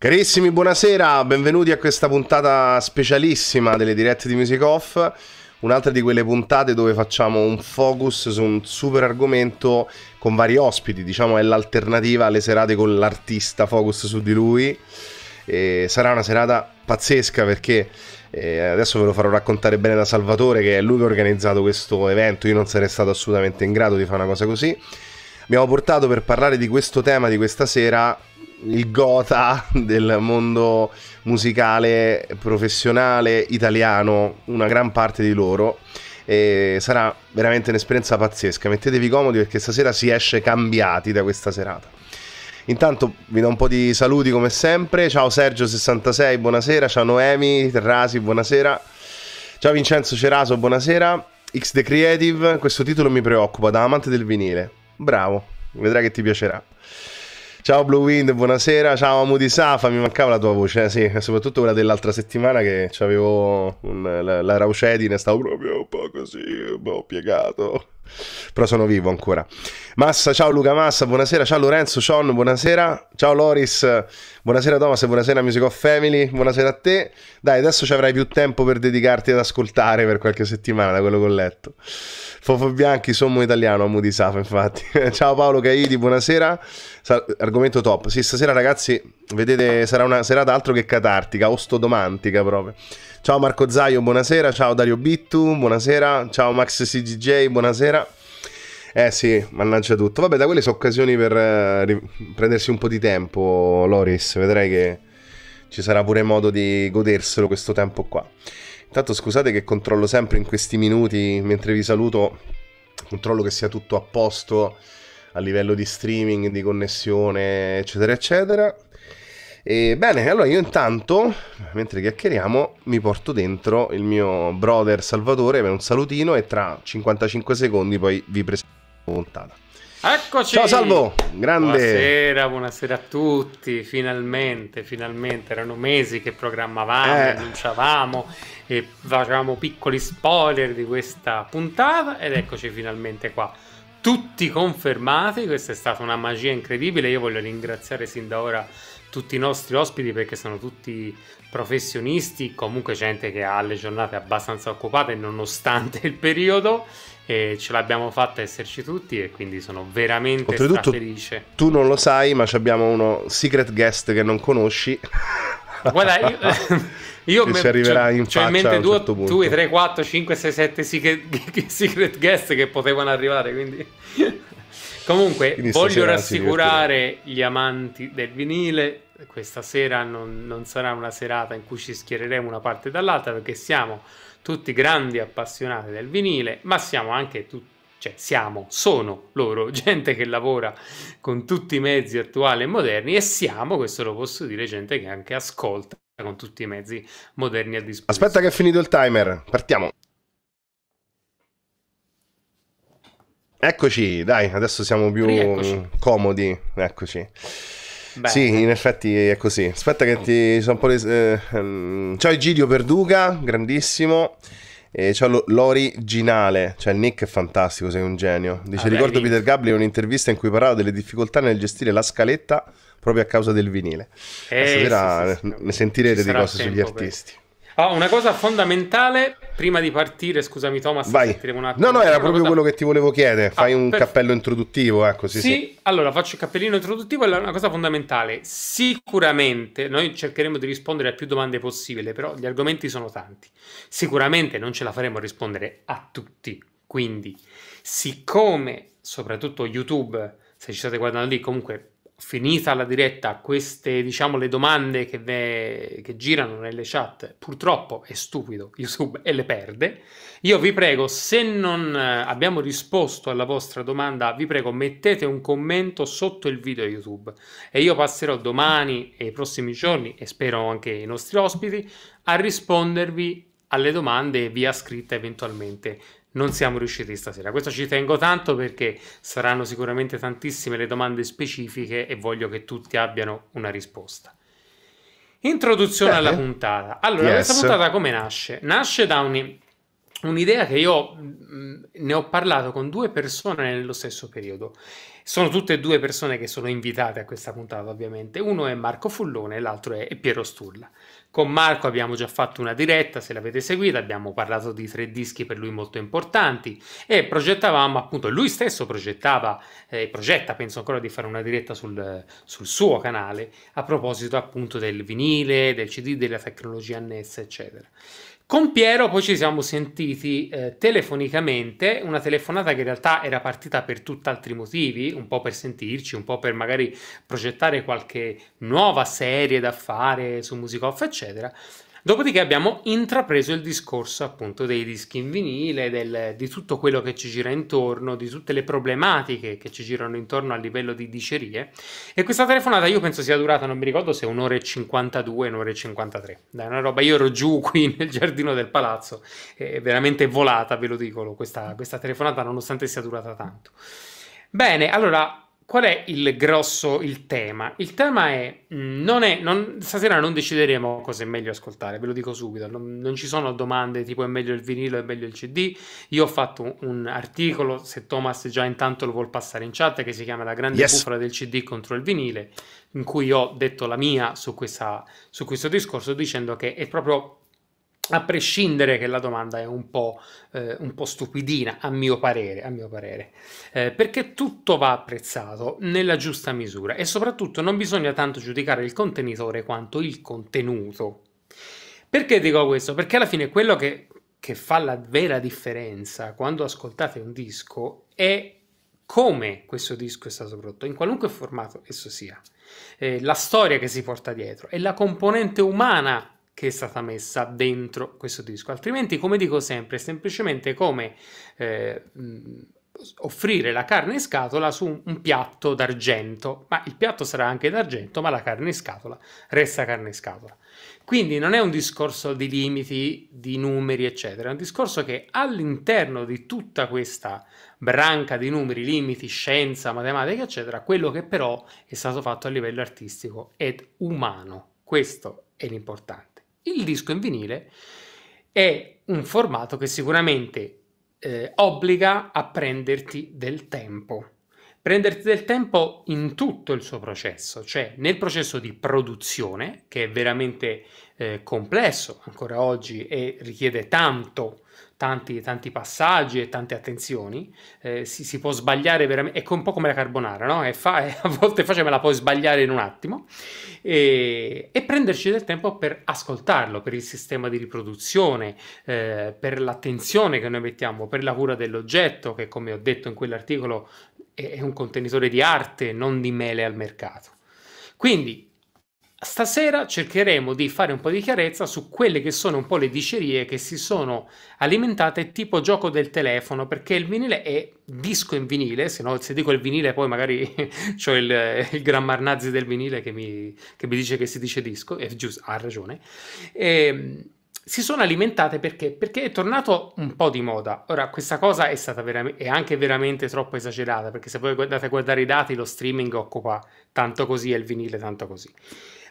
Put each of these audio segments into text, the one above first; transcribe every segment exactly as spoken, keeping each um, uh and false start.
Carissimi, buonasera, benvenuti a questa puntata specialissima delle dirette di Music Off, un'altra di quelle puntate dove facciamo un focus su un super argomento con vari ospiti, diciamo è l'alternativa alle serate con l'artista focus su di lui. E sarà una serata pazzesca perché eh, adesso ve lo farò raccontare bene da Salvatore, che è lui che ha organizzato questo evento. Io non sarei stato assolutamente in grado di fare una cosa così. Abbiamo portato per parlare di questo tema di questa sera il gotha del mondo musicale professionale italiano, una gran parte di loro, e sarà veramente un'esperienza pazzesca. Mettetevi comodi perché stasera si esce cambiati da questa serata. Intanto vi do un po' di saluti come sempre. Ciao Sergio sessantasei, buonasera. Ciao Noemi Terrasi, buonasera. Ciao Vincenzo Ceraso, buonasera. X The Creative, questo titolo mi preoccupa, da amante del vinile. Bravo, vedrai che ti piacerà. Ciao Blue Wind, buonasera. Ciao Amudi Safa, mi mancava la tua voce, eh? Sì, soprattutto quella dell'altra settimana che avevo la, la raucedine, stavo proprio un po' così, un po' piegato. Però sono vivo ancora. Massa, ciao Luca Massa, buonasera. Ciao Lorenzo Sean, buonasera. Ciao Loris, buonasera Thomas, buonasera Music Off Family, buonasera a te. Dai, adesso ci avrai più tempo per dedicarti ad ascoltare per qualche settimana, da quello che ho letto. Foffo Bianchi, sommo italiano, Amudi Safa infatti. Ciao Paolo Caidi, buonasera. Argomento top. Sì, stasera ragazzi, vedete, sarà una serata altro che catartica, ostodomantica proprio. Ciao Marco Zaio, buonasera. Ciao Dario Bittu, buonasera. Ciao Max C G J, buonasera. Eh sì, mannaggia tutto. Vabbè, da quelle sono occasioni per eh, prendersi un po' di tempo, Loris. Vedrai che ci sarà pure modo di goderselo questo tempo qua. Intanto scusate che controllo sempre in questi minuti, mentre vi saluto, controllo che sia tutto a posto a livello di streaming, di connessione, eccetera, eccetera. E bene, allora io intanto, mentre chiacchieriamo, mi porto dentro il mio brother Salvatore per un salutino e tra cinquantacinque secondi poi vi presento la puntata. Eccoci! Ciao Salvo, grande! Buonasera, buonasera a tutti, finalmente, finalmente, erano mesi che programmavamo, eh. annunciavamo e facevamo piccoli spoiler di questa puntata ed eccoci finalmente qua. Tutti confermati, questa è stata una magia incredibile. Io voglio ringraziare sin da ora tutti i nostri ospiti perché sono tutti professionisti, comunque gente che ha le giornate abbastanza occupate nonostante il periodo, e ce l'abbiamo fatta esserci tutti e quindi sono veramente felice. Tu non lo sai ma abbiamo uno secret guest che non conosci. Guarda, io, io me, ci arriverà in faccia, cioè in mente due, tre, quattro, cinque, sei, sette secret guest che potevano arrivare, quindi comunque quindi voglio rassicurare gli amanti del vinile, questa sera non, non sarà una serata in cui ci schiereremo una parte dall'altra perché siamo tutti grandi appassionati del vinile, ma siamo anche tutti, cioè siamo, sono loro, gente che lavora con tutti i mezzi attuali e moderni, e siamo, questo lo posso dire, gente che anche ascolta con tutti i mezzi moderni a disposizione. Aspetta che è finito il timer, partiamo. Eccoci, dai, adesso siamo più Rieccoci. comodi, eccoci. Beh, sì, in effetti è così. Aspetta che ti sono un po' le... eh, ciao Egidio Perduca, grandissimo. E c'è l'originale, cioè Nick è fantastico, sei un genio. Dice, ah, ricordo Peter Gabriel in un'intervista in cui parlava delle difficoltà nel gestire la scaletta proprio a causa del vinile. Eh, stasera sì, sì, sì. ne sentirete di cose sugli artisti. Oh, una cosa fondamentale, prima di partire, scusami Thomas, Vai. sentiremo un attimo. No, no, era proprio cosa... quello che ti volevo chiedere, fai ah, un per... cappello introduttivo, eh, così, sì, sì, allora faccio il cappellino introduttivo, è una cosa fondamentale. Sicuramente, noi cercheremo di rispondere a più domande possibile, però gli argomenti sono tanti. Sicuramente non ce la faremo rispondere a tutti, quindi siccome, soprattutto YouTube, se ci state guardando lì, comunque... finita la diretta, queste diciamo le domande che, ve, che girano nelle chat, purtroppo è stupido YouTube e le perde. Io vi prego, se non abbiamo risposto alla vostra domanda, vi prego mettete un commento sotto il video YouTube e io passerò domani e i prossimi giorni, e spero anche i nostri ospiti, a rispondervi alle domande via scritta eventualmente. Non siamo riusciti stasera, questo ci tengo tanto perché saranno sicuramente tantissime le domande specifiche e voglio che tutti abbiano una risposta. Introduzione Bene. alla puntata. Allora, yes. questa puntata come nasce? Nasce da un, un'idea che io mh, ne ho parlato con due persone nello stesso periodo. Sono tutte e due persone che sono invitate a questa puntata, ovviamente. Uno è Marco Fullone e l'altro è Piero Sturla. Con Marco abbiamo già fatto una diretta, se l'avete seguita, abbiamo parlato di tre dischi per lui molto importanti e progettavamo, appunto, lui stesso progettava e eh, progetta, penso ancora, di fare una diretta sul, sul suo canale a proposito, appunto, del vinile, del C D, della tecnologia annessa, eccetera. Con Piero poi ci siamo sentiti eh, telefonicamente, una telefonata che in realtà era partita per tutt'altri motivi, un po' per sentirci, un po' per magari progettare qualche nuova serie da fare su Music Off, eccetera. Dopodiché abbiamo intrapreso il discorso, appunto, dei dischi in vinile, del, di tutto quello che ci gira intorno, di tutte le problematiche che ci girano intorno a livello di dicerie, e questa telefonata io penso sia durata, non mi ricordo se un'ora e cinquantadue, un'ora e cinquantatré, dai, una roba, io ero giù qui nel giardino del palazzo, è veramente volata, ve lo dico, questa, questa telefonata, nonostante sia durata tanto. Bene, allora... Qual è il grosso, il tema? Il tema è, non è non, stasera non decideremo cosa è meglio ascoltare, ve lo dico subito, non, non ci sono domande tipo è meglio il vinilo, è meglio il C D, io ho fatto un articolo, se Thomas già intanto lo vuol passare in chat, che si chiama La grande yes. bufala del C D contro il vinile, in cui ho detto la mia su, questa, su questo discorso, dicendo che è proprio... a prescindere che la domanda è un po', eh, un po' stupidina, a mio parere, a mio parere. Eh, perché tutto va apprezzato nella giusta misura e soprattutto non bisogna tanto giudicare il contenitore quanto il contenuto. Perché dico questo? Perché alla fine quello che, che fa la vera differenza quando ascoltate un disco è come questo disco è stato prodotto, in qualunque formato esso sia, eh, la storia che si porta dietro e la componente umana che è stata messa dentro questo disco, altrimenti, come dico sempre, è semplicemente come eh, offrire la carne in scatola su un piatto d'argento, ma il piatto sarà anche d'argento, ma la carne in scatola resta carne in scatola. Quindi non è un discorso di limiti, di numeri, eccetera, è un discorso che all'interno di tutta questa branca di numeri, limiti, scienza, matematica, eccetera, quello che però è stato fatto a livello artistico ed umano, questo è l'importante. Il disco in vinile è un formato che sicuramente eh, obbliga a prenderti del tempo, prenderti del tempo in tutto il suo processo, cioè nel processo di produzione, che è veramente eh, complesso ancora oggi e richiede tanto, tanti, tanti passaggi e tante attenzioni, eh, si, si può sbagliare veramente, è un po' come la carbonara, no? E fa, e a volte face me la puoi sbagliare in un attimo, e, e prenderci del tempo per ascoltarlo, per il sistema di riproduzione, eh, per l'attenzione che noi mettiamo, per la cura dell'oggetto, che come ho detto in quell'articolo è, è un contenitore di arte, non di mele al mercato. Quindi stasera cercheremo di fare un po' di chiarezza su quelle che sono un po' le dicerie che si sono alimentate tipo gioco del telefono, perché il vinile è disco in vinile, se no, se dico il vinile poi magari c'ho il, il gran Marnazzi del vinile che mi, che mi dice che si dice disco, e giusto, ha ragione. E si sono alimentate perché? Perché è tornato un po' di moda. Ora, questa cosa è stata veramente, è anche veramente troppo esagerata, perché se voi guardate a guardare i dati, lo streaming occupa tanto così e il vinile tanto così.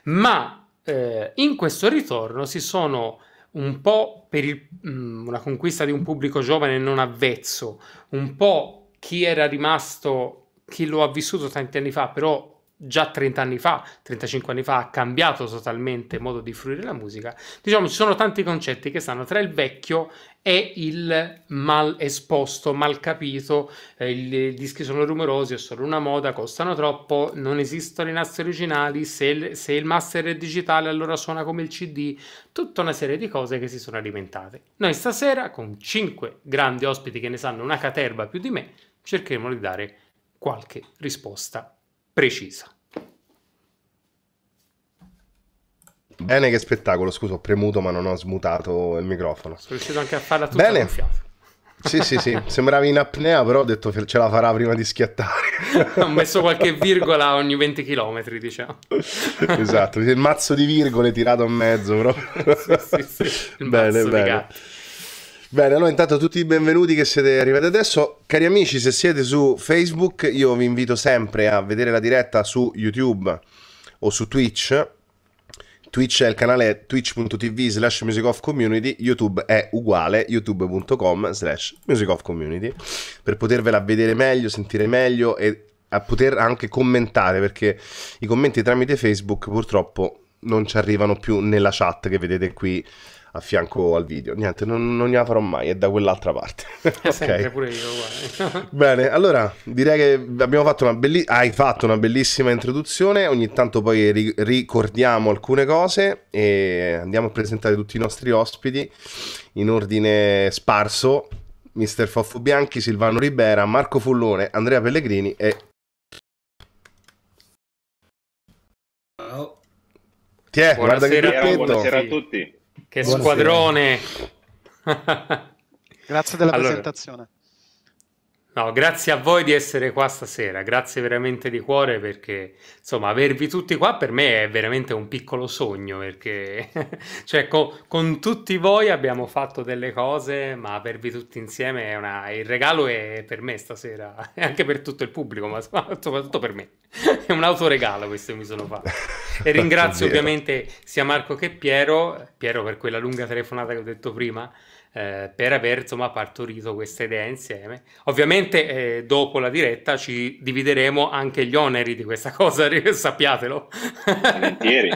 Ma eh, in questo ritorno si sono un po' per il, mh, una conquista di un pubblico giovane non avvezzo, un po' chi era rimasto, chi lo ha vissuto tanti anni fa, però già trenta anni fa, trentacinque anni fa ha cambiato totalmente modo di fruire la musica. Diciamo, ci sono tanti concetti che stanno tra il vecchio e il mal esposto, mal capito, eh, i dischi sono rumorosi, è solo una moda, costano troppo, non esistono i nastri originali, se il, se il master è digitale allora suona come il C D, tutta una serie di cose che si sono alimentate. Noi stasera, con cinque grandi ospiti che ne sanno una caterba più di me, cercheremo di dare qualche risposta precisa. Bene, che spettacolo. Scusa, ho premuto ma non ho smutato il microfono. Sono riuscito anche a farla tutta bene. Sì, sì, sì. Sembravi in apnea, però ho detto ce la farà prima di schiattare. Ho messo qualche virgola ogni venti chilometri, diciamo. Esatto, il mazzo di virgole tirato in mezzo proprio. Sì, sì, sì. Il bene, bene. Gatti. Bene, allora intanto tutti i benvenuti che siete arrivati adesso. Cari amici, se siete su Facebook, io vi invito sempre a vedere la diretta su YouTube o su Twitch, Twitch è il canale twitch punto tv slash music off community, YouTube è uguale youtube punto com slash music off community per potervela vedere meglio, sentire meglio e a poter anche commentare, perché i commenti tramite Facebook purtroppo non ci arrivano più nella chat che vedete qui a fianco al video. Niente, non, non ne la farò mai, è da quell'altra parte. Okay. Sempre pure io, guarda. Bene, allora direi che abbiamo fatto una bellissima hai fatto una bellissima introduzione. Ogni tanto poi ri ricordiamo alcune cose e andiamo a presentare tutti i nostri ospiti in ordine sparso: mister Foffo Bianchi, Silvano Ribiera, Marco Fullone, Andrea Pellegrini e Tiè, guarda che gruppetto. Buonasera a tutti. Che buonasera. Squadrone. Grazie della allora, presentazione. No, grazie a voi di essere qua stasera, grazie veramente di cuore, perché insomma avervi tutti qua per me è veramente un piccolo sogno, perché cioè, co con tutti voi abbiamo fatto delle cose, ma avervi tutti insieme è una... il regalo è per me stasera e anche per tutto il pubblico, ma soprattutto per me è un autoregalo questo che mi sono fatto. E ringrazio ovviamente sia Marco che Piero Piero per quella lunga telefonata che ho detto prima, Eh, per aver insomma partorito questa idea insieme. Ovviamente eh, dopo la diretta ci divideremo anche gli oneri di questa cosa, sappiatelo. Volentieri.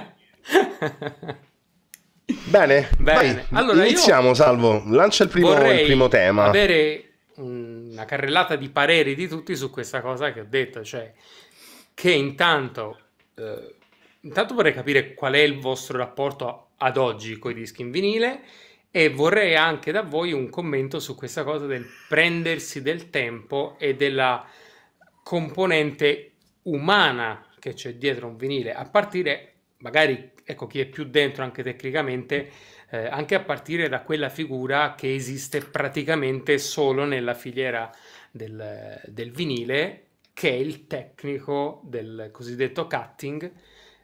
Bene, bene. Vai, allora iniziamo, io Salvo, lancia il primo, il primo tema. Avere una carrellata di pareri di tutti su questa cosa che ho detto, cioè che intanto eh, intanto vorrei capire qual è il vostro rapporto ad oggi con i dischi in vinile. E vorrei anche da voi un commento su questa cosa del prendersi del tempo e della componente umana che c'è dietro un vinile, a partire, magari, ecco, chi è più dentro anche tecnicamente, eh, anche a partire da quella figura che esiste praticamente solo nella filiera del, del vinile, che è il tecnico del cosiddetto cutting,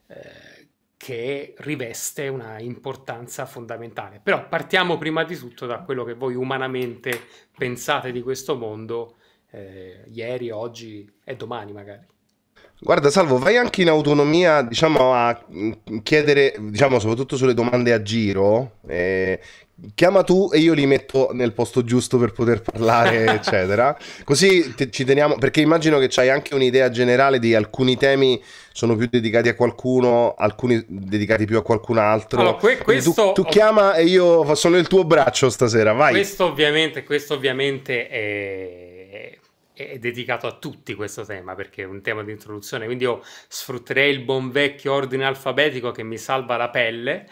eh, che riveste una importanza fondamentale. Però partiamo prima di tutto da quello che voi umanamente pensate di questo mondo, eh, ieri, oggi e domani magari. Guarda Salvo, vai anche in autonomia, diciamo, a chiedere, diciamo, soprattutto sulle domande a giro, eh, chiama tu e io li metto nel posto giusto per poter parlare eccetera, così te, ci teniamo, perché immagino che c'hai anche un'idea generale di alcuni temi sono più dedicati a qualcuno, alcuni dedicati più a qualcun altro. Allora, que questo, tu, tu chiama e io sono il tuo braccio stasera, vai. Questo ovviamente, questo ovviamente è... è dedicato a tutti questo tema, perché è un tema di introduzione, quindi io sfrutterei il buon vecchio ordine alfabetico che mi salva la pelle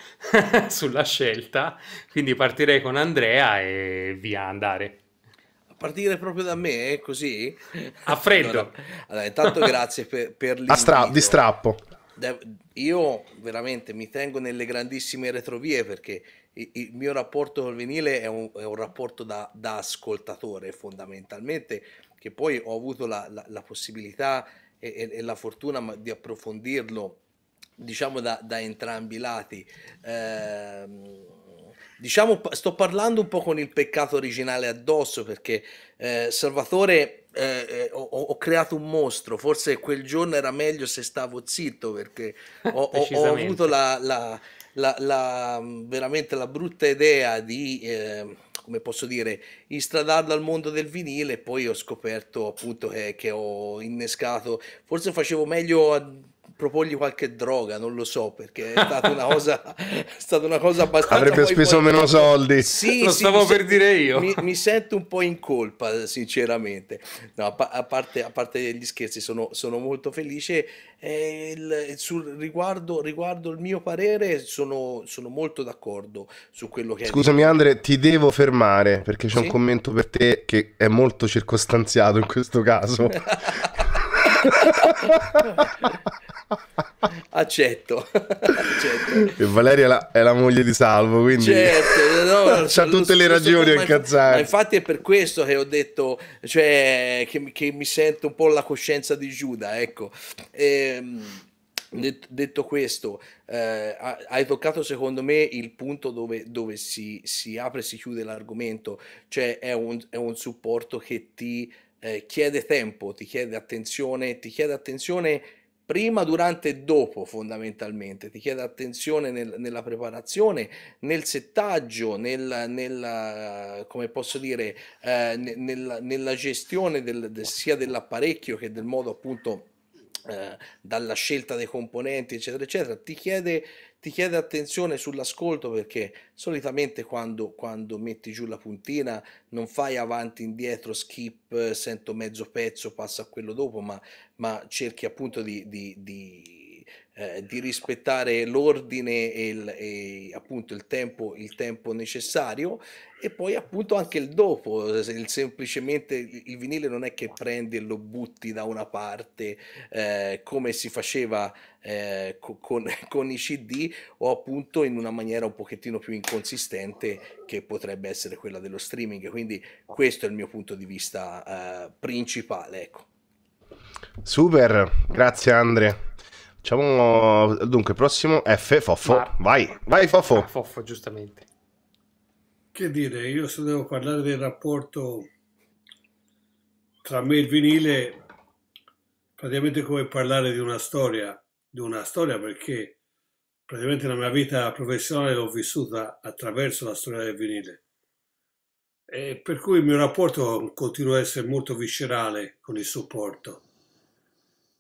sulla scelta, quindi partirei con Andrea e via andare. A partire proprio da me, così? A freddo. Allora, allora intanto grazie per, per l'invito. A stra- di strappo. Io veramente mi tengo nelle grandissime retrovie, perché il mio rapporto col vinile è un, è un rapporto da, da ascoltatore fondamentalmente, che poi ho avuto la, la, la possibilità e, e, e la fortuna di approfondirlo, diciamo, da, da entrambi i lati. Eh, diciamo, sto parlando un po' con il peccato originale addosso, perché eh, Salvatore... Eh, ho, ho creato un mostro, forse quel giorno era meglio se stavo zitto, perché ho, ho, ho avuto la, la, la, la, veramente la brutta idea di, eh, come posso dire, instradarlo al mondo del vinile, e poi ho scoperto appunto che, che ho innescato, forse facevo meglio a proporgli qualche droga, non lo so, perché è stata una cosa, è stata una cosa abbastanza... Avrebbe poi speso poi... meno soldi. Sì, lo sì, stavo per sento, dire io. Mi, mi sento un po' in colpa, sinceramente. No, a, a, parte, a parte gli scherzi, sono, sono molto felice. Eh, il, sul, riguardo, riguardo il mio parere, sono, sono molto d'accordo su quello che... Scusami Andre, ti devo fermare, perché c'è sì? un commento per te che è molto circostanziato in questo caso. Accetto. Accetto. E Valeria è la, è la moglie di Salvo, quindi certo, no, c'ha tutte le ragioni a incazzare. Infatti è per questo che ho detto, cioè, che, che mi sento un po' la coscienza di Giuda, ecco. Ehm, detto, detto questo, eh, hai toccato secondo me il punto dove, dove si, si apre e si chiude l'argomento, cioè è un, è un supporto che ti eh, chiede tempo, ti chiede attenzione, ti chiede attenzione prima, durante e dopo, fondamentalmente. Ti chiede attenzione nel, nella preparazione, nel settaggio, nel, nel, come posso dire, eh, nel, nella gestione del, del, sia dell'apparecchio che del modo, appunto, eh, dalla scelta dei componenti, eccetera, eccetera. Ti chiede, ti chiede attenzione sull'ascolto, perché solitamente quando, quando metti giù la puntina non fai avanti, indietro, skip, sento mezzo pezzo, passo a quello dopo, ma, ma cerchi appunto di, di, di, eh, di rispettare l'ordine e, il, e appunto il tempo, il tempo necessario. E poi appunto anche il dopo, il, semplicemente il vinile non è che prendi e lo butti da una parte, eh, come si faceva eh, con, con i C D, o appunto in una maniera un pochettino più inconsistente che potrebbe essere quella dello streaming. Quindi questo è il mio punto di vista eh, principale, ecco. Super, grazie Andrea. Facciamo dunque prossimo F, Foffo. Ma... vai, vai Foffo. Ah, Foffo, giustamente. Che dire, io se devo parlare del rapporto tra me e il vinile, praticamente come parlare di una storia, di una storia perché praticamente la mia vita professionale l'ho vissuta attraverso la storia del vinile. E per cui il mio rapporto continua a essere molto viscerale con il supporto.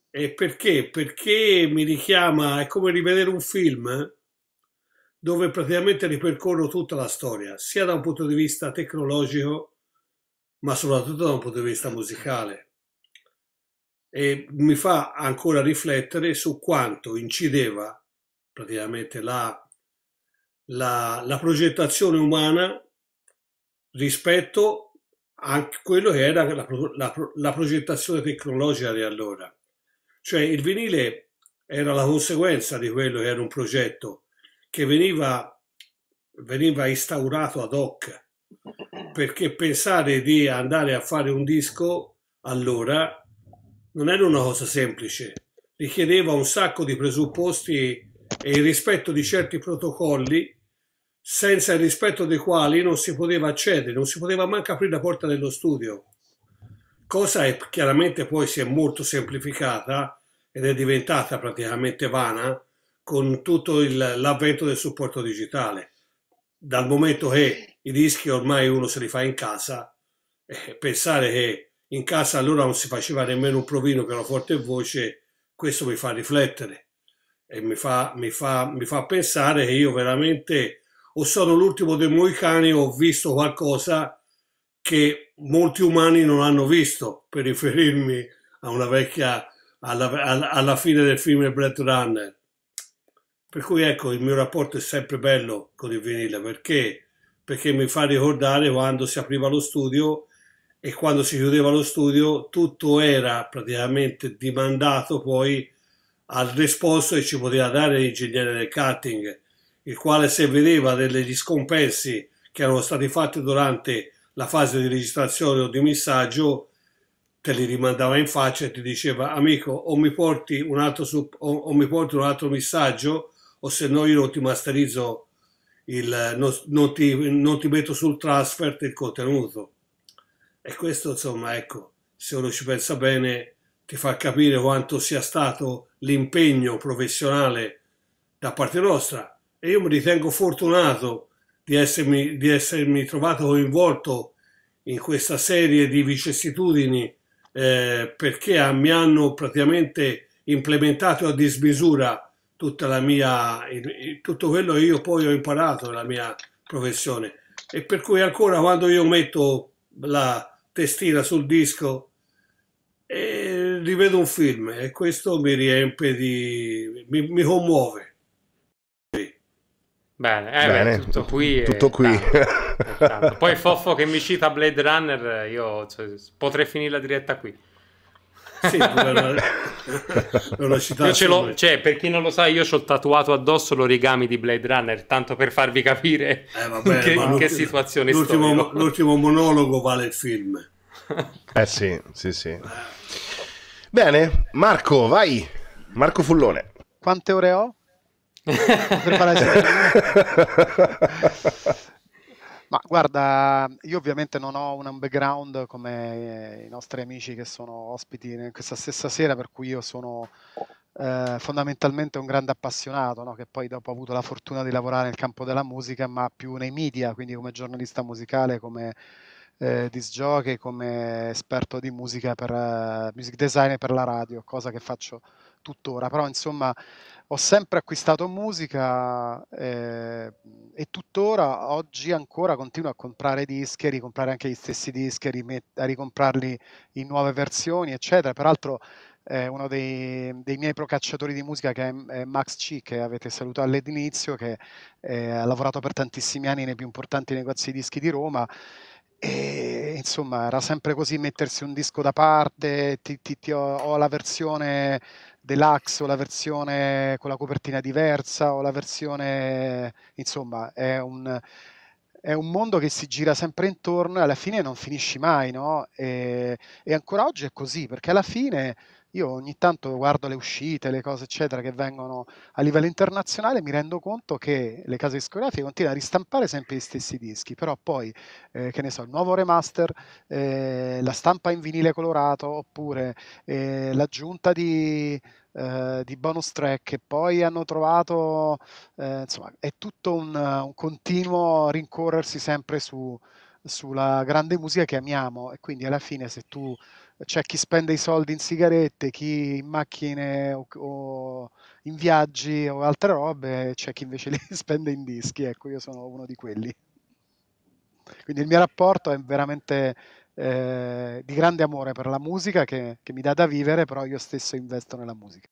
E perché? Perché mi richiama, è come rivedere un film dove praticamente ripercorro tutta la storia, sia da un punto di vista tecnologico, ma soprattutto da un punto di vista musicale. E mi fa ancora riflettere su quanto incideva praticamente la, la, la progettazione umana rispetto a quello che era la, la, la progettazione tecnologica di allora. Cioè il vinile era la conseguenza di quello che era un progetto che veniva, veniva instaurato ad hoc, perché pensare di andare a fare un disco allora non era una cosa semplice, richiedeva un sacco di presupposti e il rispetto di certi protocolli senza il rispetto dei quali non si poteva accedere, non si poteva manco aprire la porta dello studio, cosa che chiaramente poi si è molto semplificata ed è diventata praticamente vana con tutto l'avvento del supporto digitale. Dal momento che i dischi ormai uno se li fa in casa, eh, pensare che in casa allora non si faceva nemmeno un provino per la forte voce, questo mi fa riflettere e mi fa, mi fa, mi fa pensare che io veramente o sono l'ultimo dei moicani o ho visto qualcosa che molti umani non hanno visto, per riferirmi a una vecchia, alla, alla fine del film Blade Runner. Per cui ecco, il mio rapporto è sempre bello con il vinile, perché? Perché mi fa ricordare quando si apriva lo studio e quando si chiudeva lo studio, tutto era praticamente dimandato poi al risposto che ci poteva dare l'ingegnere del cutting, il quale se vedeva degli scompensi che erano stati fatti durante la fase di registrazione o di missaggio, te li rimandava in faccia e ti diceva: amico, o mi porti un altro, o, o mi porti un altro missaggio, o se no io non ti masterizzo, il, non, non, ti, non ti metto sul transfert il contenuto. E questo, insomma, ecco, se uno ci pensa bene, ti fa capire quanto sia stato l'impegno professionale da parte nostra. E io mi ritengo fortunato di essermi, di essermi trovato coinvolto in questa serie di vicissitudini, eh, perché mi hanno praticamente implementato a dismisura tutta la mia, tutto quello che io poi ho imparato nella mia professione, e per cui ancora quando io metto la testina sul disco eh, rivedo un film e questo mi riempie di... mi, mi commuove. Bene, eh, Bene beh, tutto qui, tutto qui. Tanto, tanto. Poi Foffo che mi cita Blade Runner, io cioè, potrei finire la diretta qui. Sì, non l'ho citato. Io ce l'ho, cioè, per chi non lo sa, io ho il tatuato addosso l'origami di Blade Runner, tanto per farvi capire eh, vabbè, che, in che situazione sto. L'ultimo monologo vale il film. Eh sì, sì, sì. Bene, Marco, vai. Marco Fullone. Quante ore ho? Ma guarda, io ovviamente non ho un background come i nostri amici che sono ospiti in questa stessa sera, per cui io sono eh, fondamentalmente un grande appassionato, no? Che poi dopo ha avuto la fortuna di lavorare nel campo della musica, ma più nei media, quindi come giornalista musicale, come eh, disc jockey, come esperto di musica per uh, music design per la radio, cosa che faccio tuttora. Però insomma ho sempre acquistato musica eh, e tuttora oggi ancora continuo a comprare dischi, a ricomprare anche gli stessi dischi, a, a ricomprarli in nuove versioni eccetera. Peraltro eh, uno dei, dei miei procacciatori di musica, che è, è Max C, che avete salutato all'inizio, che eh, ha lavorato per tantissimi anni nei più importanti negozi di dischi di Roma, e insomma era sempre così mettersi un disco da parte, ti, ti, ti ho, ho la versione deluxe o la versione con la copertina diversa o la versione, insomma è un, è un mondo che si gira sempre intorno e alla fine non finisci mai, no? E, e ancora oggi è così, perché alla fine io ogni tanto guardo le uscite, le cose eccetera che vengono a livello internazionale, mi rendo conto che le case discografiche continuano a ristampare sempre gli stessi dischi, però poi, eh, che ne so, il nuovo remaster, eh, la stampa in vinile colorato, oppure eh, l'aggiunta di, eh, di bonus track che poi hanno trovato, eh, insomma è tutto un, un continuo rincorrersi sempre su, sulla grande musica che amiamo. E quindi alla fine se tu... c'è chi spende i soldi in sigarette, chi in macchine o, o in viaggi o altre robe, c'è chi invece li spende in dischi, ecco io sono uno di quelli. Quindi il mio rapporto è veramente eh, di grande amore per la musica che, che mi dà da vivere, però io stesso investo nella musica.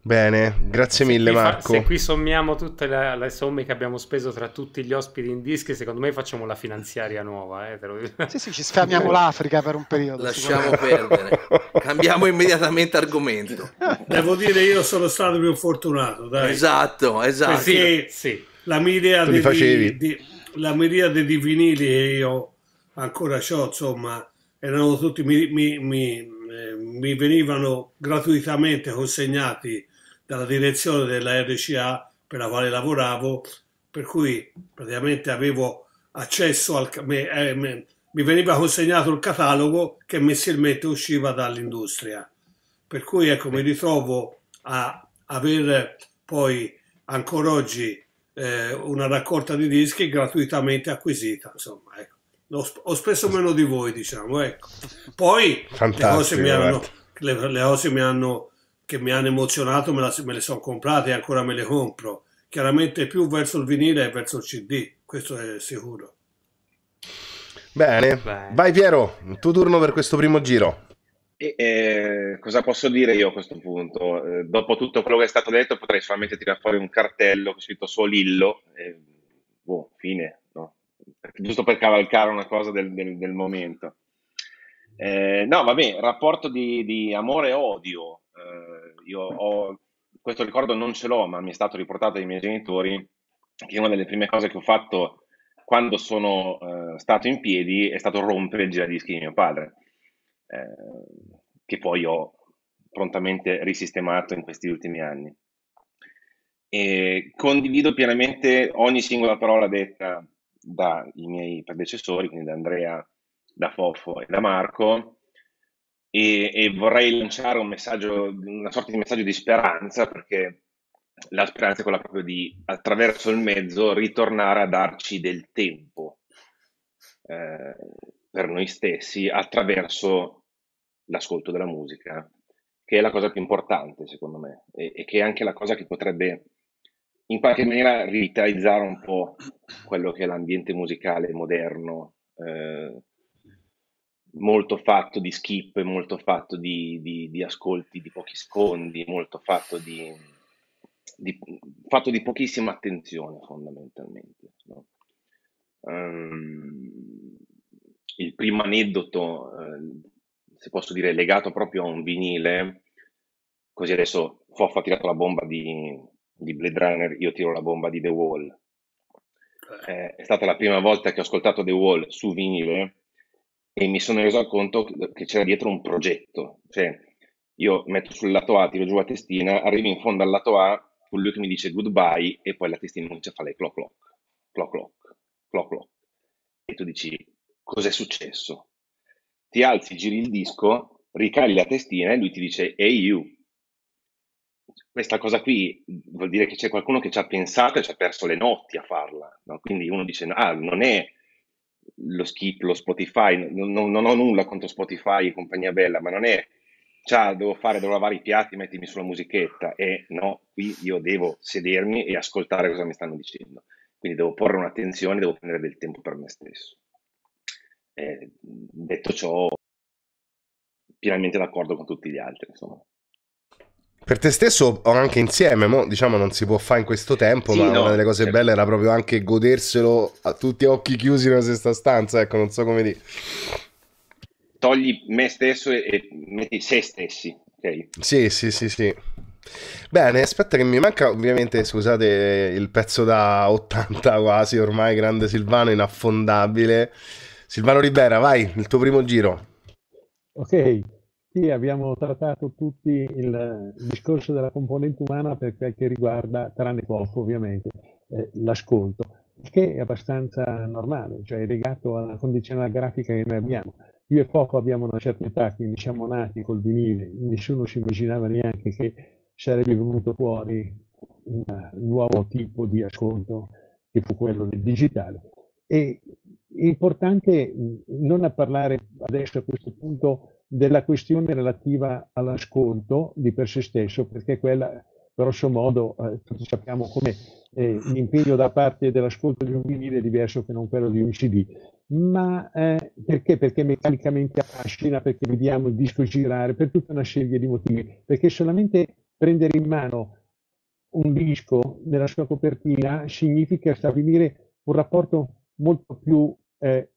Bene, grazie mille Marco. Se qui sommiamo tutte le, le somme che abbiamo speso tra tutti gli ospiti in dischi, secondo me facciamo la finanziaria nuova, eh, te lo dico. Sì, sì, ci sfamiamo l'Africa per un periodo. Lasciamo perdere, cambiamo immediatamente argomento. Devo dire, io sono stato più fortunato, dai. Esatto, esatto. Perché sì, la miriade di, di, la miriade di vinili che io ancora ho, insomma, erano tutti, mi, mi, mi, mi venivano gratuitamente consegnati dalla direzione della R C A per la quale lavoravo, per cui praticamente avevo accesso al... Mi, eh, mi, mi veniva consegnato il catalogo che mensilmente usciva dall'industria. Per cui ecco, mi ritrovo a avere poi ancora oggi eh, una raccolta di dischi gratuitamente acquisita, insomma, ecco. Ho speso meno di voi, diciamo, ecco. Poi le cose, mi hanno, le, le cose mi hanno, che mi hanno emozionato me, la, me le sono comprate e ancora me le compro. Chiaramente più verso il vinile e verso il C D, questo è sicuro. Bene, bene. Vai Piero, il tuo turno per questo primo giro. E, eh, cosa posso dire io a questo punto? Eh, dopo tutto quello che è stato detto potrei solamente tirare fuori un cartello che ho scritto Solillo e boh, fine, no? Giusto per cavalcare una cosa del, del, del momento. Eh, no, vabbè, rapporto di, di amore e odio. Eh, io ho, questo ricordo non ce l'ho, ma mi è stato riportato dai miei genitori che una delle prime cose che ho fatto quando sono eh, stato in piedi è stato rompere il giradischi di mio padre, eh, che poi ho prontamente risistemato in questi ultimi anni. E condivido pienamente ogni singola parola detta dai miei predecessori, quindi da Andrea, da Foffo e da Marco, e, e vorrei lanciare un messaggio, una sorta di messaggio di speranza, perché la speranza è quella proprio di, attraverso il mezzo, ritornare a darci del tempo eh, per noi stessi attraverso l'ascolto della musica, che è la cosa più importante secondo me, e, e che è anche la cosa che potrebbe in qualche maniera rivitalizzare un po' quello che è l'ambiente musicale moderno, eh, molto fatto di skip, molto fatto di, di, di ascolti di pochi secondi, molto fatto di, di, fatto di pochissima attenzione fondamentalmente, no? Um, il primo aneddoto, eh, se posso dire, legato proprio a un vinile, così adesso Foffo ha tirato la bomba di... di Blade Runner, io tiro la bomba di The Wall. Eh, è stata la prima volta che ho ascoltato The Wall su vinile e mi sono reso conto che c'era dietro un progetto. Cioè, io metto sul lato A, tiro giù la testina, arrivo in fondo al lato A, quello che mi dice goodbye e poi la testina comincia a fare clock clock, clock clock, clock clock. E tu dici, cos'è successo? Ti alzi, giri il disco, ricali la testina e lui ti dice, hey you. questa cosa qui vuol dire che c'è qualcuno che ci ha pensato e ci ha perso le notti a farla, no? Quindi uno dice, ah, non è lo skip, lo Spotify, non, non, non ho nulla contro Spotify e compagnia bella, ma non è, cioè, devo fare, devo lavare i piatti, mettimi sulla musichetta, e no, qui io devo sedermi e ascoltare cosa mi stanno dicendo, quindi devo porre un'attenzione, devo prendere del tempo per me stesso. Eh, detto ciò, pienamente d'accordo con tutti gli altri, insomma. Per te stesso o anche insieme, mo, diciamo non si può fare in questo tempo, sì, ma no, una delle cose certo. belle era proprio anche goderselo a tutti occhi chiusi nella stessa stanza, ecco, non so come dire. Togli me stesso e, e metti se stessi, ok? Sì, sì, sì, sì. Bene, aspetta che mi manca ovviamente, scusate, il pezzo da ottanta quasi, ormai, grande Silvano, inaffondabile. Silvano Ribiera, vai, il tuo primo giro. Ok. Sì, abbiamo trattato tutti il discorso della componente umana per quel che riguarda, tranne poco ovviamente, eh, l'ascolto, che è abbastanza normale, cioè è legato alla condizione grafica che noi abbiamo. Io e Foffo abbiamo una certa età, quindi siamo nati col vinile, nessuno ci immaginava neanche che sarebbe venuto fuori un nuovo tipo di ascolto, che fu quello del digitale. E è importante non parlare adesso a questo punto della questione relativa all'ascolto di per se stesso, perché quella, grosso modo, eh, tutti sappiamo com'è, eh, l'impegno da parte dell'ascolto di un vinile è diverso che non quello di un C D, ma eh, perché? Perché meccanicamente affascina, perché vediamo il disco girare, per tutta una serie di motivi, perché solamente prendere in mano un disco nella sua copertina significa stabilire un rapporto molto più eh,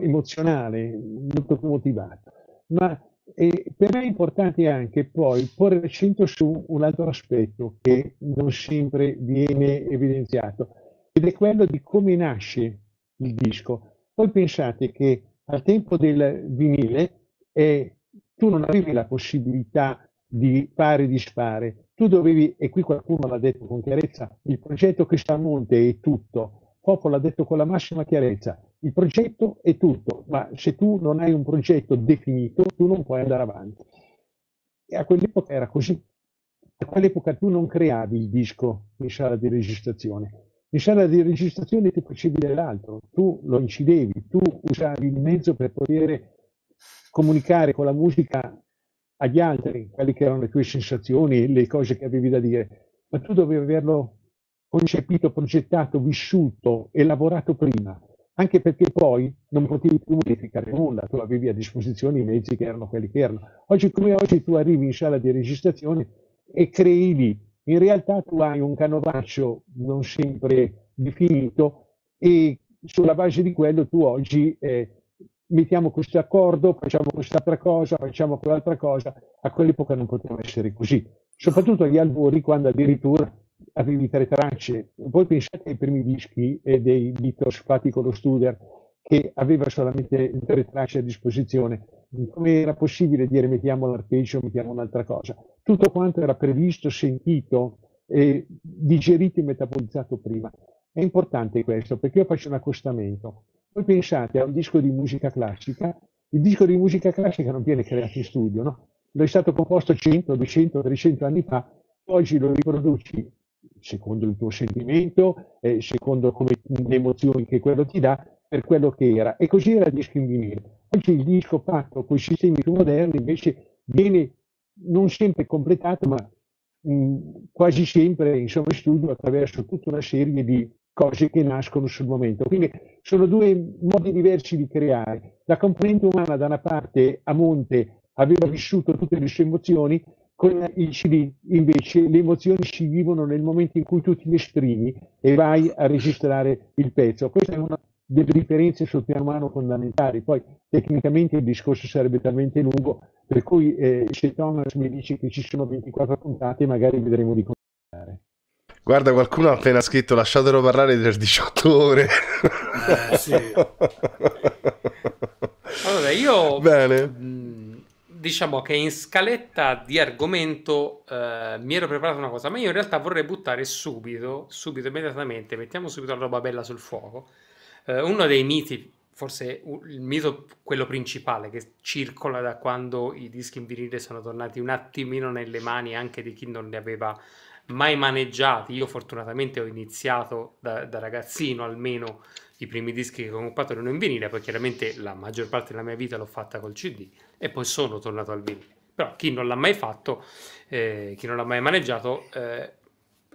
emozionale, molto più motivato. Ma eh, per me è importante anche poi porre l'accento su un altro aspetto che non sempre viene evidenziato, ed è quello di come nasce il disco. Voi pensate che al tempo del vinile eh, tu non avevi la possibilità di fare e disfare, tu dovevi, e qui qualcuno l'ha detto con chiarezza, il progetto che sta a monte è tutto. Foffo l'ha detto con la massima chiarezza, il progetto è tutto, ma se tu non hai un progetto definito, tu non puoi andare avanti. E a quell'epoca era così, a quell'epoca tu non creavi il disco in sala di registrazione, in sala di registrazione tu facevi dell'altro, tu lo incidevi, tu usavi il mezzo per poter comunicare con la musica agli altri, quelle che erano le tue sensazioni, le cose che avevi da dire, ma tu dovevi averlo concepito, progettato, vissuto e lavorato prima, anche perché poi non potevi più modificare nulla, tu avevi a disposizione i mezzi che erano quelli che erano. Oggi come oggi tu arrivi in sala di registrazione e crei lì, in realtà tu hai un canovaccio non sempre definito e sulla base di quello tu oggi eh, mettiamo questo accordo, facciamo quest'altra cosa, facciamo quell'altra cosa, a quell'epoca non poteva essere così, soprattutto agli albori quando addirittura avevi tre tracce. Voi pensate ai primi dischi eh, dei Beatles fatti con lo Studer che aveva solamente tre tracce a disposizione, come era possibile dire mettiamo l'arpeggio, mettiamo un'altra cosa? Tutto quanto era previsto, sentito, eh, digerito e metabolizzato prima. È importante questo perché io faccio un accostamento. Voi pensate a un disco di musica classica, il disco di musica classica non viene creato in studio, no? Lo è stato composto cento, duecento, trecento anni fa, oggi lo riproduci secondo il tuo sentimento, eh, secondo come, le emozioni che quello ti dà, per quello che era. E così era il disco in vinile. Oggi il disco fatto con i sistemi più moderni invece viene non sempre completato, ma mh, quasi sempre insomma, in studio attraverso tutta una serie di cose che nascono sul momento. Quindi sono due modi diversi di creare. La componente umana da una parte a monte aveva vissuto tutte le sue emozioni, con il C D invece le emozioni si vivono nel momento in cui tu ti esprimi e vai a registrare il pezzo. Questa è una delle differenze sul piano umano fondamentali. Poi tecnicamente il discorso sarebbe talmente lungo, per cui eh, se Thomas mi dice che ci sono ventiquattro puntate magari vedremo di continuare. Guarda, qualcuno ha appena scritto lasciatelo parlare per diciotto ore. Eh, sì. Allora io... Bene. Diciamo che in scaletta di argomento eh, mi ero preparato una cosa, ma io in realtà vorrei buttare subito, subito, immediatamente, mettiamo subito la roba bella sul fuoco, eh, uno dei miti forse il mito, quello principale, che circola da quando i dischi in vinile sono tornati un attimino nelle mani anche di chi non li aveva mai maneggiati. Io fortunatamente ho iniziato da, da ragazzino, almeno i primi dischi che ho comprato erano in vinile, poi chiaramente la maggior parte della mia vita l'ho fatta col C D e poi sono tornato al vinile. Però chi non l'ha mai fatto, eh, chi non l'ha mai maneggiato, eh,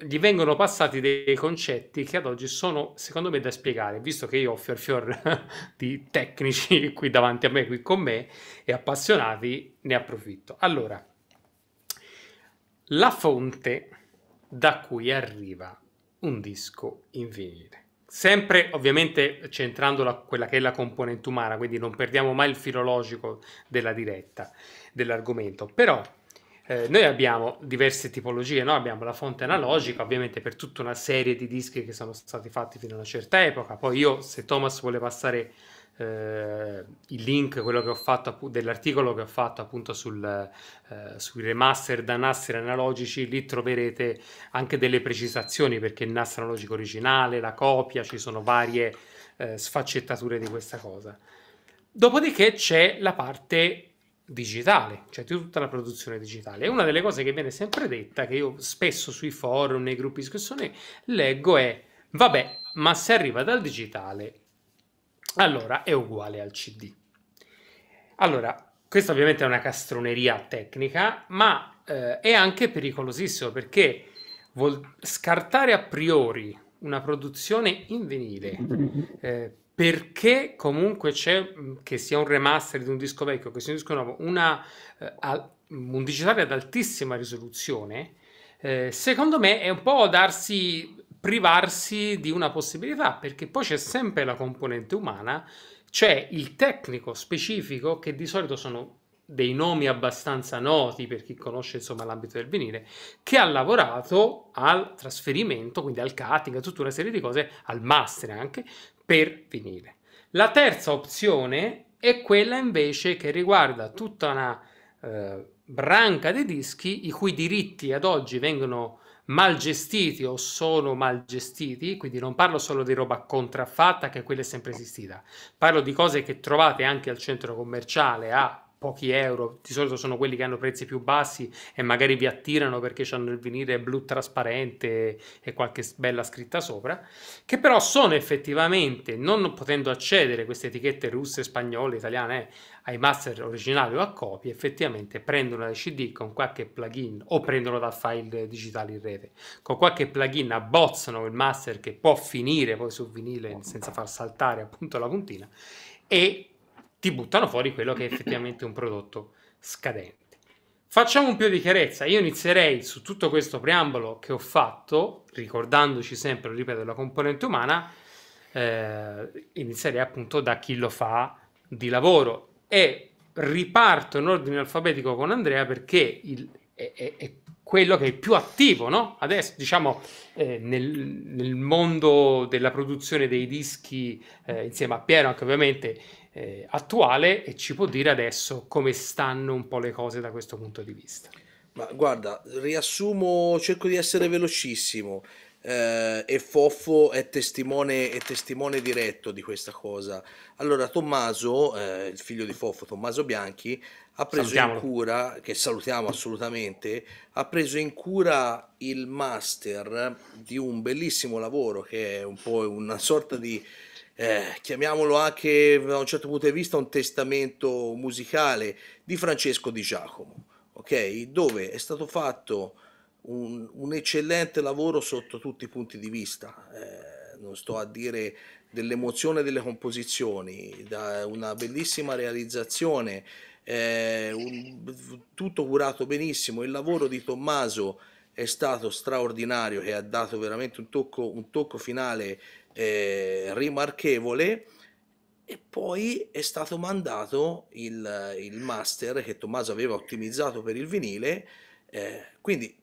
gli vengono passati dei concetti che ad oggi sono, secondo me, da spiegare, visto che io ho fior fior di tecnici qui davanti a me, qui con me, e appassionati, ne approfitto. Allora, la fonte da cui arriva un disco in vinile, sempre ovviamente centrando la, quella che è la componente umana, quindi non perdiamo mai il filologico della diretta, dell'argomento. Però eh, noi abbiamo diverse tipologie, no? Abbiamo la fonte analogica, ovviamente per tutta una serie di dischi che sono stati fatti fino a una certa epoca. Poi io, se Thomas vuole passare eh, il link, quello che ho fatto dell'articolo che ho fatto appunto sul, eh, sui remaster da N A S analogici, lì troverete anche delle precisazioni, perché il N A S analogico originale, la copia, ci sono varie eh, sfaccettature di questa cosa. Dopodiché c'è la parte digitale, cioè tutta la produzione digitale. E una delle cose che viene sempre detta, che io spesso sui forum, nei gruppi di discussione leggo, è: vabbè, ma se arriva dal digitale allora è uguale al C D. Allora, questa ovviamente è una castroneria tecnica, ma eh, è anche pericolosissimo, perché vuol scartare a priori una produzione in vinile eh, perché comunque c'è, che sia un remaster di un disco vecchio, che sia un disco nuovo, una, un digitale ad altissima risoluzione, eh, secondo me è un po' darsi, privarsi di una possibilità, perché poi c'è sempre la componente umana, c'è il tecnico specifico, che di solito sono dei nomi abbastanza noti per chi conosce insomma l'ambito del vinile, che ha lavorato al trasferimento, quindi al cutting, a tutta una serie di cose, al master anche, per vinile. La terza opzione è quella invece che riguarda tutta una eh, branca di dischi i cui diritti ad oggi vengono mal gestiti o sono mal gestiti, quindi non parlo solo di roba contraffatta, che quella è sempre esistita, parlo di cose che trovate anche al centro commerciale a pochi euro, di solito sono quelli che hanno prezzi più bassi e magari vi attirano perché hanno il vinile blu trasparente e qualche bella scritta sopra, che però sono effettivamente, non potendo accedere, queste etichette russe, spagnole, italiane, eh, ai master originali o a copie, effettivamente prendono dai C D con qualche plugin, o prendono da file digitali in rete, con qualche plugin abbozzano il master, che può finire poi su vinile senza far saltare appunto la puntina, e ti buttano fuori quello che è effettivamente un prodotto scadente. Facciamo un po' di chiarezza. Io inizierei su tutto questo preambolo che ho fatto, ricordandoci sempre, ripeto, la componente umana, eh, inizierei appunto da chi lo fa di lavoro, e riparto in ordine alfabetico con Andrea, perché il, è, è, è quello che è più attivo, no? Adesso, diciamo, eh, nel, nel mondo della produzione dei dischi, eh, insieme a Piero anche ovviamente, Eh, attuale, e ci può dire adesso come stanno un po' le cose da questo punto di vista. Ma guarda, riassumo, cerco di essere velocissimo, eh, e Foffo è testimone, è testimone diretto di questa cosa. Allora, Tommaso, eh, il figlio di Foffo, Tommaso Bianchi, ha preso Salutiamolo. in cura, che salutiamo assolutamente, ha preso in cura il master di un bellissimo lavoro che è un po' una sorta di Eh, chiamiamolo anche da un certo punto di vista un testamento musicale di Francesco Di Giacomo, ok? Dove è stato fatto un, un eccellente lavoro sotto tutti i punti di vista, eh, non sto a dire dell'emozione delle composizioni, da una bellissima realizzazione, eh, un, tutto curato benissimo. Il lavoro di Tommaso è stato straordinario, che ha dato veramente un tocco, un tocco finale Eh, rimarchevole, e poi è stato mandato il, il master che Tommaso aveva ottimizzato per il vinile, eh, quindi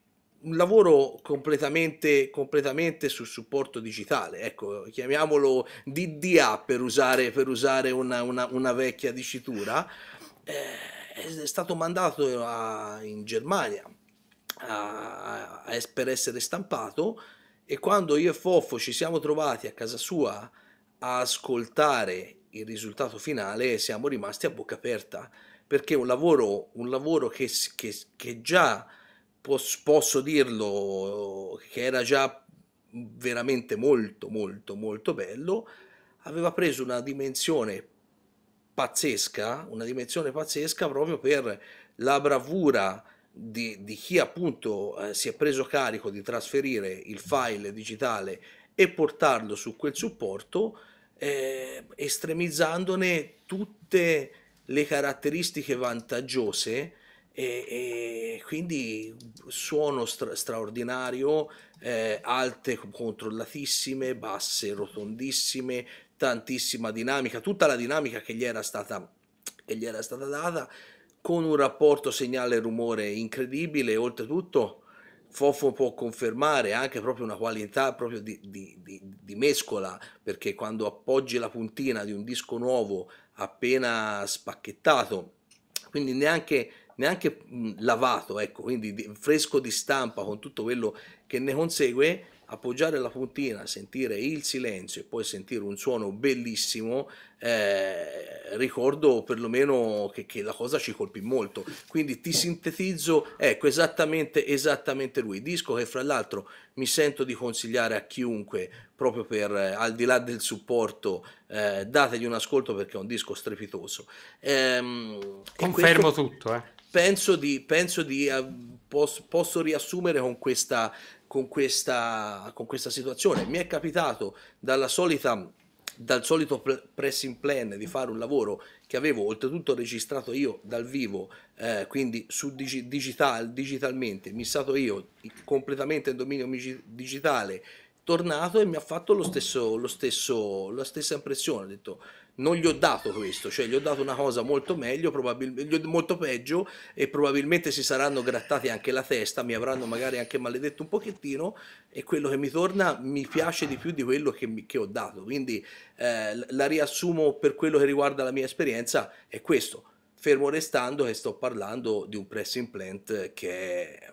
un lavoro completamente, completamente sul supporto digitale, ecco, chiamiamolo D D A per usare, per usare una, una, una vecchia dicitura. Eh, è stato mandato a, in Germania a, a, a, per essere stampato. E quando io e Foffo ci siamo trovati a casa sua a ascoltare il risultato finale siamo rimasti a bocca aperta, perché un lavoro, un lavoro che, che, che già pos, posso dirlo che era già veramente molto molto molto bello, aveva preso una dimensione pazzesca, una dimensione pazzesca proprio per la bravura di, di chi appunto eh, si è preso carico di trasferire il file digitale e portarlo su quel supporto, eh, estremizzandone tutte le caratteristiche vantaggiose, e, e quindi suono stra straordinario, eh, alte controllatissime, basse rotondissime, tantissima dinamica, tutta la dinamica che gli era stata, che gli era stata data, con un rapporto segnale-rumore incredibile. Oltretutto Foffo può confermare anche proprio una qualità proprio di, di, di, di mescola, perché quando appoggi la puntina di un disco nuovo appena spacchettato, quindi neanche, neanche lavato, ecco, quindi fresco di stampa con tutto quello che ne consegue, appoggiare la puntina, sentire il silenzio e poi sentire un suono bellissimo, eh, ricordo perlomeno che, che la cosa ci colpì molto. Quindi ti sintetizzo, ecco, esattamente, esattamente lui, disco che fra l'altro mi sento di consigliare a chiunque, proprio per, eh, al di là del supporto, eh, dategli un ascolto perché è un disco strepitoso. Ehm, Confermo tutto, eh. Penso di, penso di uh, posso, posso riassumere con questa... Con questa, con questa situazione. Mi è capitato dalla solita, dal solito press in plan di fare un lavoro che avevo oltretutto registrato io dal vivo, eh, quindi su digi digital, digitalmente, missato io completamente in dominio digitale, tornato, e mi ha fatto lo stesso, lo stesso, la stessa impressione. Ho detto, non gli ho dato questo, cioè gli ho dato una cosa molto meglio, probabilmente molto peggio, e probabilmente si saranno grattati anche la testa, mi avranno magari anche maledetto un pochettino, e quello che mi torna mi piace di più di quello che, mi, che ho dato. Quindi eh, la riassumo per quello che riguarda la mia esperienza, è questo, fermo restando che sto parlando di un press implant che è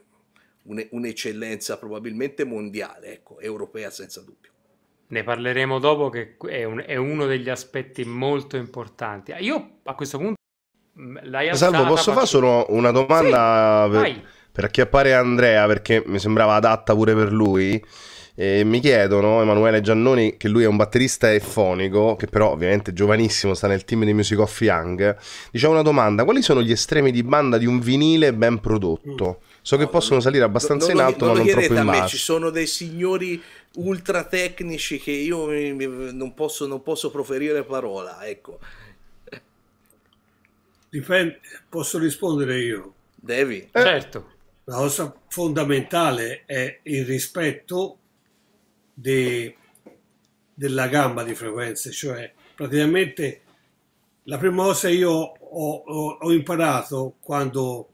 un'eccellenza probabilmente mondiale, ecco, europea senza dubbio. Ne parleremo dopo, che è, un, è uno degli aspetti molto importanti. Io a questo punto l'hai alzata. Salvo, posso fare solo una domanda, sì, per, per acchiappare Andrea, perché mi sembrava adatta pure per lui. E mi chiedono, Emanuele Giannoni, che lui è un batterista e fonico, che però ovviamente è giovanissimo, sta nel team di Music Off Young, dice una domanda: quali sono gli estremi di banda di un vinile ben prodotto? Mm. So che no, possono salire abbastanza non, in alto, non, non ma non troppo in basso. Me, ci sono dei signori ultra tecnici che io mi, mi, non, posso, non posso proferire parola, ecco. Dipende, posso rispondere io? Devi, eh, certo. La cosa fondamentale è il rispetto de, della gamma di frequenze, cioè praticamente la prima cosa io ho, ho, ho imparato quando...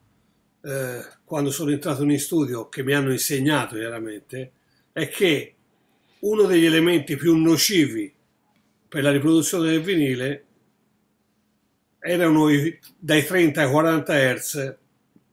Eh, quando sono entrato in studio, che mi hanno insegnato chiaramente, è che uno degli elementi più nocivi per la riproduzione del vinile erano i, dai trenta ai quaranta Hz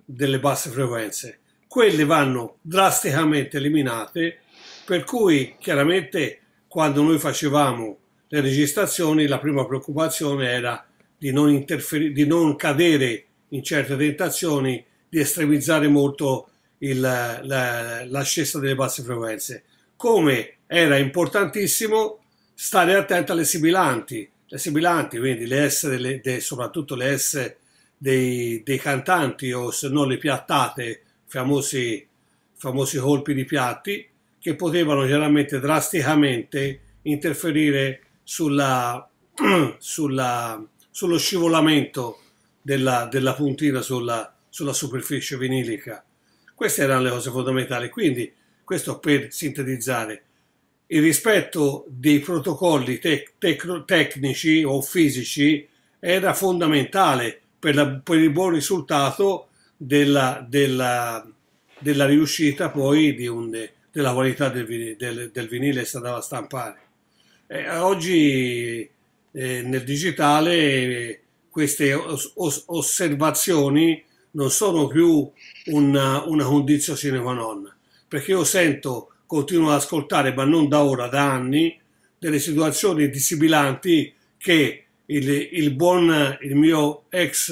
delle basse frequenze. Quelle vanno drasticamente eliminate, per cui chiaramente quando noi facevamo le registrazioni la prima preoccupazione era di non interferire, di non cadere in certe tentazioni di estremizzare molto l'ascesa la, delle basse frequenze, come era importantissimo stare attenti alle sibilanti, le sibilanti, quindi le S delle, de, soprattutto le S dei, dei cantanti, o se no le piattate, famosi, famosi colpi di piatti, che potevano chiaramente drasticamente interferire sulla, sulla, sullo scivolamento della, della puntina sulla sulla superficie vinilica. Queste erano le cose fondamentali, quindi questo per sintetizzare il rispetto dei protocolli tec tec tecnici o fisici era fondamentale per, la, per il buon risultato della, della, della riuscita poi di un, de, della qualità del vinile, del, del vinile che si andava a stampare. Eh, oggi eh, nel digitale eh, queste os os osservazioni non sono più una, una condizione sine qua non, perché io sento, continuo ad ascoltare, ma non da ora, da anni, delle situazioni di sibilanti che il, il buon, il mio ex,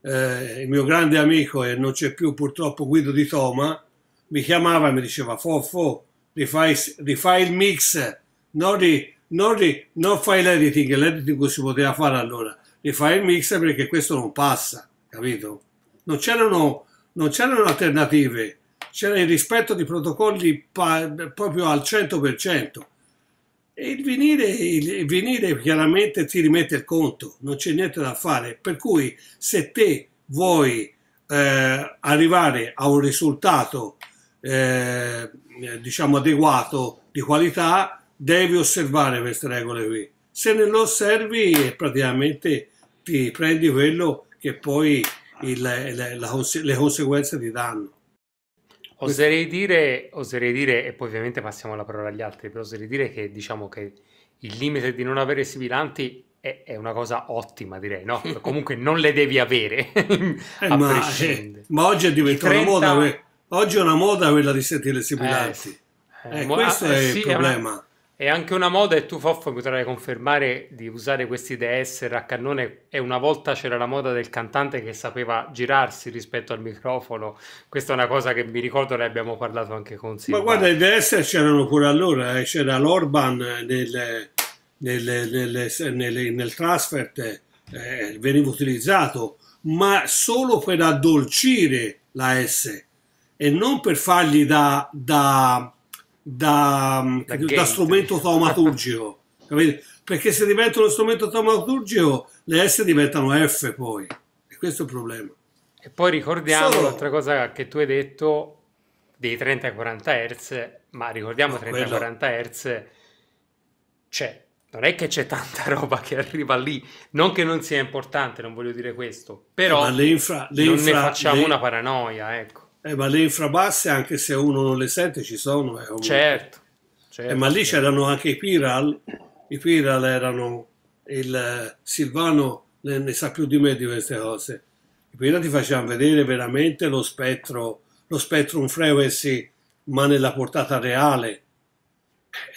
eh, il mio grande amico, e non c'è più purtroppo, Guido Di Toma, mi chiamava e mi diceva: Foffo, rifai, rifai il mix, non, ri, non, ri, non fai l'editing, l'editing si poteva fare allora, rifai il mix perché questo non passa, capito? Non c'erano alternative, c'era il rispetto di protocolli proprio al cento per cento. E il vinile, il vinile chiaramente ti rimette il conto, non c'è niente da fare, per cui se te vuoi eh, arrivare a un risultato eh, diciamo adeguato, di qualità, devi osservare queste regole qui. Se non lo osservi praticamente ti prendi quello che poi il, la, la, le conseguenze ti danno. Oserei dire, oserei dire, e poi ovviamente passiamo la parola agli altri, però oserei dire che diciamo che il limite di non avere sibilanti è, è una cosa ottima, direi, no? Comunque non le devi avere, eh, a ma, prescindere. Eh, ma oggi è diventata trenta... una moda, oggi è una moda quella di sentire sibilanti, eh, eh, eh, questo ah, è sì, il problema. È una... È anche una moda, e tu, Foffo, potrai confermare, di usare questi D S R a cannone. E una volta c'era la moda del cantante che sapeva girarsi rispetto al microfono. Questa è una cosa che mi ricordo, ne abbiamo parlato anche con Silvano. Ma guarda, i D S R c'erano pure allora, eh. C'era l'Orban nel, nel, nel, nel, nel Transfert, eh, veniva utilizzato, ma solo per addolcire la S e non per fargli da... da Da, da, da strumento taumaturgico, capite? Perché se diventa uno strumento taumaturgico le S diventano F poi, e questo è il problema. E poi ricordiamo Solo... l'altra cosa che tu hai detto dei trenta quaranta hertz, ma ricordiamo, no, trenta quaranta hertz, cioè non è che c'è tanta roba che arriva lì, non che non sia importante, non voglio dire questo, però ma le infra, le non infra, ne facciamo le... una paranoia, ecco. Eh, ma le infrabasse, anche se uno non le sente, ci sono. Eh, certo, certo eh, ma lì c'erano anche i Piral. I Piral erano... il Silvano ne, ne sa più di me di queste cose. I Piral ti facevano vedere veramente lo spettro, lo spectrum frequency, ma nella portata reale.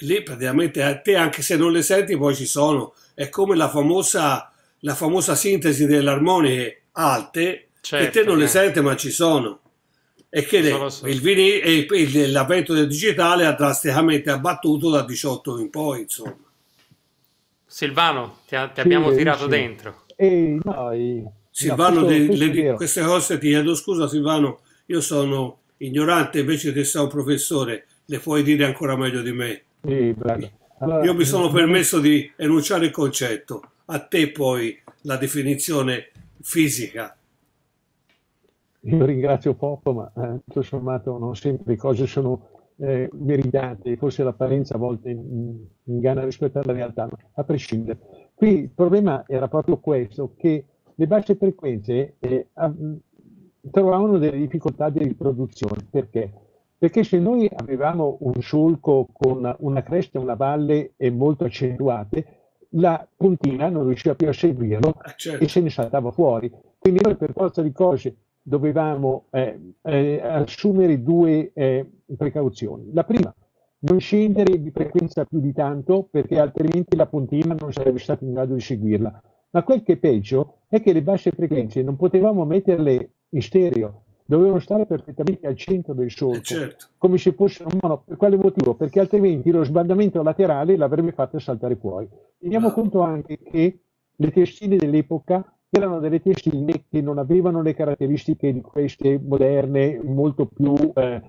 Lì praticamente a te, anche se non le senti, poi ci sono. È come la famosa, la famosa sintesi delle armoniche alte, certo, che te non eh. le senti, ma ci sono. E che l'avvento del digitale ha drasticamente abbattuto da diciotto in poi, insomma. Silvano, ti, a, ti abbiamo sì, tirato sì. dentro. Eh, no, eh, Silvano, no, questo, le, le, queste cose ti chiedo scusa, Silvano, io sono ignorante, invece che sei un professore, le puoi dire ancora meglio di me. Sì, allora, io mi sono permesso di enunciare il concetto, a te poi la definizione fisica. Io ringrazio Poppo, ma eh, tutto sommato non sempre le cose sono eh, meritate, forse l'apparenza a volte inganna rispetto alla realtà, ma a prescindere. Qui il problema era proprio questo, che le basse frequenze eh, trovavano delle difficoltà di riproduzione. Perché? Perché se noi avevamo un solco con una cresta e una valle e molto accentuate, la puntina non riusciva più a seguirlo, ah, certo. e se ne saltava fuori. Quindi noi per forza di cose dovevamo eh, eh, assumere due eh, precauzioni. La prima, non scendere di frequenza più di tanto, perché altrimenti la puntina non sarebbe stata in grado di seguirla. Ma quel che è peggio è che le basse frequenze non potevamo metterle in stereo, dovevano stare perfettamente al centro del solco, certo. come se fossero un mono. Per quale motivo? Perché altrimenti lo sbandamento laterale l'avrebbe fatta saltare fuori. Teniamo no. conto anche che le tessine dell'epoca erano delle tessine che non avevano le caratteristiche di queste moderne, molto più eh,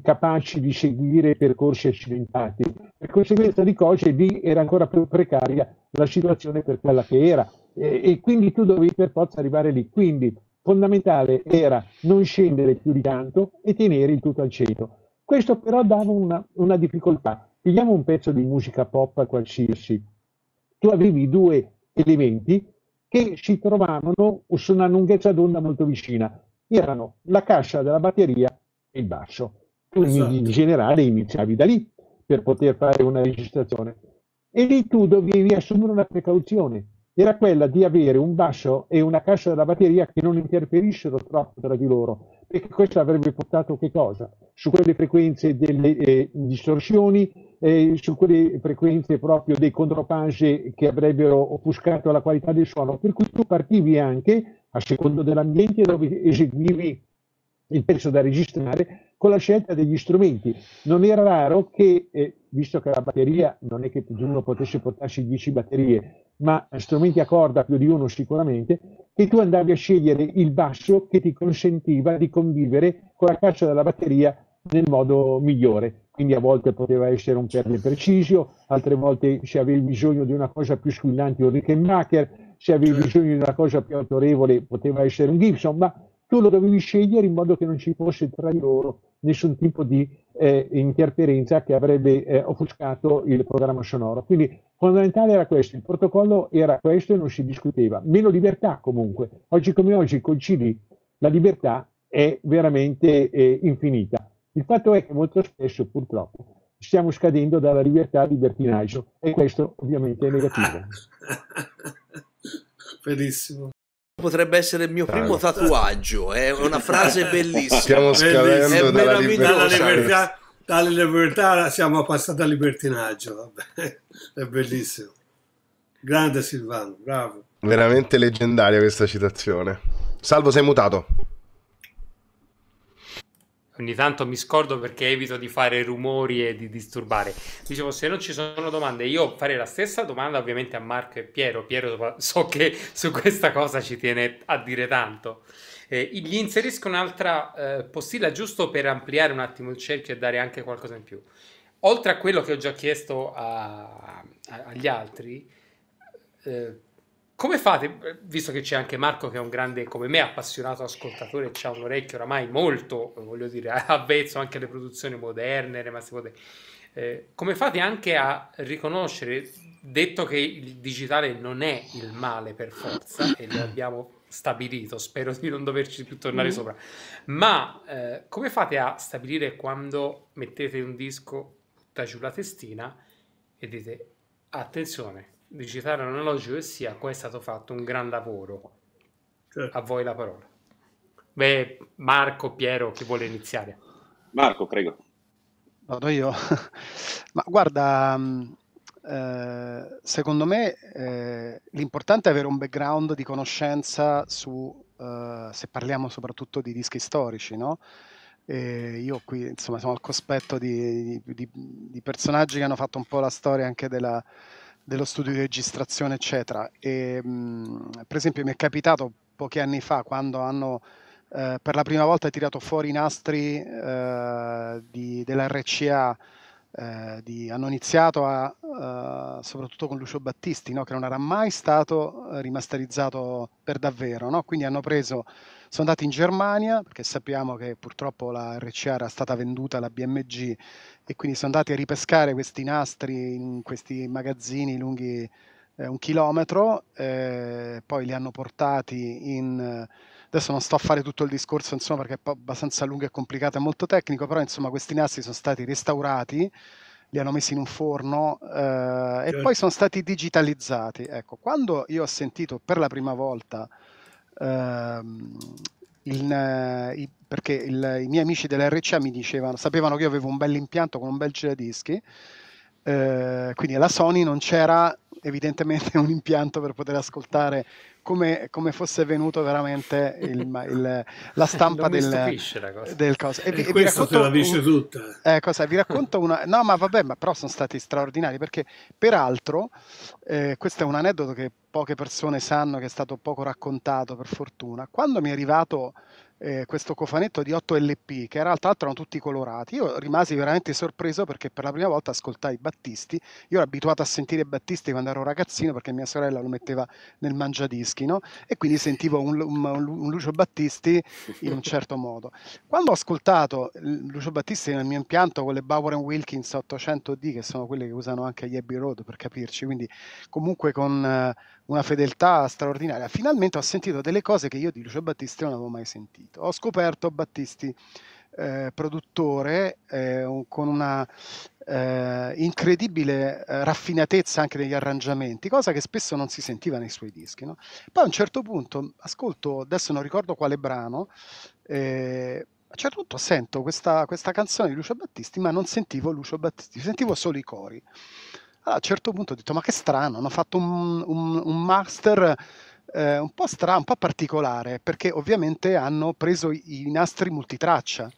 capaci di seguire percorsi accidentati. Per conseguenza di cose lì era ancora più precaria la situazione per quella che era, e, e quindi tu dovevi per forza arrivare lì. Quindi fondamentale era non scendere più di tanto e tenere il tutto al centro. Questo però dava una, una difficoltà. Pigliamo un pezzo di musica pop qualsiasi, tu avevi due elementi che si trovavano su una lunghezza d'onda molto vicina, erano la cassa della batteria e il basso. Quindi esatto. in generale iniziavi da lì per poter fare una registrazione, e lì tu dovevi assumere una precauzione, era quella di avere un basso e una cassa della batteria che non interferissero troppo tra di loro, perché questo avrebbe portato che cosa? Su quelle frequenze delle eh, distorsioni, eh, su quelle frequenze proprio dei contropage che avrebbero offuscato la qualità del suono, per cui tu partivi anche a secondo dell'ambiente dove eseguivi il pezzo da registrare con la scelta degli strumenti. Non era raro che, eh, visto che la batteria non è che più di uno potesse portarsi dieci batterie, ma strumenti a corda più di uno sicuramente, che tu andavi a scegliere il basso che ti consentiva di convivere con la caccia della batteria nel modo migliore. Quindi a volte poteva essere un perde preciso, altre volte se avevi bisogno di una cosa più squillante un Rickenbacker, se avevi bisogno di una cosa più autorevole poteva essere un Gibson, ma tu lo dovevi scegliere in modo che non ci fosse tra di loro nessun tipo di eh, interferenza che avrebbe eh, offuscato il programma sonoro. Quindi fondamentale era questo, il protocollo era questo e non si discuteva. Meno libertà comunque, oggi come oggi col C D la libertà è veramente eh, infinita. Il fatto è che molto spesso purtroppo stiamo scadendo dalla libertà di libertinaggio e questo ovviamente è negativo. Bellissimo. Potrebbe essere il mio primo tatuaggio, è eh? una frase bellissima. Stiamo scadendo dalla libertà, dalla libertà siamo passati al libertinaggio, vabbè. È bellissimo. Grande Silvano, bravo. Veramente leggendaria questa citazione. Salvo, sei mutato. Ogni tanto mi scordo perché evito di fare rumori e di disturbare. Dicevo, se non ci sono domande, io farei la stessa domanda ovviamente a Marco e Piero. Piero so che su questa cosa ci tiene a dire tanto. Eh, gli inserisco un'altra eh, postilla giusto per ampliare un attimo il cerchio e dare anche qualcosa in più. Oltre a quello che ho già chiesto a, a, agli altri, eh, come fate, visto che c'è anche Marco che è un grande, come me, appassionato ascoltatore, c'ha un orecchio oramai molto, voglio dire, avvezzo anche alle produzioni moderne, eh, come fate anche a riconoscere, detto che il digitale non è il male per forza, e lo abbiamo stabilito, spero di non doverci più tornare mm-hmm. sopra, ma eh, come fate a stabilire quando mettete un disco, butta giù la testina e dite, attenzione, digitale analogico che sia, qua è stato fatto un gran lavoro. Certo. A voi la parola. Beh, Marco, Piero, chi vuole iniziare? Marco, prego. Vado io? Ma guarda, eh, secondo me eh, l'importante è avere un background di conoscenza su, eh, se parliamo soprattutto di dischi storici, no? E io qui insomma sono al cospetto di, di, di personaggi che hanno fatto un po' la storia anche della dello studio di registrazione eccetera e, mh, per esempio mi è capitato pochi anni fa quando hanno eh, per la prima volta tirato fuori i nastri eh, dell'R C A eh, di, hanno iniziato a eh, soprattutto con Lucio Battisti, no? Che non era mai stato rimasterizzato per davvero, no? Quindi hanno preso, sono andati in Germania perché sappiamo che purtroppo la R C A era stata venduta alla B M G e quindi sono andati a ripescare questi nastri in questi magazzini lunghi eh, un chilometro, eh, poi li hanno portati in... Adesso non sto a fare tutto il discorso insomma perché è abbastanza lungo e complicato e molto tecnico, però insomma questi nastri sono stati restaurati, li hanno messi in un forno eh, e poi sono stati digitalizzati. Ecco, quando io ho sentito per la prima volta eh, il... i, perché il, i miei amici dell'R C A mi dicevano, sapevano che io avevo un bel impianto con un bel giradischi, eh, quindi alla Sony non c'era evidentemente un impianto per poter ascoltare come, come fosse venuto veramente il, il, la stampa del, la del coso. E, e, e questo te la dice un, tutta. Eh, cosa, vi racconto una... No, ma vabbè, ma però sono stati straordinari, perché peraltro, eh, questo è un aneddoto che poche persone sanno, che è stato poco raccontato per fortuna, quando mi è arrivato... Eh, questo cofanetto di otto L P che era, tra l'altro erano tutti colorati, io rimasi veramente sorpreso perché per la prima volta ascoltai Battisti. Io ero abituato a sentire Battisti quando ero ragazzino perché mia sorella lo metteva nel mangiadischi, no? E quindi sentivo un, un, un Lucio Battisti in un certo modo. Quando ho ascoltato Lucio Battisti nel mio impianto con le Bauer and Wilkins ottocento D, che sono quelle che usano anche gli Abbey Road per capirci, quindi comunque con una fedeltà straordinaria, finalmente ho sentito delle cose che io di Lucio Battisti non avevo mai sentito. Ho scoperto Battisti eh, produttore eh, un, con una eh, incredibile eh, raffinatezza anche degli arrangiamenti, cosa che spesso non si sentiva nei suoi dischi, no? Poi a un certo punto ascolto, adesso non ricordo quale brano, eh, a un certo punto sento questa, questa canzone di Lucio Battisti, ma non sentivo Lucio Battisti, sentivo solo i cori. Allora, a un certo punto ho detto, ma che strano, hanno fatto un, un, un master eh, un po' strano, un po' particolare, perché ovviamente hanno preso i, i nastri multitraccia.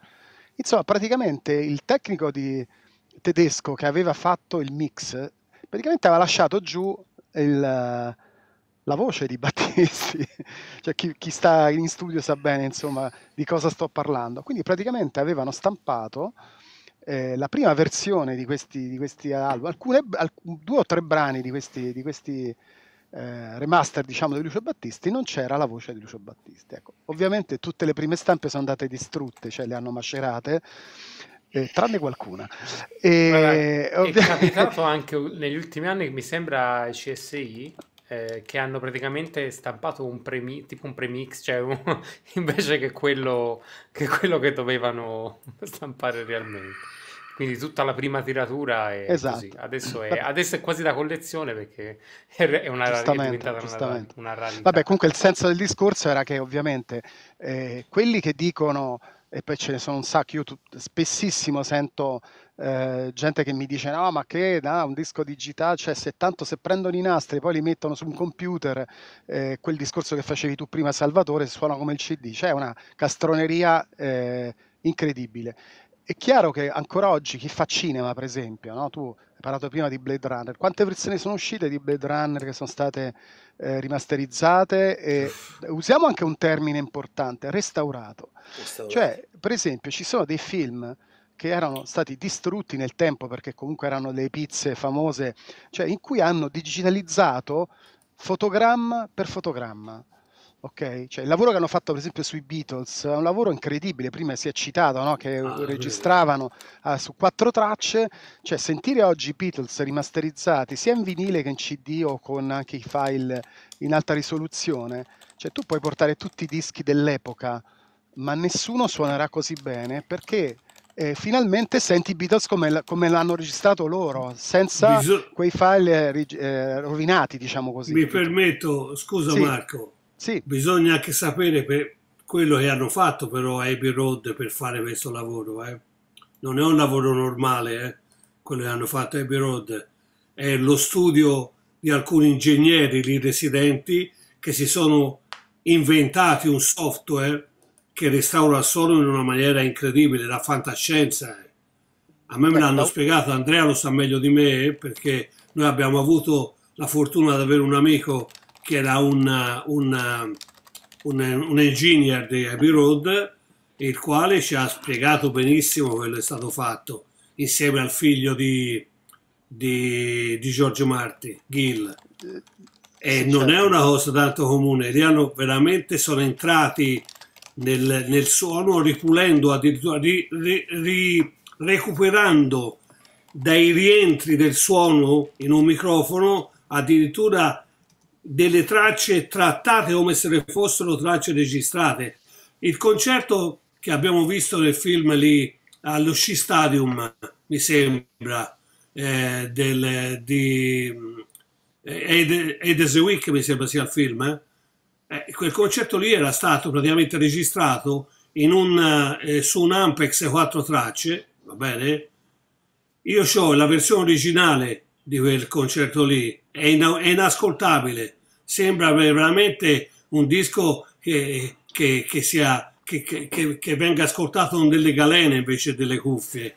Insomma, praticamente il tecnico di, tedesco che aveva fatto il mix, praticamente aveva lasciato giù il... la voce di Battisti, cioè chi, chi sta in studio sa bene insomma di cosa sto parlando. Quindi praticamente avevano stampato eh, la prima versione di questi, di questi album, alcune, alc- due o tre brani di questi, di questi eh, remaster diciamo di Lucio Battisti, non c'era la voce di Lucio Battisti. Ecco. Ovviamente tutte le prime stampe sono andate distrutte, cioè le hanno macerate, eh, tranne qualcuna. E, Guarda, ovviamente... È capitato anche negli ultimi anni, mi sembra C S I... Eh, che hanno praticamente stampato un premi- tipo un premix, cioè un, invece che quello, che quello che dovevano stampare realmente, quindi tutta la prima tiratura è esatto. Così. Adesso è, adesso è quasi da collezione perché è, una, giustamente, è diventata giustamente. Una, una rarità. Vabbè, comunque il senso del discorso era che ovviamente eh, quelli che dicono, e poi ce ne sono un sacco, io t- spessissimo sento eh, gente che mi dice no ma che da un disco digitale, cioè se tanto se prendono i nastri poi li mettono su un computer, eh, quel discorso che facevi tu prima Salvatore, suona come il C D, cioè è una castroneria eh, incredibile. È chiaro che ancora oggi chi fa cinema per esempio, no? Tu hai parlato prima di Blade Runner, quante versioni sono uscite di Blade Runner che sono state eh, rimasterizzate e usiamo anche un termine importante, restaurato. Cioè, per esempio, ci sono dei film che erano stati distrutti nel tempo perché comunque erano le pizze famose, cioè in cui hanno digitalizzato fotogramma per fotogramma. Ok, cioè il lavoro che hanno fatto per esempio sui Beatles è un lavoro incredibile, prima si è citato, no? Che ah, registravano ah, su quattro tracce, cioè sentire oggi i Beatles rimasterizzati sia in vinile che in C D o con anche i file in alta risoluzione, cioè tu puoi portare tutti i dischi dell'epoca, ma nessuno suonerà così bene perché... E finalmente senti i Beatles come, come l'hanno registrato loro, senza Bisog- quei file eh, rovinati, diciamo così. Mi permetto, scusa sì. Marco, sì. Bisogna anche sapere per quello che hanno fatto però Abbey Road per fare questo lavoro, eh. Non è un lavoro normale, eh. Quello che hanno fatto Abbey Road è lo studio di alcuni ingegneri lì residenti che si sono inventati un software che restaura il suono in una maniera incredibile, la fantascienza. A me me l'hanno spiegato, Andrea lo sa meglio di me, perché noi abbiamo avuto la fortuna di avere un amico che era un, un, un, un engineer di Abbey Road, il quale ci ha spiegato benissimo quello che è stato fatto, insieme al figlio di, di, di George Martin, Gil. E sì, non certo. È una cosa tanto comune, lì hanno veramente sono entrati... Nel, nel suono, ripulendo, addirittura ri, ri, ri, recuperando dai rientri del suono in un microfono addirittura delle tracce trattate come se ne fossero tracce registrate. Il concerto che abbiamo visto nel film lì allo Sci Stadium, mi sembra, eh, del, di eh, Ed is the Week, mi sembra sia il film, eh? Eh, quel concerto lì era stato praticamente registrato in un, eh, su un Ampex quattro tracce, va bene? Io ho la versione originale di quel concerto lì, è, in, è inascoltabile, sembra veramente un disco che, che, che, sia, che, che, che, che venga ascoltato con delle galene invece delle cuffie.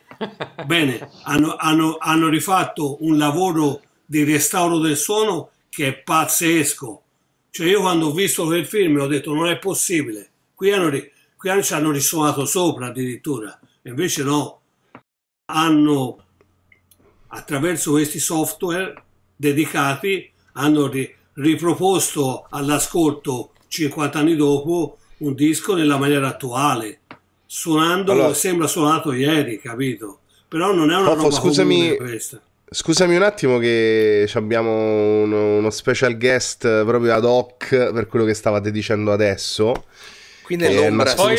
Bene, hanno, hanno, hanno rifatto un lavoro di restauro del suono che è pazzesco. Cioè io quando ho visto quel film ho detto non è possibile, qui, hanno, qui hanno, ci hanno risuonato sopra addirittura, invece no, hanno attraverso questi software dedicati hanno ri, riproposto all'ascolto cinquanta anni dopo un disco nella maniera attuale, suonandolo allora, sembra suonato ieri, capito? Però non è una Foffo, roba scusami... comune questa. Scusami un attimo che abbiamo uno, uno special guest proprio ad hoc per quello che stavate dicendo adesso. Quindi è poi,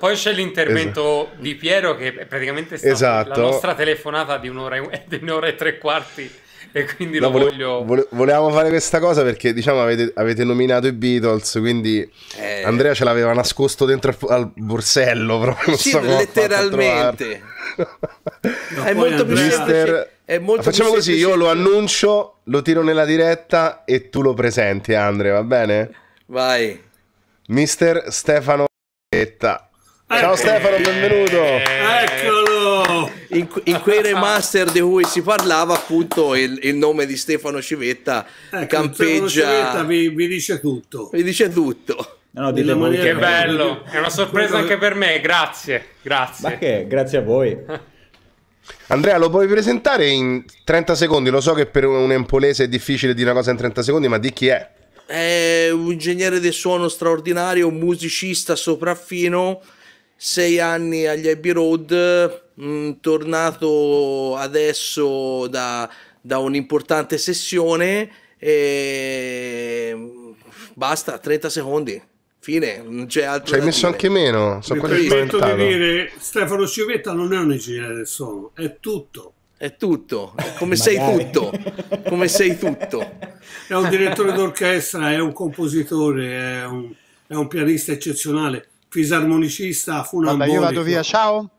poi c'è l'intervento esatto. di Piero che è praticamente stata esatto. la nostra telefonata di un'ora, e, di un'ora e tre quarti e quindi no, lo vole voglio... vole volevamo fare questa cosa perché, diciamo, avete, avete nominato i Beatles, quindi eh... Andrea ce l'aveva nascosto dentro al, al borsello proprio. Sì, so letteralmente. No, è, molto più Mister... è molto Facciamo più così, io lo annuncio, lo tiro nella diretta e tu lo presenti, Andrea, va bene? Vai. Mister Stefano Civetta. Ciao Stefano, benvenuto. Eccolo. In, in quei remaster di cui si parlava, appunto, il, il nome di Stefano Civetta, ecco, campeggia. Stefano Civetta vi, vi dice tutto. Vi dice tutto. No, dite voi. Che bello, è una sorpresa anche per me, grazie. Grazie. Ma che? Grazie a voi. Andrea, lo puoi presentare in trenta secondi? Lo so che per un empolese è difficile dire una cosa in trenta secondi, ma di chi è? È un ingegnere del suono straordinario, un musicista sopraffino, sei anni agli Abbey Road, mh, tornato adesso da, da un'importante sessione e basta, trenta secondi, fine, non c'è altro. Ci hai messo dire. Anche meno, so mi permetto di dire, Stefano Civetta non è un ingegnere del suono, è tutto. È tutto, come sei tutto, come sei tutto. È un direttore d'orchestra, è un compositore, è un, è un pianista eccezionale, fisarmonicista, funambolico. Guarda, io vado via, ciao.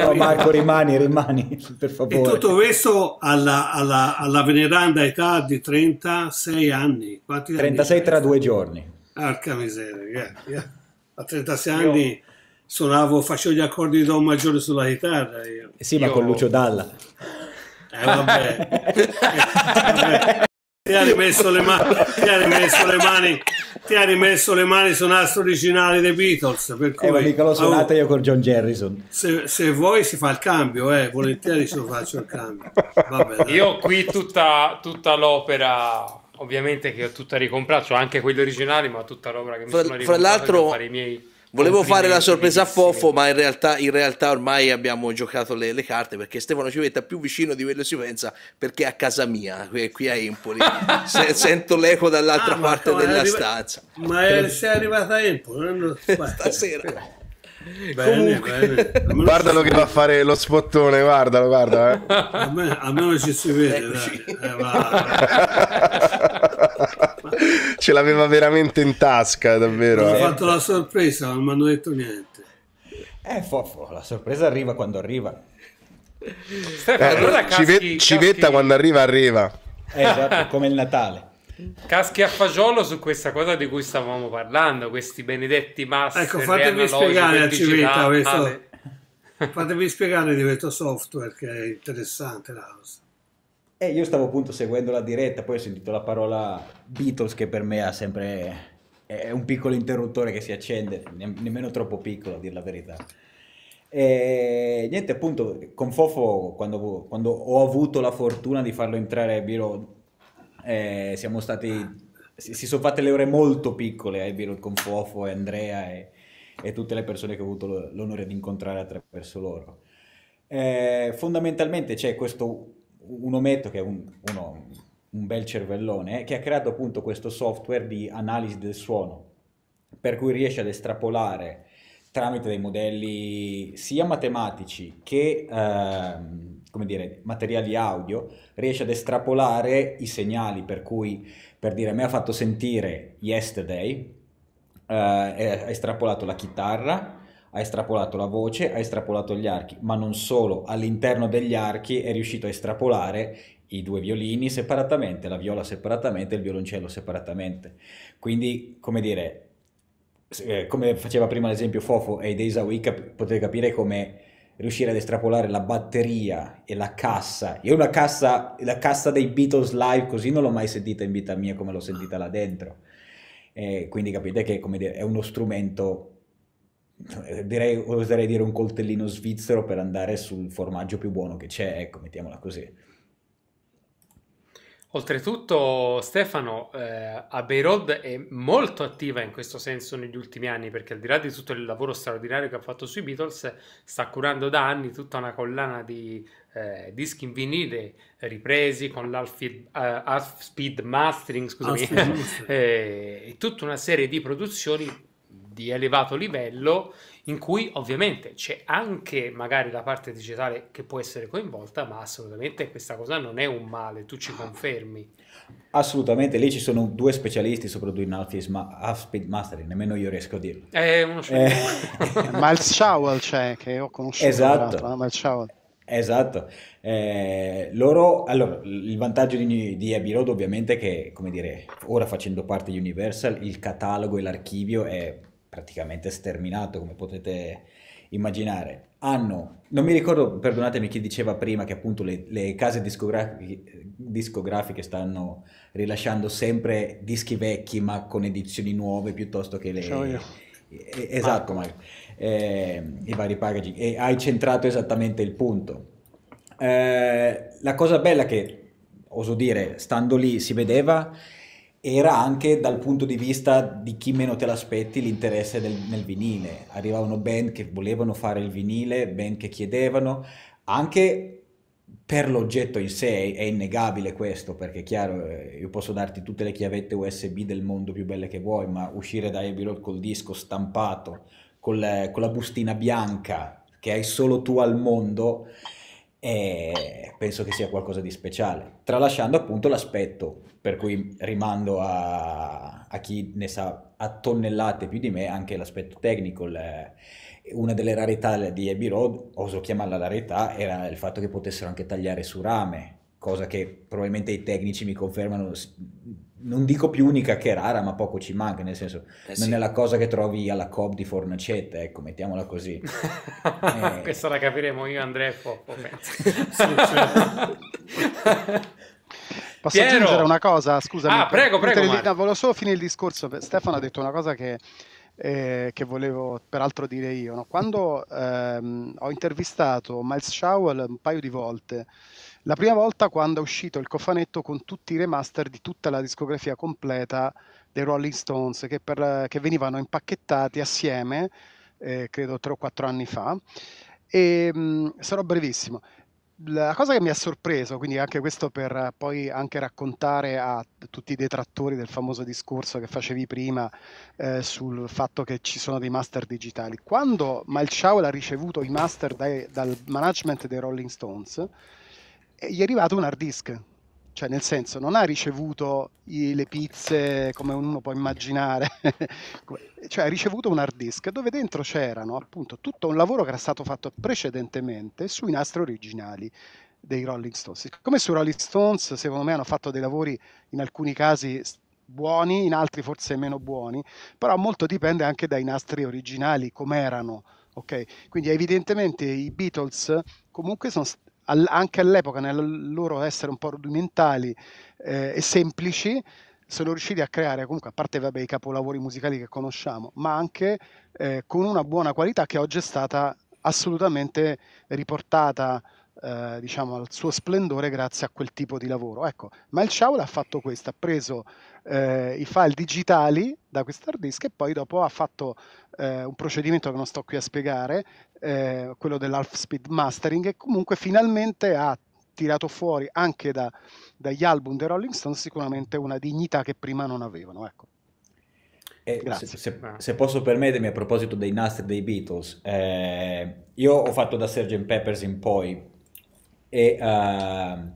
No, Marco, rimani, rimani, per favore. E tutto questo alla, alla, alla veneranda età di trentasei anni. Quanti trentasei anni? Tra due giorni. Arca miseria, yeah, yeah. A trentasei anni... Io... Suonavo, facevo gli accordi di Do maggiore sulla chitarra. Io. Sì, ma io... con Lucio Dalla. Eh, vabbè. vabbè. Ti ha rimesso le mani, ti ha rimesso le mani, ti ha rimesso le mani su un nastro originale dei Beatles. Per cui, eh, ma mica l'ho suonata oh, io con John Harrison. Se, se vuoi si fa il cambio, eh, volentieri ce lo faccio il cambio. Vabbè, io qui tutta, tutta l'opera... Ovviamente che ho tutta ricomprato, anche quelli originali, ma tutta l'opera che mi fra, sono ricomprato fra l'altro... fare i miei... Volevo fare la sorpresa a Foffo, ma in realtà, in realtà ormai abbiamo giocato le, le carte, perché Stefano Civetta è più vicino di quello si pensa, perché è a casa mia, qui a Empoli. Se, sento l'eco dall'altra ah, parte della arriva... stanza. Ma è, sei arrivata a Empoli? Non... Stasera. Bene, bene. Guardalo che va a fare lo spottone, guardalo, guarda. Eh. A, me, a me non ci si vede. Eh, va. Ce l'aveva veramente in tasca, davvero. Ho eh. fatto la sorpresa, non mi hanno detto niente. Eh, Foffo, la sorpresa arriva quando arriva. Allora, eh, Civetta quando arriva, arriva. Eh, esatto, come il Natale. Caschi a fagiolo su questa cosa di cui stavamo parlando, questi benedetti master. Ecco, fatevi spiegare a Civetta questo, fatevi spiegare di questo software che è interessante la cosa. Eh, io stavo appunto seguendo la diretta, poi ho sentito la parola Beatles che per me ha sempre è un piccolo interruttore che si accende, nemmeno troppo piccolo a dire la verità. E niente, appunto con Foffo quando, quando ho avuto la fortuna di farlo entrare a Abbey Road, Eh, siamo stati si, si sono fatte le ore molto piccole a Abbey Road con Foffo e Andrea e, e tutte le persone che ho avuto l'onore di incontrare attraverso loro. Eh, fondamentalmente c'è questo un ometto che è un, uno, un bel cervellone eh, che ha creato appunto questo software di analisi del suono, per cui riesce ad estrapolare tramite dei modelli sia matematici che ehm, come dire, materiali audio, riesce ad estrapolare i segnali, per cui, per dire, mi ha fatto sentire Yesterday, eh, ha estrapolato la chitarra, ha estrapolato la voce, ha estrapolato gli archi, ma non solo, all'interno degli archi è riuscito a estrapolare i due violini separatamente, la viola separatamente e il violoncello separatamente. Quindi, come dire, eh, come faceva prima l'esempio Foffo e Days a Week, potete capire come... riuscire ad estrapolare la batteria e la cassa. Io una cassa, la cassa dei Beatles live così non l'ho mai sentita in vita mia come l'ho sentita là dentro. E quindi capite che, come dire, è uno strumento, direi, oserei dire un coltellino svizzero per andare sul formaggio più buono che c'è, ecco, mettiamola così. Oltretutto Stefano, eh, Abbey Road è molto attiva in questo senso negli ultimi anni, perché al di là di tutto il lavoro straordinario che ha fatto sui Beatles, sta curando da anni tutta una collana di eh, dischi in vinile ripresi con l'Half Speed Mastering, scusami, e eh, tutta una serie di produzioni di elevato livello, in cui ovviamente c'è anche magari la parte digitale che può essere coinvolta, ma assolutamente questa cosa non è un male, tu ci confermi? Assolutamente, lì ci sono due specialisti sopra due Naltis, ma a Speed Mastering nemmeno io riesco a dirlo. È uno eh. Miles Showell, cioè, che ho conosciuto. Esatto. Miles Showell. Esatto, eh, loro, allora, il vantaggio di, di Abbey Road ovviamente è che, come dire, ora facendo parte di Universal, il catalogo e l'archivio è praticamente sterminato, come potete immaginare. Hanno, non mi ricordo, perdonatemi, chi diceva prima che appunto le, le case discografiche, discografiche stanno rilasciando sempre dischi vecchi ma con edizioni nuove piuttosto che le... Esatto, Marco. Eh, i vari packaging, e hai centrato esattamente il punto. Eh, la cosa bella che, oso dire, stando lì si vedeva, era anche dal punto di vista di chi meno te l'aspetti l'interesse del, nel vinile. Arrivavano band che volevano fare il vinile, band che chiedevano, anche per l'oggetto in sé è innegabile questo, perché è chiaro, io posso darti tutte le chiavette U S B del mondo più belle che vuoi, ma uscire da Abbey Road col disco stampato, col, con la bustina bianca che hai solo tu al mondo, eh, penso che sia qualcosa di speciale, tralasciando appunto l'aspetto, per cui rimando a, a chi ne sa a tonnellate più di me, anche l'aspetto tecnico. Il, una delle rarità di Abbey Road, oso chiamarla la rarità, era il fatto che potessero anche tagliare su rame, cosa che probabilmente i tecnici mi confermano, non dico più unica che rara, ma poco ci manca, nel senso, eh sì, non è la cosa che trovi alla Coop di Fornacetta, ecco, mettiamola così. eh... Questa la capiremo io, Andrea e Foffo. Posso Piero. aggiungere una cosa? Scusami. Ah, prego, prego. Li... No, volevo solo finire il discorso. Stefano ha detto una cosa che... Eh, che volevo peraltro dire io, no? Quando ehm, ho intervistato Miles Showell un paio di volte, la prima volta quando è uscito il cofanetto con tutti i remaster di tutta la discografia completa dei Rolling Stones, che, per, che venivano impacchettati assieme, eh, credo tre o quattro anni fa, e mh, sarò brevissimo. La cosa che mi ha sorpreso, quindi anche questo per poi anche raccontare a tutti i detrattori del famoso discorso che facevi prima, eh, sul fatto che ci sono dei master digitali, quando Miles Showell ha ricevuto i master dai, dal management dei Rolling Stones, gli è arrivato un hard disk, cioè nel senso non ha ricevuto i, le pizze come uno può immaginare, cioè ha ricevuto un hard disk dove dentro c'erano appunto tutto un lavoro che era stato fatto precedentemente sui nastri originali dei Rolling Stones. Come su Rolling Stones secondo me hanno fatto dei lavori in alcuni casi buoni, in altri forse meno buoni, però molto dipende anche dai nastri originali com'erano, ok? Quindi evidentemente i Beatles comunque sono stati, anche all'epoca nel loro essere un po' rudimentali eh, e semplici, sono riusciti a creare comunque, a parte vabbè, i capolavori musicali che conosciamo, ma anche eh, con una buona qualità che oggi è stata assolutamente riportata eh, diciamo al suo splendore grazie a quel tipo di lavoro. Ecco, Miles Showell ha fatto questo, ha preso eh, i file digitali da questo hard disk e poi dopo ha fatto eh, un procedimento che non sto qui a spiegare, Eh, quello dell'half speed mastering, e comunque finalmente ha tirato fuori anche da, dagli album dei Rolling Stones sicuramente una dignità che prima non avevano, ecco. Eh, Grazie. Se, se, se posso permettermi, a proposito dei nastri dei Beatles, eh, io ho fatto da sergeant Peppers in poi, e uh,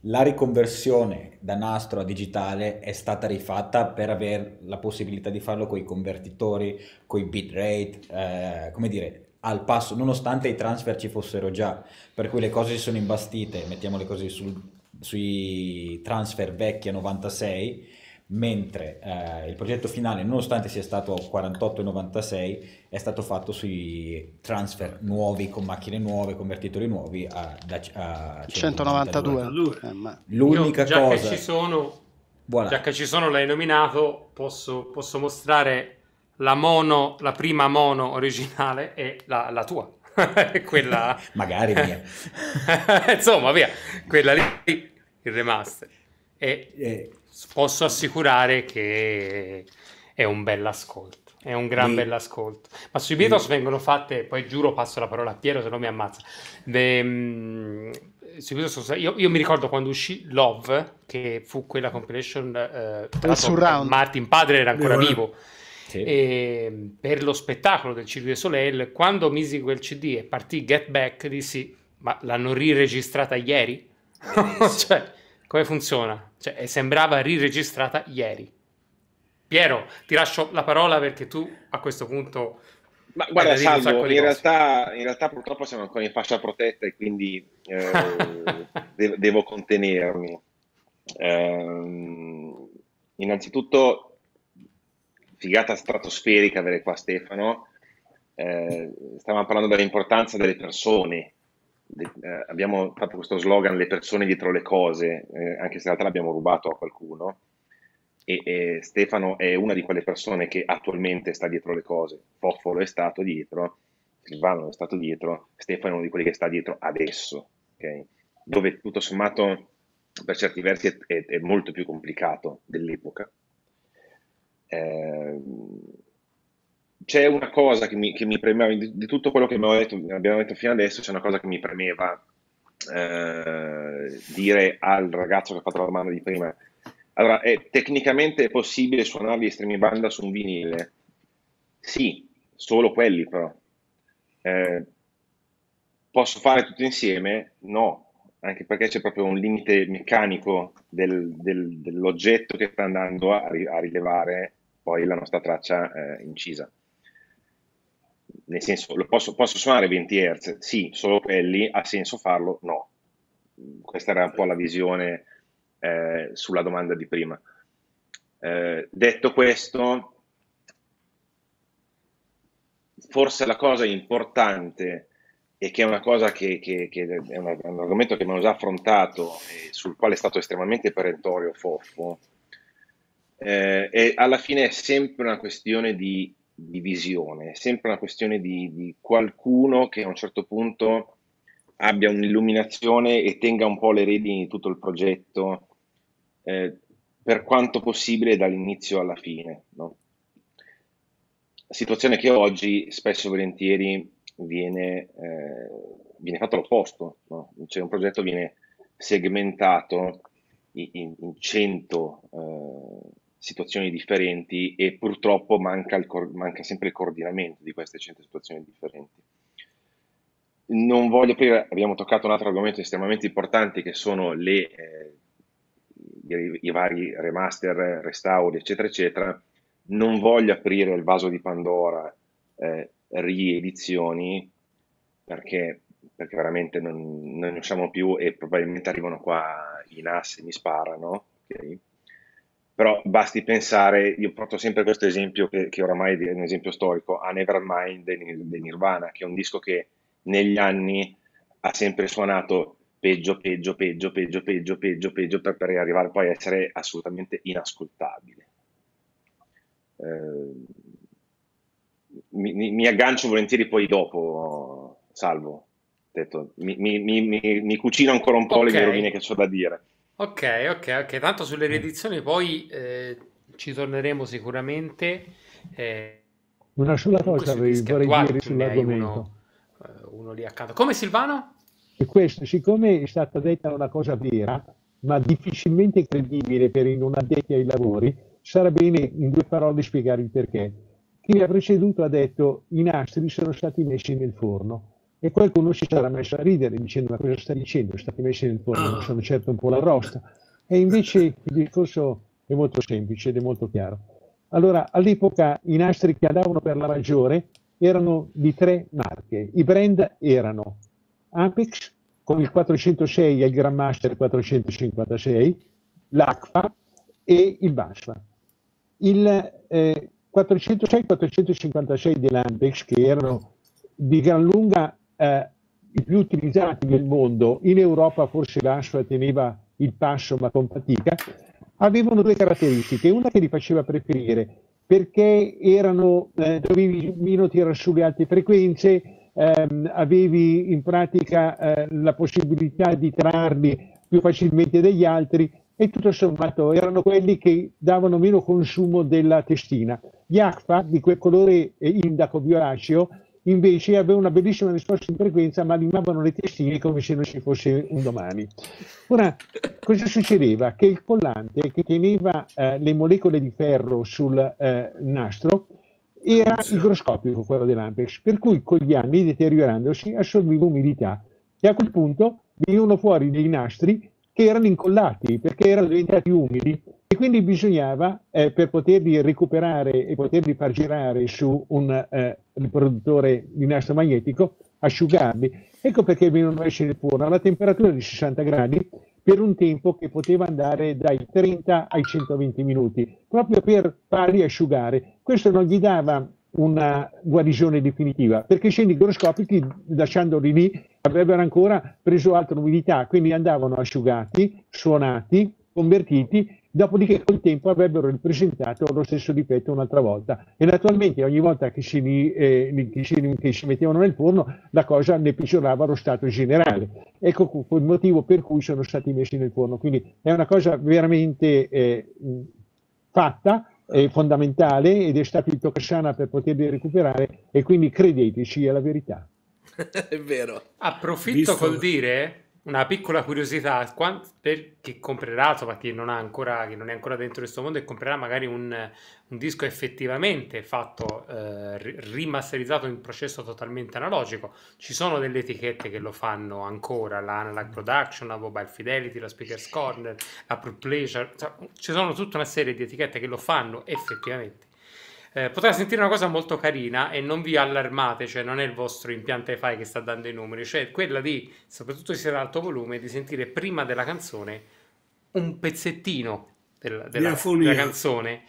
la riconversione da nastro a digitale è stata rifatta per avere la possibilità di farlo con i convertitori, con i bitrate, eh, come dire, al passo, nonostante i transfer ci fossero già, per cui le cose si sono imbastite, mettiamole così, sul, sui transfer vecchi a novantasei, mentre eh, il progetto finale, nonostante sia stato quarantotto e novantasei, è stato fatto sui transfer nuovi, con macchine nuove, convertitori nuovi a, da, a centonovantadue. L'unica cosa... Che ci sono, voilà. Già che ci sono, l'hai nominato, posso, posso mostrare... La mono, la prima mono originale è la, la tua, quella magari mia. Insomma, via, quella lì, il remaster. E eh. posso assicurare che è un bell'ascolto, è un gran sì. bell'ascolto. Ma sui Beatles sì. vengono fatte, poi giuro passo la parola a Piero se no mi ammazza. De, mh, Io, io mi ricordo quando uscì Love, che fu quella compilation, eh, Martin padre era ancora vivo. sì. E per lo spettacolo del Cirque du Soleil, quando misi quel C D e partì Get Back, dissi: ma l'hanno riregistrata ieri? Cioè, come funziona? Cioè, sembrava riregistrata ieri. Piero, ti lascio la parola perché tu a questo punto... Ma guarda, Salvo, in realtà, in realtà purtroppo siamo ancora in fascia protetta e quindi eh, de devo contenermi. Eh, innanzitutto, figata stratosferica avere qua Stefano. Eh, stavamo parlando dell'importanza delle persone. De eh, abbiamo fatto questo slogan, le persone dietro le cose, eh, anche se in realtà l'abbiamo rubato a qualcuno. E, e Stefano è una di quelle persone che attualmente sta dietro le cose. Foffo lo è stato dietro, Silvano è stato dietro, Stefano è uno di quelli che sta dietro adesso, okay? Dove tutto sommato per certi versi è, è, è molto più complicato dell'epoca. Eh, c'è una cosa che mi, che mi premeva di, di tutto quello che abbiamo detto, abbiamo detto fino adesso. C'è una cosa che mi premeva eh, dire al ragazzo che ha fatto la domanda di prima. Allora, è tecnicamente possibile suonarli estremi banda su un vinile? Sì, solo quelli però. Eh, posso fare tutto insieme? No, anche perché c'è proprio un limite meccanico del, del, dell'oggetto che sta andando a, a rilevare poi la nostra traccia eh, incisa. Nel senso, lo posso, posso suonare venti hertz? Sì, solo quelli. Ha senso farlo? No. Questa era un po' la visione... Eh, sulla domanda di prima. Eh, detto questo, forse la cosa importante, e che è una cosa che, che, che è un, un argomento che abbiamo già affrontato e sul quale è stato estremamente perentorio Foffo, eh, è alla fine è sempre una questione di, di visione, è sempre una questione di, di qualcuno che a un certo punto abbia un'illuminazione e tenga un po' le redini di tutto il progetto eh, per quanto possibile dall'inizio alla fine, no? Situazione che oggi spesso e volentieri viene, eh, viene fatto l'opposto, no? Cioè un progetto viene segmentato in, in cento eh, situazioni differenti e purtroppo manca, il manca sempre il coordinamento di queste cento situazioni differenti. Non voglio aprire, abbiamo toccato un altro argomento estremamente importante che sono le, eh, i, i vari remaster, restauri, eccetera, eccetera. Non voglio aprire il vaso di Pandora, eh, riedizioni, perché, perché veramente non, non ne usciamo più e probabilmente arrivano qua i NAS e mi sparano, okay? Però basti pensare, io porto sempre questo esempio che, che oramai è un esempio storico, a Nevermind dei Nirvana, che è un disco che negli anni ha sempre suonato peggio, peggio, peggio, peggio, peggio, peggio, peggio, per, per arrivare poi a essere assolutamente inascoltabile. Eh, mi, mi aggancio volentieri poi dopo, Salvo, detto, mi, mi, mi, mi cucino ancora un po' okay. Le mie rovine che ho da dire. Ok, ok, ok, tanto sulle riedizioni poi eh, ci torneremo sicuramente. Eh, Una sola cosa vorrei dire sull'argomento. Uno lì accanto. Come Silvano? E questo, siccome è stata detta una cosa vera, ma difficilmente credibile per i non addetti ai lavori, sarà bene in due parole spiegare il perché. Chi mi ha preceduto ha detto i nastri sono stati messi nel forno e qualcuno si sarà messo a ridere dicendo ma cosa sta dicendo? Sono stati messi nel forno, non sono certo un po' la rosta. E invece il discorso è molto semplice ed è molto chiaro. Allora, all'epoca i nastri che andavano per la maggiore erano di tre marche. I brand erano Ampex con il quattrocentosei e il Grandmaster quattrocentocinquantasei, l'A C F A e il Basfa. Il eh, quattrocentosei e quattrocentocinquantasei dell'Ampex, che erano di gran lunga eh, i più utilizzati nel mondo, in Europa forse Basfa teneva il passo ma con fatica, avevano due caratteristiche, una che li faceva preferire perché erano, eh, dovevi meno tirare sulle alte frequenze, ehm, avevi in pratica eh, la possibilità di trarli più facilmente degli altri e tutto sommato erano quelli che davano meno consumo della testina. Gli A C F A, di quel colore indaco violaceo, invece avevano una bellissima risposta in frequenza ma limavano le testine come se non ci fosse un domani. Ora, cosa succedeva? Che il collante che teneva eh, le molecole di ferro sul eh, nastro era igroscopico quello dell'Ampex, per cui con gli anni, deteriorandosi, assorbiva umidità e a quel punto venivano fuori dei nastri che erano incollati perché erano diventati umidi, e quindi bisognava, eh, per poterli recuperare e poterli far girare su un eh, riproduttore di nastro magnetico, asciugarli. Ecco perché venivano a essere fuori alla temperatura di sessanta gradi per un tempo che poteva andare dai trenta ai centoventi minuti, proprio per farli asciugare. Questo non gli dava una guarigione definitiva, perché scendo igroscopici, lasciandoli lì, avrebbero ancora preso altra umidità, quindi andavano asciugati, suonati, convertiti, dopodiché col tempo avrebbero ripresentato lo stesso difetto un'altra volta, e naturalmente ogni volta che si, eh, che si, che si mettevano nel forno la cosa ne peggiorava lo stato generale. Ecco il motivo per cui sono stati messi nel forno, quindi è una cosa veramente eh, fatta, è fondamentale, ed è stato il toccasana per poterli recuperare, e quindi credeteci, è la verità. È vero. Approfitto Visto... col dire una piccola curiosità, quant... per chi comprerà, insomma, chi non ha ancora, che non è ancora dentro questo mondo e comprerà magari un, un disco effettivamente fatto, eh, rimasterizzato in processo totalmente analogico, ci sono delle etichette che lo fanno ancora, la Analog Production, la Mobile Fidelity, la Speaker's Corner, la Pro Pleasure, insomma, ci sono tutta una serie di etichette che lo fanno effettivamente. Eh, potrà sentire una cosa molto carina, e non vi allarmate, cioè non è il vostro impianto hi-fi che sta dando i numeri, cioè quella di, soprattutto se siete ad alto volume, di sentire prima della canzone un pezzettino della, della, della canzone,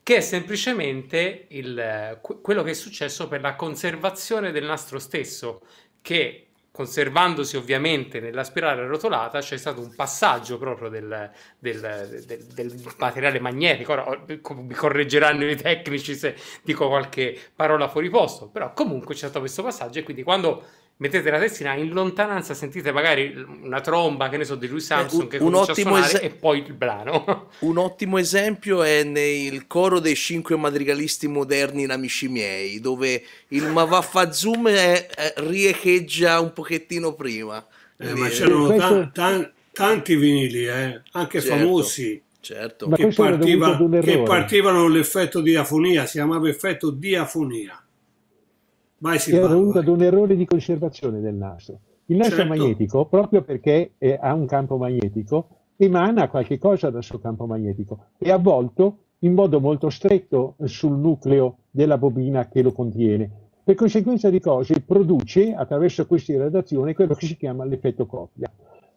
che è semplicemente il, quello che è successo per la conservazione del nastro stesso, che conservandosi ovviamente nella spirale rotolata, c'è stato un passaggio proprio del, del, del, del materiale magnetico. Ora, mi correggeranno i tecnici se dico qualche parola fuori posto, però comunque c'è stato questo passaggio, e quindi quando mettete la testina in lontananza sentite magari una tromba, che ne so, di Louis Armstrong, un, che comincia a suonare, e poi il brano. Un ottimo esempio è nel coro dei cinque madrigalisti moderni in Amici miei, dove il ma vaffazoom è, è, riecheggia un pochettino prima. Eh, ma c'erano ta ta tanti vinili, eh, anche certo, famosi, certo, che, partiva, che partivano con l'effetto diafonia, si chiamava effetto diafonia. Vai, si era dovuto ad un errore di conservazione del nastro. Il nastro, certo, magnetico, proprio perché eh, ha un campo magnetico, emana qualche cosa dal suo campo magnetico, è avvolto in modo molto stretto sul nucleo della bobina che lo contiene. Per conseguenza di cose produce, attraverso questa irradiazione, quello che si chiama l'effetto coppia.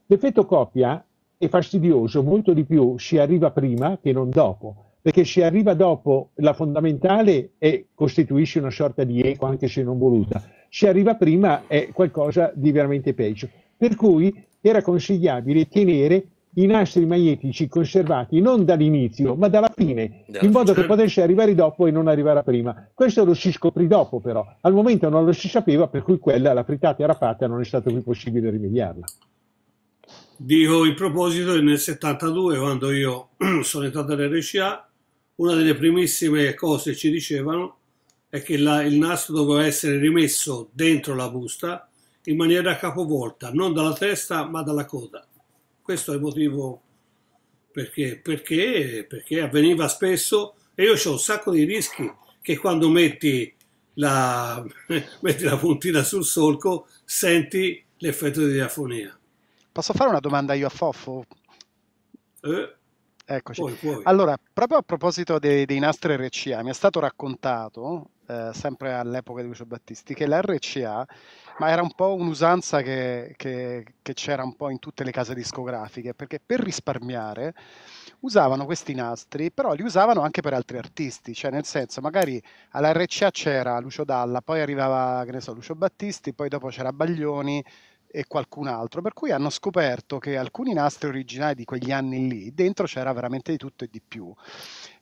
L'effetto coppia è fastidioso, molto di più si arriva prima che non dopo, perché se arriva dopo la fondamentale e costituisce una sorta di eco, anche se non voluta, se arriva prima è qualcosa di veramente peggio. Per cui era consigliabile tenere i nastri magnetici conservati non dall'inizio ma dalla fine, in modo che potesse arrivare dopo e non arrivare prima. Questo lo si scoprì dopo, però al momento non lo si sapeva, per cui quella, la frittata era fatta, non è stato più possibile rimediarla. Dico in proposito che nel settantadue, quando io sono entrato all'erre ci a, una delle primissime cose ci dicevano è che la, il nastro doveva essere rimesso dentro la busta in maniera capovolta, non dalla testa ma dalla coda. Questo è il motivo perché, perché, perché avveniva spesso, e io ho un sacco di rischi che quando metti la, metti la puntina sul solco senti l'effetto di diafonia. Posso fare una domanda io a Foffo? Eh? Eccoci. Puoi, puoi. Allora, proprio a proposito dei, dei nastri erre ci a, mi è stato raccontato, eh, sempre all'epoca di Lucio Battisti, che l'erre ci a, ma era un po' un'usanza che c'era un po' in tutte le case discografiche, perché per risparmiare usavano questi nastri, però li usavano anche per altri artisti, cioè nel senso, magari all'erre ci a c'era Lucio Dalla, poi arrivava, che ne so, Lucio Battisti, poi dopo c'era Baglioni e qualcun altro, per cui hanno scoperto che alcuni nastri originali di quegli anni lì dentro c'era veramente di tutto e di più,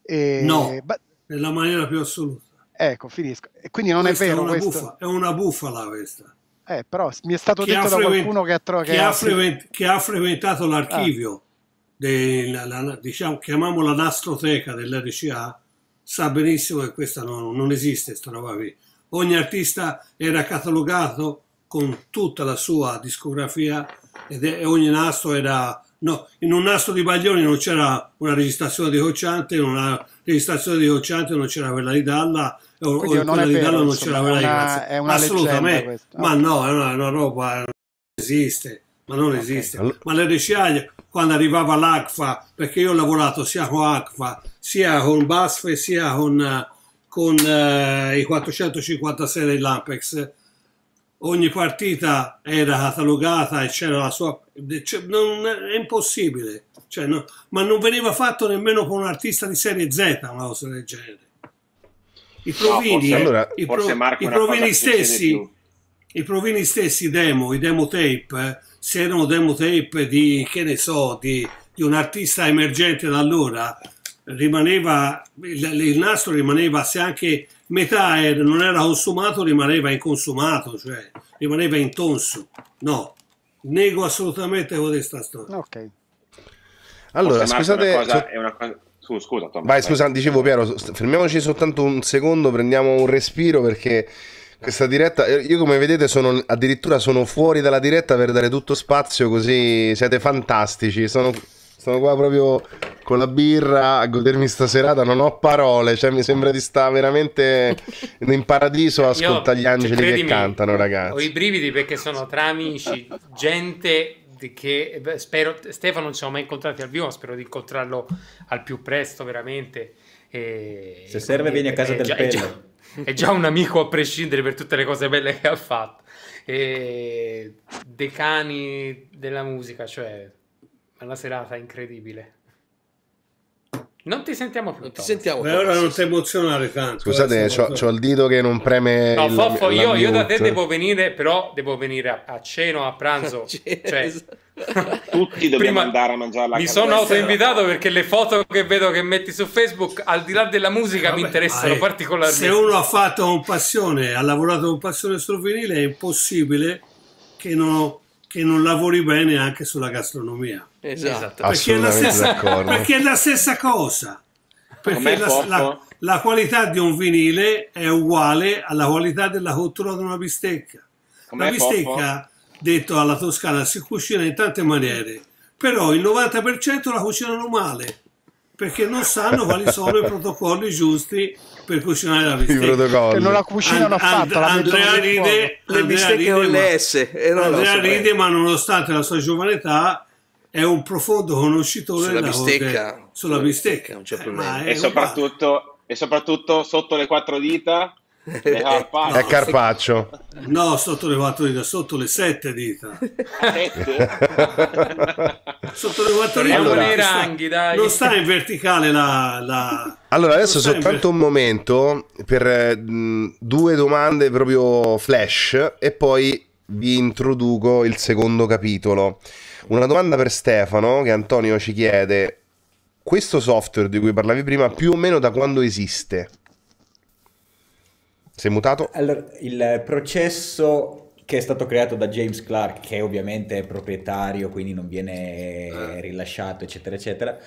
e no, nella maniera più assoluta. Ecco, finisco. E quindi non questa è vero, è una, questo... bufala, è una bufala questa, eh, però mi è stato chi detto da qualcuno che ha, che, che, ha ha che ha frequentato l'archivio, ah, della, la, diciamo, chiamiamola nastroteca dell'erre ci a, sa benissimo che questa non, non esiste, sta roba qui. Ogni artista era catalogato con tutta la sua discografia, ed è, ogni nastro era... No, in un nastro di Baglioni non c'era una registrazione di Cocciante, in una registrazione di Cocciante non c'era quella di Dalla, o, o quella vero, di Dalla non c'era quella di Grazia, assolutamente, ma okay. No, è una, una roba, non esiste, ma non okay. esiste. All... Ma l'R C A, quando arrivava l'A C F A, perché io ho lavorato sia con A C F A, sia con Basfe, sia con, con eh, i quattrocentocinquantasei dell'Ampex, ogni partita era catalogata e c'era la sua... Non, è impossibile, cioè, no, ma non veniva fatto nemmeno con un artista di serie Z una cosa del genere. I provini, no, forse, allora, i forse Marco, i provini stessi, i provini stessi demo, i demo tape, eh, se erano demo tape di, che ne so, di, di un artista emergente da allora, rimaneva il, il nastro rimaneva, se anche metà era, non era consumato, rimaneva inconsumato, cioè rimaneva intonso. No, nego assolutamente questa storia. Ok, allora scusate, è una cosa, è una cosa... Scusa, Tom, vai, vai. Scusa, dicevo Piero, fermiamoci soltanto un secondo, prendiamo un respiro, perché questa diretta, io come vedete sono addirittura sono fuori dalla diretta per dare tutto spazio, così siete fantastici. Sono, sono qua proprio con la birra a godermi sta serata, non ho parole, cioè mi sembra di stare veramente in paradiso a ascoltare gli angeli, cioè, che cantano, ragazzi. Ho i brividi perché sono tra amici, gente... che spero, Stefano non ci siamo mai incontrati al vivo, spero di incontrarlo al più presto veramente, e, se serve e, vieni a casa è, del già, è, già, è già un amico a prescindere per tutte le cose belle che ha fatto, e, decani della musica, cioè una serata incredibile. Non ti sentiamo più, non ti sentiamo. Beh, ora non ti emozionare tanto. Scusate, eh, c'ho, c'ho il dito che non preme. No, il, Foffo, io, io da te devo venire, però devo venire a, a cena o a pranzo. Cioè, tutti dobbiamo andare a mangiare la... Mi sono autoinvitato perché le foto che vedo che metti su Facebook, al di là della musica, vabbè, mi interessano, ah, particolarmente. Se uno ha fatto con passione, ha lavorato con passione sul vinile, è impossibile che non... che non lavori bene anche sulla gastronomia. Esatto, perché è la stessa, perché è la stessa cosa, perché la, la, la qualità di un vinile è uguale alla qualità della cottura di una bistecca. La bistecca, detto alla toscana, si cucina in tante maniere, però il novanta per cento la cucinano male, perché non sanno quali sono i protocolli giusti per cucinare la bistecca, e non la cucinano and, affatto. And, Andrea ride, le bistecche con le S. Andrea ride, ma nonostante la sua giovane età è un profondo conoscitore sulla bistecca, sulla bistecca, non c'è problema. Eh, e, soprattutto, e soprattutto sotto le quattro dita è Carpaccio. È Carpaccio. No, sotto le quattro dita, sotto le sette dita. Sotto le quattro dita. Allora, non, ranghi, dai. Non sta in verticale la... la... Allora adesso soltanto un momento per mh, due domande proprio flash e poi vi introduco il secondo capitolo. Una domanda per Stefano, che Antonio ci chiede: questo software di cui parlavi prima più o meno da quando esiste? Sei mutato? Allora, il processo che è stato creato da James Clark, che ovviamente è proprietario, quindi non viene rilasciato, eccetera, eccetera,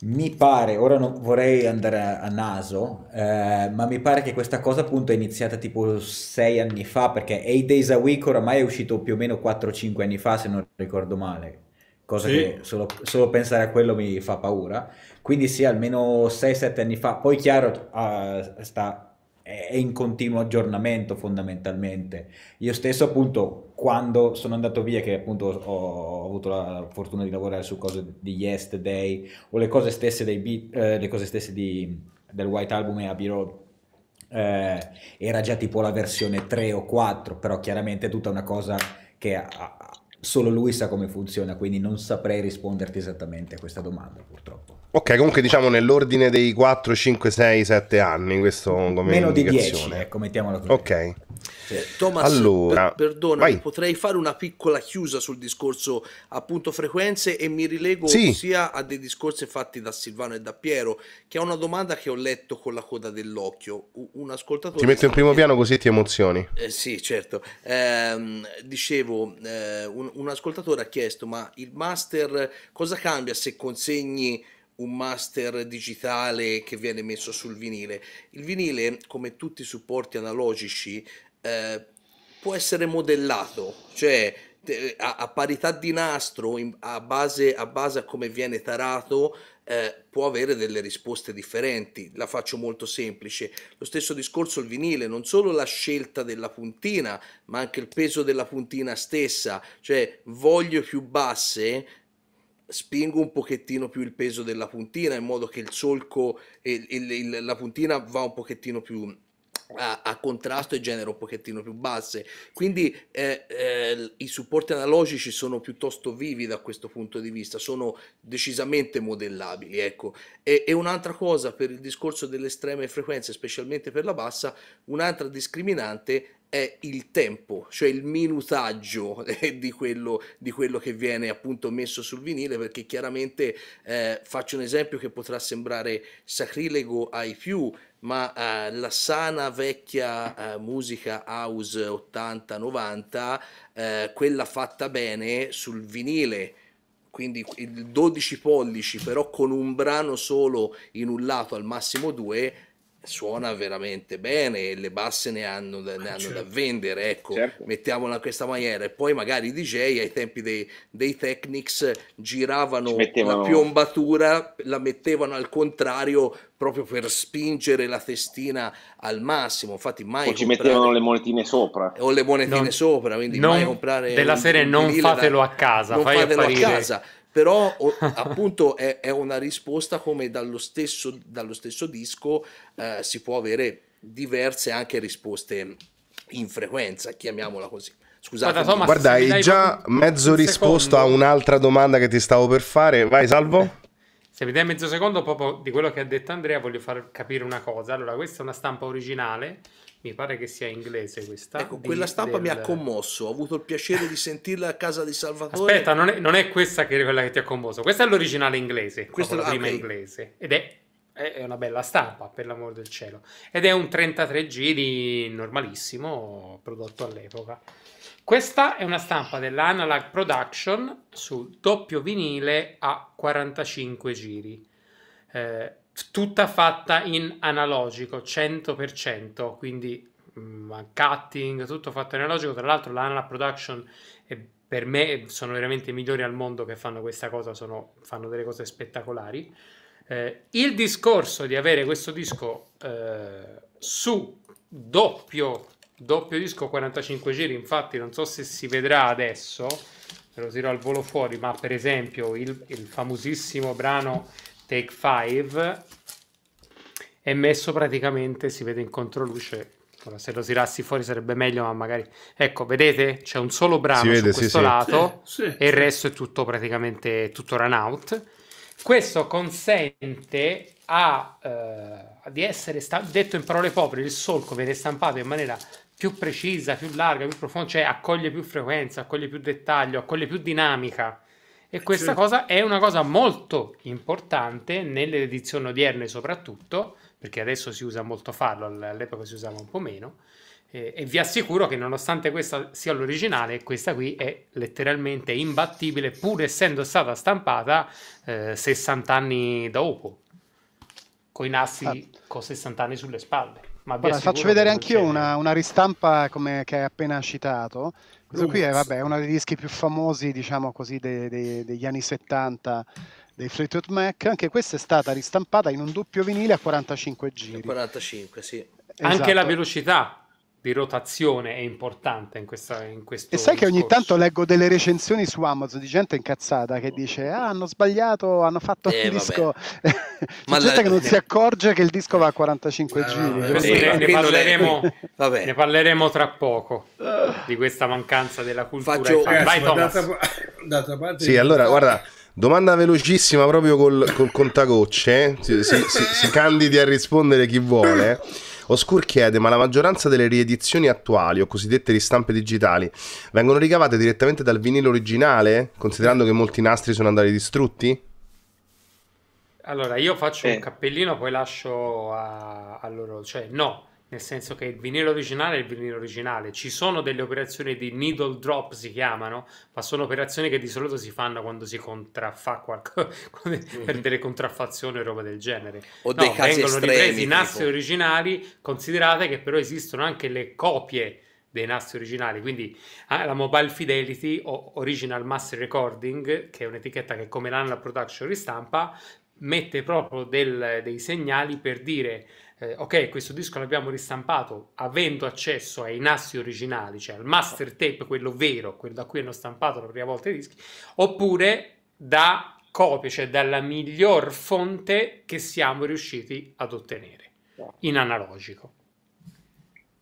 mi pare, ora non vorrei andare a, a naso, eh, ma mi pare che questa cosa appunto è iniziata tipo sei anni fa, perché Eight Days a Week oramai è uscito più o meno quattro o cinque anni fa, se non ricordo male. Cosa sì. Che solo, solo pensare a quello mi fa paura. Quindi sì, almeno sei sette anni fa. Poi chiaro, uh, sta... è in continuo aggiornamento fondamentalmente. Io stesso appunto quando sono andato via, che appunto ho, ho avuto la fortuna di lavorare su cose di Yesterday o le cose stesse, dei beat, eh, le cose stesse di, del White Album e Abbey Road, eh, era già tipo la versione tre o quattro, però chiaramente è tutta una cosa che ha, solo lui sa come funziona, quindi non saprei risponderti esattamente a questa domanda purtroppo. Ok, comunque diciamo nell'ordine dei quattro, cinque, sei, sette anni, questo come meno di dieci, ecco, mettiamola così. Ok, sì. Thomas, allora, per, perdona, vai. Potrei fare una piccola chiusa sul discorso appunto frequenze e mi rilego sì. sia a dei discorsi fatti da Silvano e da Piero, che è una domanda che ho letto con la coda dell'occhio. Un ascoltatore... Ti metto in primo piano così ti emozioni. Eh, sì, certo. Eh, dicevo, eh, un, un ascoltatore ha chiesto: ma il master cosa cambia se consegni un master digitale che viene messo sul vinile? Il vinile, come tutti i supporti analogici, eh, può essere modellato, cioè a, a parità di nastro, in, a, base, a base a come viene tarato, eh, può avere delle risposte differenti. La faccio molto semplice. Lo stesso discorso il vinile, non solo la scelta della puntina, ma anche il peso della puntina stessa, cioè voglio più basse, spingo un pochettino più il peso della puntina in modo che il solco e il, il, la puntina va un pochettino più a, a contrasto e genero un pochettino più basse, quindi eh, eh, i supporti analogici sono piuttosto vivi da questo punto di vista, sono decisamente modellabili, ecco. E, e un'altra cosa per il discorso delle estreme frequenze, specialmente per la bassa, un'altra discriminante è il tempo, cioè il minutaggio eh, di, quello, di quello che viene appunto messo sul vinile, perché chiaramente eh, faccio un esempio che potrà sembrare sacrilego ai più, ma eh, la sana vecchia eh, musica house ottanta novanta, eh, quella fatta bene sul vinile, quindi dodici pollici però con un brano solo in un lato, al massimo due, suona veramente bene e le basse ne hanno da, ne hanno certo. da vendere, ecco, certo. mettiamola in questa maniera. E poi magari i D J ai tempi dei, dei Technics giravano la piombatura, la mettevano al contrario proprio per spingere la testina al massimo, infatti mai o ci comprare... mettevano le monetine sopra o le monetine non, sopra, quindi non mai comprare della serie non fatelo da... a casa, non fai fatelo apparire. a casa. Però o, appunto è, è una risposta, come dallo stesso, dallo stesso disco eh, si può avere diverse anche risposte in frequenza, chiamiamola così. Scusate, guarda, guarda hai già mezzo risposto secondo. a un'altra domanda che ti stavo per fare, vai Salvo. Se mi dai mezzo secondo proprio di quello che ha detto Andrea, voglio far capire una cosa. Allora, questa è una stampa originale, mi pare che sia inglese questa. Ecco, quella di, stampa del... mi ha commosso, ho avuto il piacere di sentirla a casa di Salvatore. Aspetta, non è, non è questa che è quella che ti ha commosso, questa è l'originale inglese, questa è la prima okay. inglese, ed è, è una bella stampa, per l'amor del cielo, ed è un trentatré giri di normalissimo prodotto all'epoca. Questa è una stampa dell'Analog Production sul doppio vinile a quarantacinque giri, eh, tutta fatta in analogico cento per cento, quindi mh, cutting, tutto fatto in analogico. Tra l'altro l'Analog Production è, per me sono veramente i migliori al mondo che fanno questa cosa, sono, fanno delle cose spettacolari. Eh, il discorso di avere questo disco eh, su doppio doppio disco quarantacinque giri, infatti non so se si vedrà adesso, ve lo tiro al volo fuori, ma per esempio il, il famosissimo brano Take Five è messo praticamente, si vede in controluce, ora se lo tirassi fuori sarebbe meglio, ma magari, ecco, vedete c'è un solo brano, si vede, su questo sì, lato sì, sì, e il resto è tutto praticamente tutto run out. Questo consente a eh, di essere detto in parole povere, il solco viene stampato in maniera più precisa, più larga, più profonda, cioè accoglie più frequenza, accoglie più dettaglio, accoglie più dinamica. E questa certo. cosa è una cosa molto importante nelle edizioni odierne soprattutto, perché adesso si usa molto farlo, all'epoca si usava un po' meno, e, e vi assicuro che nonostante questa sia l'originale, questa qui è letteralmente imbattibile, pur essendo stata stampata eh, sessanta anni dopo, con i nastri ah. con sessanta anni sulle spalle. Ma vi Guarda, faccio vedere anch'io una, una ristampa come che hai appena citato. Questo qui è, vabbè, uno dei dischi più famosi, diciamo così, de, de, degli anni settanta dei Fleetwood Mac. Anche questa è stata ristampata in un doppio vinile a quarantacinque giri. quarantacinque, sì. Esatto. Anche la velocità di rotazione è importante in, questa, in questo e sai discorso. Che ogni tanto leggo delle recensioni su Amazon di gente incazzata che dice ah, hanno sbagliato, hanno fatto eh, il disco ma gente la... che non si accorge che il disco va a quarantacinque giri. Ne parleremo tra poco di questa mancanza della cultura. Faccio... Vai, d'altra parte sì, allora mi... guarda, domanda velocissima proprio col, col contagocce, eh? si, si, si, si candidi a rispondere chi vuole. Oscur chiede, ma la maggioranza delle riedizioni attuali o cosiddette ristampe digitali vengono ricavate direttamente dal vinile originale, considerando che molti nastri sono andati distrutti? Allora, io faccio eh. un cappellino, poi lascio a, a loro, cioè no, nel senso che il vinile originale è il vinile originale. Ci sono delle operazioni di needle drop, si chiamano, ma sono operazioni che di solito si fanno quando si contraffa qualcosa per delle contraffazioni o roba del genere, o no, dei casi vengono estremi, ripresi i nastri originali. Considerate che però esistono anche le copie dei nastri originali, quindi ah, la Mobile Fidelity o Original Master Recording, che è un'etichetta che come l'Anal Production ristampa, mette proprio del, dei segnali per dire eh, ok, questo disco l'abbiamo ristampato avendo accesso ai nastri originali, cioè al master tape, quello vero, quello da cui hanno stampato la prima volta i dischi, oppure da copie, cioè dalla miglior fonte che siamo riusciti ad ottenere in analogico.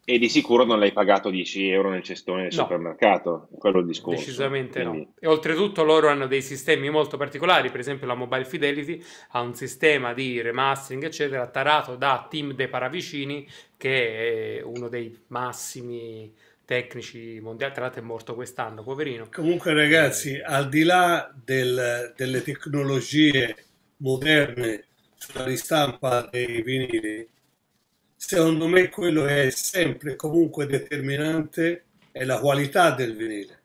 E di sicuro non l'hai pagato dieci euro nel cestone del no. supermercato, quello è il discorso. Decisamente Quindi... no. E oltretutto loro hanno dei sistemi molto particolari, per esempio la Mobile Fidelity ha un sistema di remastering, eccetera, tarato da Tim De Paravicini, che è uno dei massimi tecnici mondiali, tra l'altro è morto quest'anno, poverino. Comunque ragazzi, al di là del, delle tecnologie moderne sulla ristampa dei vinili, secondo me quello che è sempre comunque determinante è la qualità del vinile,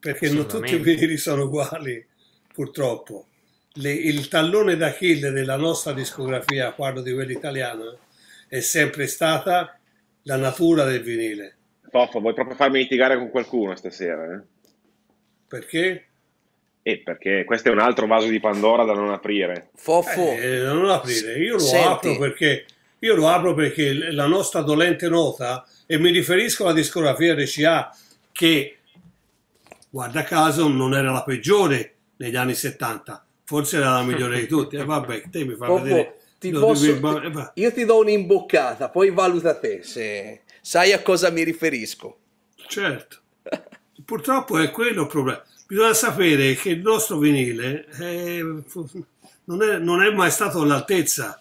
perché non tutti i vinili sono uguali, purtroppo. Le, il tallone d'Achille della nostra discografia, parlo di quella italiana, è sempre stata la natura del vinile. Foffo, vuoi proprio farmi litigare con qualcuno stasera? Eh? Perché? Eh, perché questo è un altro vaso di Pandora da non aprire. Foffo, eh, da non aprire, io lo Senti. apro perché... Io lo apro perché la nostra dolente nota, e mi riferisco alla discografia R C A, che guarda caso non era la peggiore negli anni settanta, forse era la migliore di tutti. E eh, vabbè, te mi fai Popo, vedere. Ti no, posso, mi... ti, io ti do un'imboccata, poi valuta te se sai a cosa mi riferisco. Certo, purtroppo è quello il problema. Bisogna sapere che il nostro vinile è... Non, è, non è mai stato all'altezza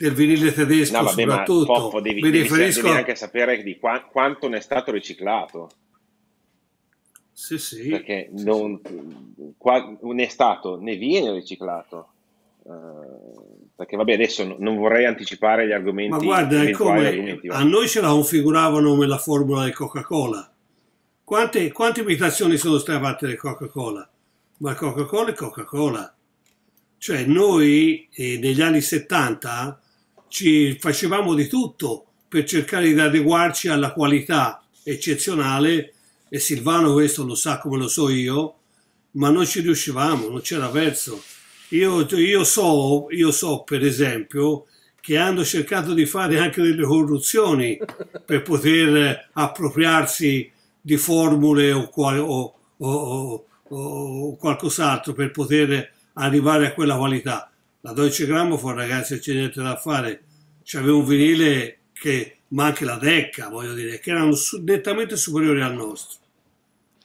del vinile tedesco, no, vabbè, soprattutto. Ma, Popo, devi, mi devi, riferisco... devi anche sapere di qua, quanto ne è stato riciclato. Sì, sì. Perché sì, non, sì. Qua, ne è stato, ne viene riciclato. Uh, perché vabbè, adesso non vorrei anticipare gli argomenti. Ma guarda, è come argomenti, a noi ce la configuravano nella formula di Coca-Cola. Quante, quante imitazioni sono state fatte di Coca-Cola? Ma Coca-Cola è Coca-Cola. Cioè noi eh, negli anni settanta... ci facevamo di tutto per cercare di adeguarci alla qualità eccezionale, e Silvano questo lo sa come lo so io, ma non ci riuscivamo, non c'era verso. Io, io, so, io so per esempio che hanno cercato di fare anche delle corruzioni per poter appropriarsi di formule o, o, o, o qualcos'altro per poter arrivare a quella qualità. La Deutsche Grammophon, ragazzi, c'è niente da fare, c'aveva un vinile che, ma anche la Decca, voglio dire, che erano nettamente superiori al nostro.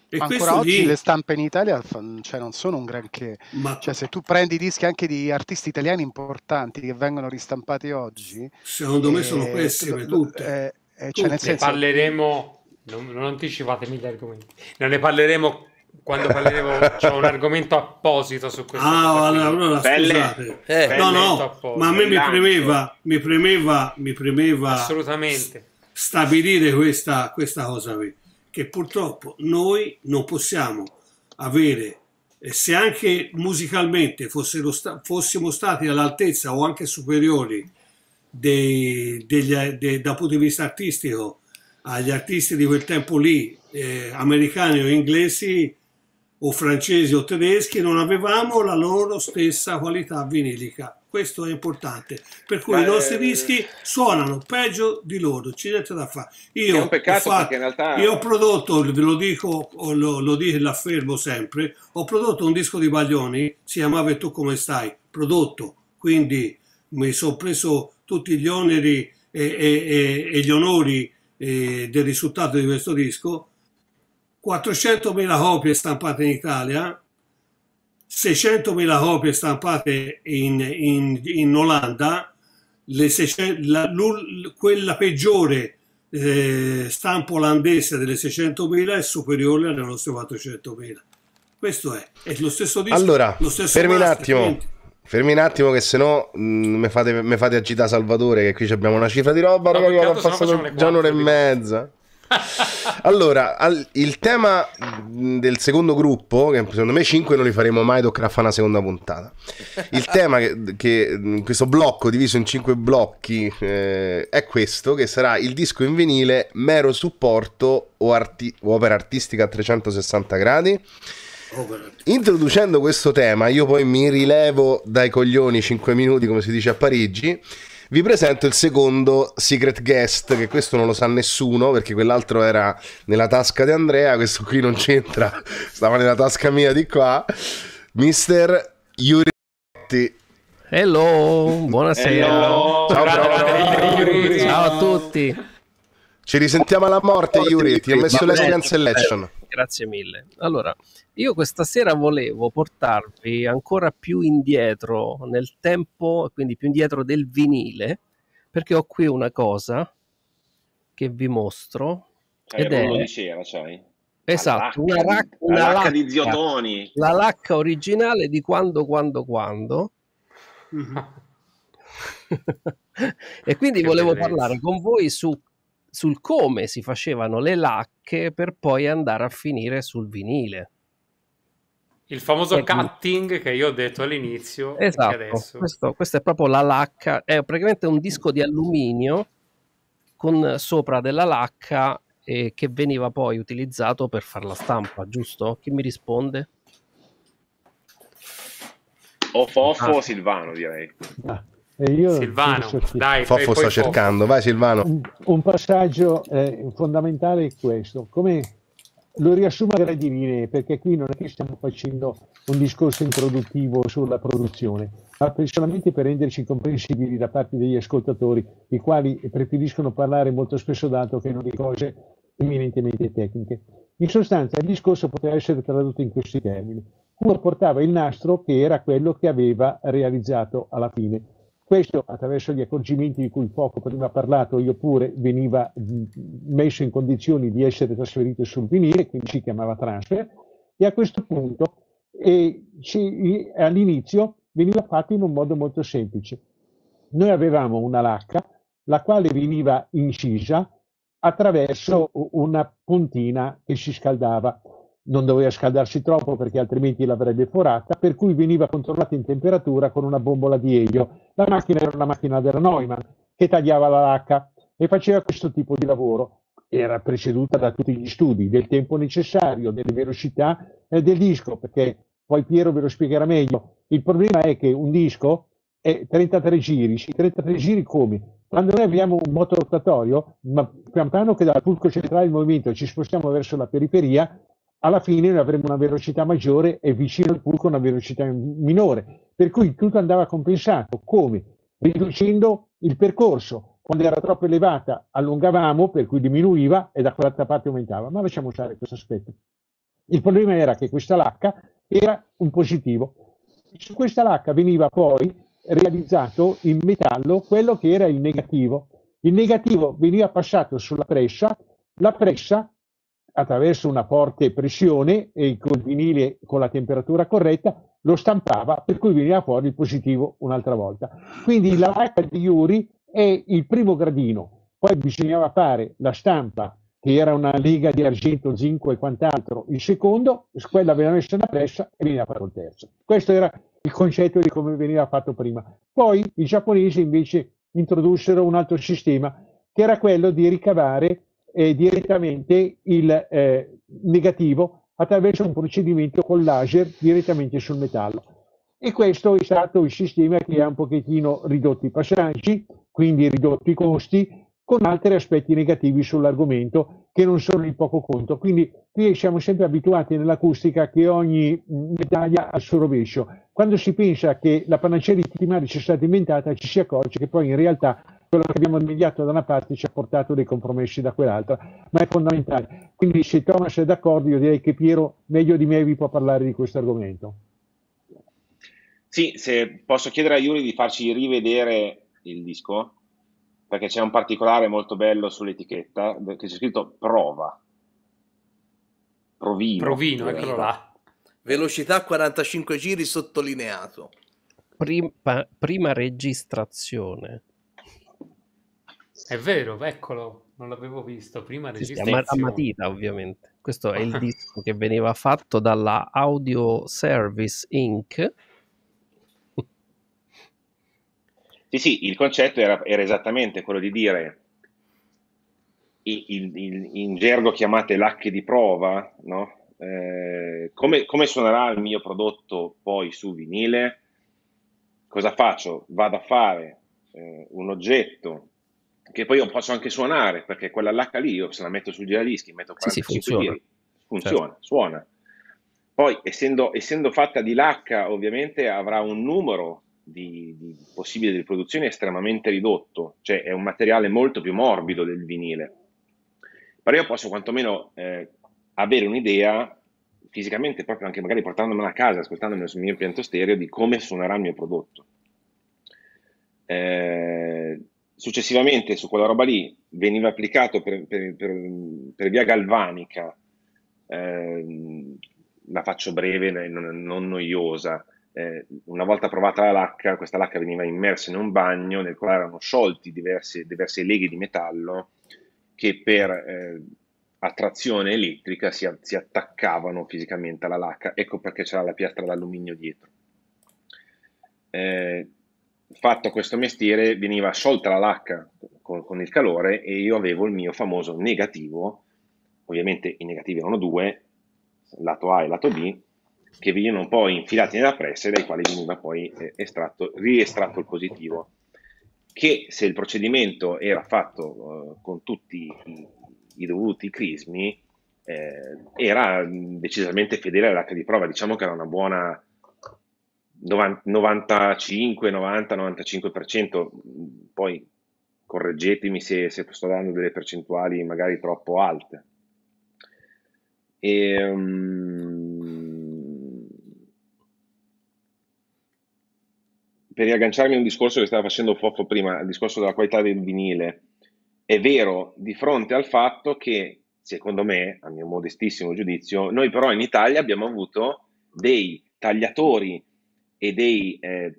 E ma ancora oggi gli... le stampe in Italia, cioè, non sono un granché, ma... cioè, se tu prendi dischi anche di artisti italiani importanti che vengono ristampati oggi, secondo me sono pessime tutte, eh, eh, cioè, nel senso... ne parleremo, non, non anticipatevi gli argomenti, non ne parleremo quando parleremo, c'è un argomento apposito su questo. Ah, allora, scusate. Eh, no, no, ma a me mi premeva, mi premeva, mi premeva assolutamente stabilire questa, questa cosa qui, che purtroppo noi non possiamo avere, se anche musicalmente fossero sta, fossimo stati all'altezza o anche superiori dei, degli, dei, dal punto di vista artistico agli artisti di quel tempo lì, eh, americani o inglesi, o francesi o tedeschi, non avevamo la loro stessa qualità vinilica. Questo è importante, per cui ma i nostri dischi eh... suonano peggio di loro, c'è niente da fare. Io, è un peccato, ho fatto, perché in realtà... io ho prodotto, lo dico, lo, lo dico e l'affermo sempre, ho prodotto un disco di Baglioni, si chiamava E tu come stai, prodotto, quindi mi sono preso tutti gli oneri e, e, e, e gli onori e del risultato di questo disco. Quattrocentomila copie stampate in Italia, seicentomila copie stampate in, in, in Olanda, le seicento, la, quella peggiore eh, stampa olandese delle seicentomila è superiore alle nostre quattrocentomila. Questo è, è lo stesso disco. Allora, lo stesso fermi master, un attimo. Quindi. Fermi un attimo, che se no mi fate, fate agitare Salvatore, che qui abbiamo una cifra di roba, no, ragazzi, ho passato già un'ora e mezza. Allora, al, il tema del secondo gruppo, che secondo me cinque non li faremo mai, toccherà fare una seconda puntata. Il tema che, che questo blocco diviso in cinque blocchi eh, è questo, che sarà il disco in vinile, mero supporto o, arti, o opera artistica a trecentosessanta gradi. Introducendo questo tema, io poi mi rilevo dai coglioni cinque minuti, come si dice a Parigi. Vi presento il secondo Secret Guest, che questo non lo sa nessuno, perché quell'altro era nella tasca di Andrea, questo qui non c'entra, stava nella tasca mia di qua. Mister Yuri. Hello, buonasera. Hello. Ciao, Hello. Ciao a tutti. Ci risentiamo alla morte, morte Yuri, ti ho messo l'Espian Selection. Grazie mille. Allora, io questa sera volevo portarvi ancora più indietro nel tempo, quindi più indietro del vinile, perché ho qui una cosa che vi mostro. Ed è... un cera, cioè. Esatto, una, rac... una la lacca, lacca di Zio Toni. La lacca originale di quando, quando, quando. E quindi che volevo bellezza. parlare con voi su... sul come si facevano le lacche per poi andare a finire sul vinile. Il famoso ecco. cutting che io ho detto all'inizio. Esatto, adesso... questo, questa è proprio la lacca, è praticamente un disco di alluminio con sopra della lacca eh, che veniva poi utilizzato per fare la stampa, giusto? Chi mi risponde? O Foffo ah. Silvano, direi. Ah. E io Silvano, dai, Foffo sta cercando, Foffo. vai Silvano. Un, un passaggio eh, fondamentale è questo, come lo riassumo a gradi linee, perché qui non è che stiamo facendo un discorso introduttivo sulla produzione, ma personalmente per renderci comprensibili da parte degli ascoltatori, i quali preferiscono parlare molto spesso d'altro che non di cose eminentemente tecniche. In sostanza il discorso poteva essere tradotto in questi termini: uno portava il nastro che era quello che aveva realizzato alla fine. Questo, attraverso gli accorgimenti di cui poco prima ho parlato, io pure veniva messo in condizioni di essere trasferito sul vinile, quindi si chiamava transfer, e a questo punto eh, all'inizio veniva fatto in un modo molto semplice. Noi avevamo una lacca, la quale veniva incisa attraverso una puntina che si scaldava. Non doveva scaldarsi troppo perché altrimenti l'avrebbe forata, per cui veniva controllata in temperatura con una bombola di elio. La macchina era una macchina della Neumann che tagliava la lacca e faceva questo tipo di lavoro. Era preceduta da tutti gli studi del tempo necessario, delle velocità eh, del disco, perché poi Piero ve lo spiegherà meglio. Il problema è che un disco è trentatré giri, sì, trentatré giri come? Quando noi abbiamo un moto rotatorio, ma pian piano che dal fulcro centrale del movimento ci spostiamo verso la periferia, alla fine noi avremo una velocità maggiore e vicino al fulcro una velocità minore, per cui tutto andava compensato. Come? Riducendo il percorso. Quando era troppo elevata allungavamo, per cui diminuiva, e da quell'altra parte aumentava, ma lasciamo usare questo aspetto. Il problema era che questa lacca era un positivo. Su questa lacca veniva poi realizzato in metallo quello che era il negativo. Il negativo veniva passato sulla pressa, la pressa attraverso una forte pressione e col vinile con la temperatura corretta lo stampava, per cui veniva fuori il positivo un'altra volta. Quindi la lacca di Yuri è il primo gradino, poi bisognava fare la stampa che era una lega di argento, zinco e quant'altro, il secondo, quella veniva messa una pressa e veniva fatto il terzo. Questo era il concetto di come veniva fatto prima. Poi i giapponesi invece introdussero un altro sistema che era quello di ricavare Eh, direttamente il eh, negativo attraverso un procedimento con laser direttamente sul metallo, e questo è stato il sistema che ha un pochettino ridotto i passaggi, quindi ridotto i costi, con altri aspetti negativi sull'argomento che non sono di poco conto. Quindi qui siamo sempre abituati nell'acustica che ogni medaglia ha il suo rovescio. Quando si pensa che la panacea di tutti i mali sia stata inventata, ci si accorge che poi in realtà quello che abbiamo mediato da una parte ci ha portato dei compromessi da quell'altra, ma è fondamentale. Quindi se Thomas è d'accordo, io direi che Piero meglio di me vi può parlare di questo argomento. Sì, se posso chiedere a Yuri di farci rivedere il disco, perché c'è un particolare molto bello sull'etichetta che c'è scritto prova provino, provino eccolo là, velocità quarantacinque giri sottolineato, prima, prima registrazione. È vero, eccolo. non l'avevo visto prima. Sì, sì, a, a matita, ovviamente. Questo è il disco che veniva fatto dalla Audio Service Incorporated. Sì, sì, il concetto era, era esattamente quello di dire, il, il, il, in gergo chiamate lacche di prova, no? Eh, come, come suonerà il mio prodotto poi su vinile? Cosa faccio? Vado a fare eh, un oggetto che poi io posso anche suonare, perché quella lacca lì io se la metto sul giradischi, metto quarantacinque sì, sì, funziona. Giri, funziona, certo. Suona. Poi essendo, essendo fatta di lacca, ovviamente avrà un numero di, di possibile di riproduzione estremamente ridotto, cioè è un materiale molto più morbido del vinile, però io posso quantomeno eh, avere un'idea fisicamente, proprio anche magari portandomela a casa, ascoltandomi sul mio impianto stereo, di come suonerà il mio prodotto. Eh, successivamente su quella roba lì veniva applicato per, per, per, per via galvanica, eh, la faccio breve, non, non noiosa. Eh, una volta provata la lacca, questa lacca veniva immersa in un bagno nel quale erano sciolti diversi, diverse leghe di metallo che per eh, attrazione elettrica si, si attaccavano fisicamente alla lacca. Ecco perché c'era la piastra d'alluminio dietro. Eh, fatto questo mestiere, veniva sciolta la lacca con, con il calore e io avevo il mio famoso negativo. Ovviamente i negativi erano due, lato A e lato B, che venivano poi infilati nella pressa e dai quali veniva poi estratto, riestratto il positivo, che se il procedimento era fatto eh, con tutti i, i dovuti crismi, eh, era decisamente fedele all'acca di prova. Diciamo che era una buona novantacinque novanta novantacinque per cento, poi correggetemi se, se sto dando delle percentuali magari troppo alte. E, um, per riagganciarmi a un discorso che stava facendo Foffo prima, il discorso della qualità del vinile, è vero di fronte al fatto che, secondo me, a mio modestissimo giudizio, noi però in Italia abbiamo avuto dei tagliatori e dei eh,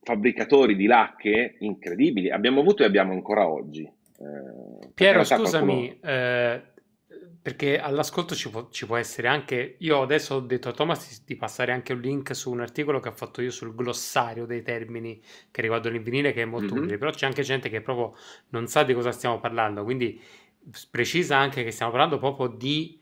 fabbricatori di lacche incredibili, abbiamo avuto e abbiamo ancora oggi. Eh, Piero, scusami, qualcuno... eh, perché all'ascolto ci, ci può essere anche, io adesso ho detto a Thomas di passare anche un link su un articolo che ho fatto io sul glossario dei termini che riguardano il vinile, che è molto mm-hmm. utile, però c'è anche gente che proprio non sa di cosa stiamo parlando, quindi precisa anche che stiamo parlando proprio di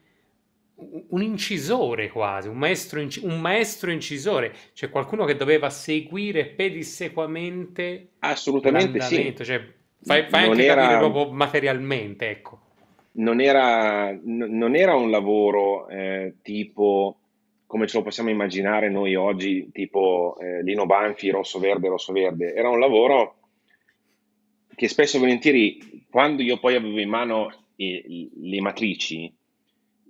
un incisore quasi, un maestro, inc- un maestro incisore, cioè qualcuno che doveva seguire pedissequamente assolutamente sì, cioè, fai, fai anche era... capire proprio materialmente, ecco. Non era, non era un lavoro eh, tipo, come ce lo possiamo immaginare noi oggi, tipo eh, Lino Banfi, rosso-verde, rosso-verde. Era un lavoro che spesso e volentieri, quando io poi avevo in mano eh, le matrici,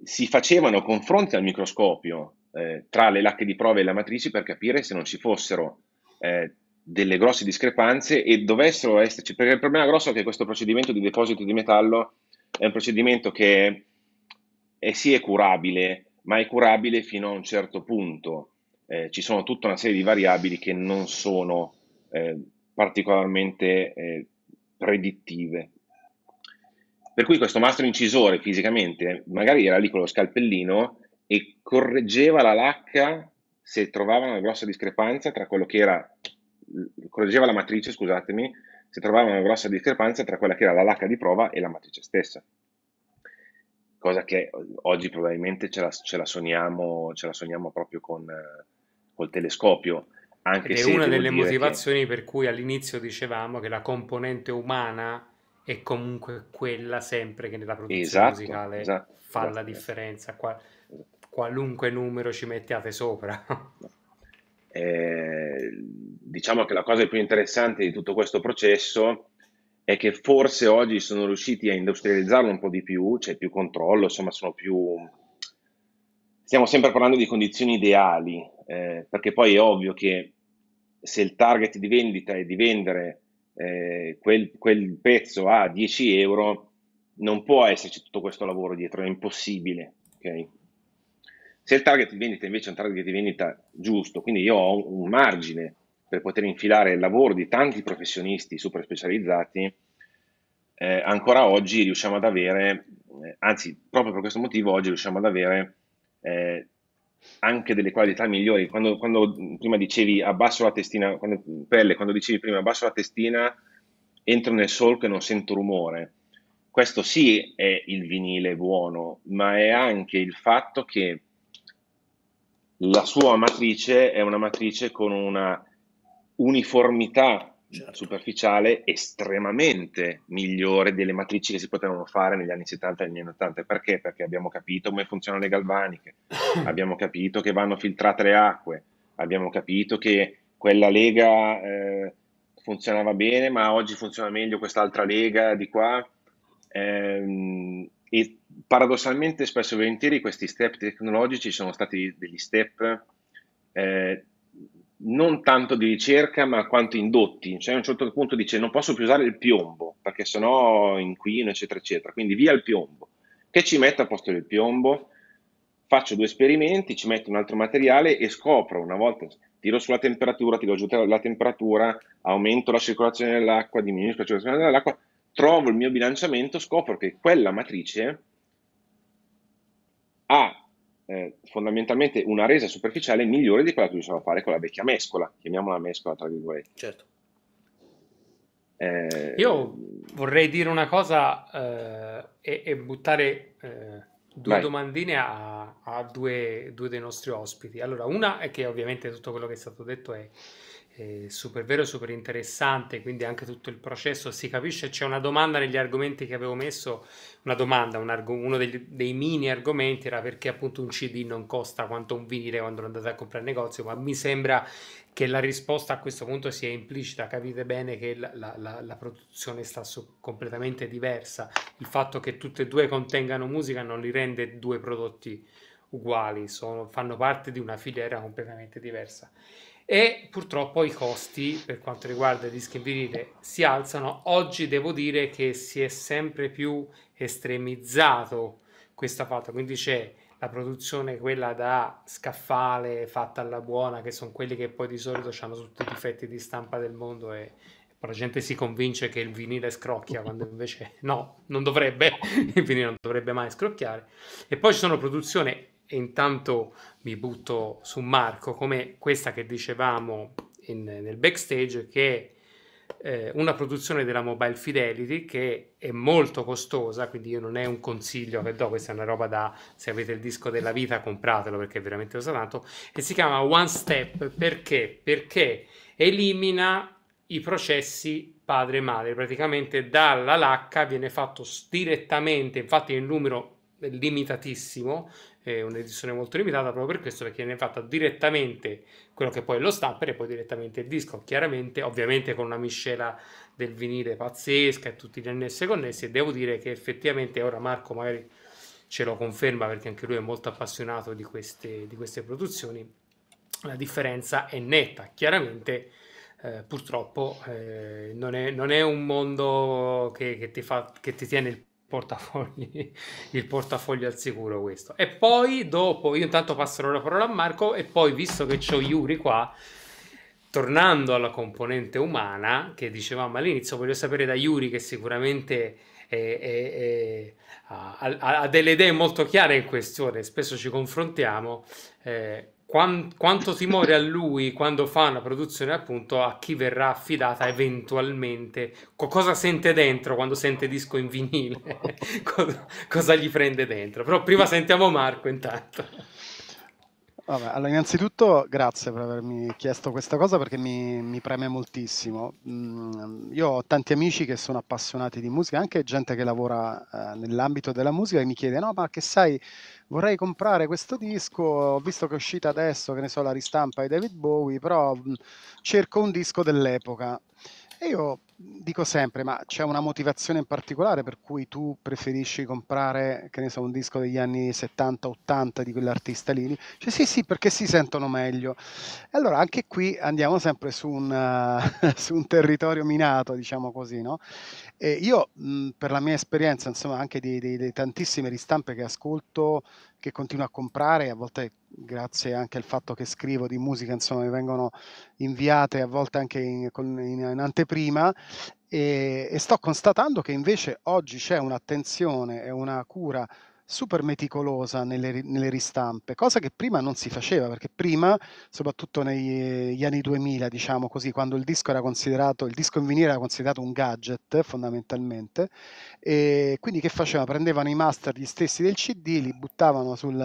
si facevano confronti al microscopio eh, tra le lacche di prova e le matrici per capire se non ci fossero eh, delle grosse discrepanze e dovessero esserci. Perché il problema grosso è che questo procedimento di deposito di metallo è un procedimento che è, sì è curabile, ma è curabile fino a un certo punto. Eh, ci sono tutta una serie di variabili che non sono eh, particolarmente eh, predittive. Per cui questo mastro incisore fisicamente magari era lì con lo scalpellino e correggeva la lacca se trovava una grossa discrepanza tra quello che era, correggeva la matrice, scusatemi, si trovava una grossa discrepanza tra quella che era la lacca di prova e la matrice stessa, cosa che oggi probabilmente ce la, ce la, sogniamo, ce la sogniamo proprio con col telescopio. Anche se è una delle motivazioni che... per cui all'inizio dicevamo che la componente umana è comunque quella sempre che nella produzione esatto, musicale esatto, fa esatto, la differenza, Qual, qualunque numero ci mettiate sopra. Eh, diciamo che la cosa più interessante di tutto questo processo è che forse oggi sono riusciti a industrializzarlo un po' di più, c'è cioè più controllo, insomma sono più... Stiamo sempre parlando di condizioni ideali, eh, perché poi è ovvio che se il target di vendita è di vendere eh, quel, quel pezzo a dieci euro, non può esserci tutto questo lavoro dietro, è impossibile, ok? Se il target di vendita invece è un target di vendita giusto, quindi io ho un margine per poter infilare il lavoro di tanti professionisti super specializzati, eh, ancora oggi riusciamo ad avere, eh, anzi proprio per questo motivo oggi riusciamo ad avere eh, anche delle qualità migliori. Quando, quando prima dicevi abbasso la testina, quando, pelle, quando dicevi prima abbasso la testina, entro nel solco e non sento rumore, questo sì è il vinile buono, ma è anche il fatto che la sua matrice è una matrice con una uniformità certo. superficiale estremamente migliore delle matrici che si potevano fare negli anni settanta e negli anni ottanta. Perché? Perché abbiamo capito come funzionano le galvaniche, abbiamo capito che vanno filtrate le acque, abbiamo capito che quella lega eh, funzionava bene ma oggi funziona meglio quest'altra lega di qua, ehm, e paradossalmente spesso e volentieri questi step tecnologici sono stati degli step eh, non tanto di ricerca ma quanto indotti, cioè a un certo punto dice non posso più usare il piombo perché sennò inquino eccetera eccetera, quindi via il piombo, che ci metto a posto del piombo? Faccio due esperimenti, ci metto un altro materiale e scopro, una volta tiro sulla temperatura, tiro giù la temperatura, aumento la circolazione dell'acqua, diminuisco la circolazione dell'acqua, trovo il mio bilanciamento, scopro che quella matrice ha eh, fondamentalmente una resa superficiale migliore di quella che riusciamo a fare con la vecchia mescola, chiamiamola mescola tra virgolette. Certo. Eh, Io vorrei dire una cosa eh, e, e buttare eh, due vai. domandine a, a due, due dei nostri ospiti. Allora, una è che ovviamente tutto quello che è stato detto è super vero, super interessante, quindi anche tutto il processo si capisce. C'è una domanda negli argomenti che avevo messo, una domanda, un arg- uno dei, dei mini argomenti era perché appunto un C D non costa quanto un vinile quando lo andate a comprare al negozio, ma mi sembra che la risposta a questo punto sia implicita. Capite bene che la, la, la, la produzione sta su, completamente diversa, il fatto che tutte e due contengano musica non li rende due prodotti uguali, sono, fanno parte di una filiera completamente diversa. E purtroppo i costi per quanto riguarda i dischi in vinile si alzano. Oggi devo dire che si è sempre più estremizzato questa fatta, quindi c'è la produzione quella da scaffale fatta alla buona, che sono quelli che poi di solito hanno tutti i difetti di stampa del mondo e la gente si convince che il vinile scrocchia quando invece no, non dovrebbe, il vinile non dovrebbe mai scrocchiare. E poi ci sono produzioni, e intanto mi butto su Marco, come questa che dicevamo in, nel backstage, che è eh, una produzione della Mobile Fidelity che è molto costosa, quindi io non è un consiglio che do, questa è una roba da, se avete il disco della vita compratelo perché veramente lo sa tanto, e si chiama One Step. Perché? Perché elimina i processi padre e madre, praticamente dalla lacca viene fatto direttamente, infatti è un numero limitatissimo, è un'edizione molto limitata proprio per questo, perché viene fatta direttamente quello che poi è lo stamper e poi direttamente il disco, chiaramente ovviamente con una miscela del vinile pazzesca e tutti gli annessi connessi. E devo dire che effettivamente, ora Marco magari ce lo conferma perché anche lui è molto appassionato di queste, di queste produzioni, la differenza è netta, chiaramente. Eh, purtroppo eh, non, è, non è un mondo che, che, ti fa, che ti tiene il portafogli, il portafoglio al sicuro questo. E poi dopo io intanto passerò la parola a Marco, e poi visto che c'ho Yuri qua, tornando alla componente umana che dicevamo all'inizio, voglio sapere da Yuri, che sicuramente è, è, è, ha, ha delle idee molto chiare in questione, spesso ci confrontiamo, eh, quanto timore ha lui quando fa una produzione, appunto, a chi verrà affidata eventualmente, cosa sente dentro quando sente disco in vinile, cosa, cosa gli prende dentro. Però prima sentiamo Marco intanto. Vabbè, allora innanzitutto grazie per avermi chiesto questa cosa perché mi, mi preme moltissimo. Io ho tanti amici che sono appassionati di musica, anche gente che lavora nell'ambito della musica, e mi chiede no ma che sai, vorrei comprare questo disco, ho visto che è uscita adesso, che ne so, la ristampa di David Bowie, però cerco un disco dell'epoca. E io dico sempre, ma c'è una motivazione in particolare per cui tu preferisci comprare, che ne so, un disco degli anni settanta ottanta di quell'artista lì? Cioè sì, sì, perché si sentono meglio. E allora anche qui andiamo sempre su un, uh, su un territorio minato, diciamo così, no? E io mh, per la mia esperienza, insomma, anche di, di, di tantissime ristampe che ascolto, che continuo a comprare, a volte grazie anche al fatto che scrivo di musica, insomma, mi vengono inviate a volte anche in, con, in, in anteprima, e, e sto constatando che invece oggi c'è un'attenzione e una cura super meticolosa nelle, nelle ristampe, cosa che prima non si faceva, perché prima, soprattutto negli anni duemila, diciamo così, quando il disco era considerato, il disco in vinile era considerato un gadget fondamentalmente, e quindi che faceva? Prendevano i master gli stessi del C D, li buttavano sul,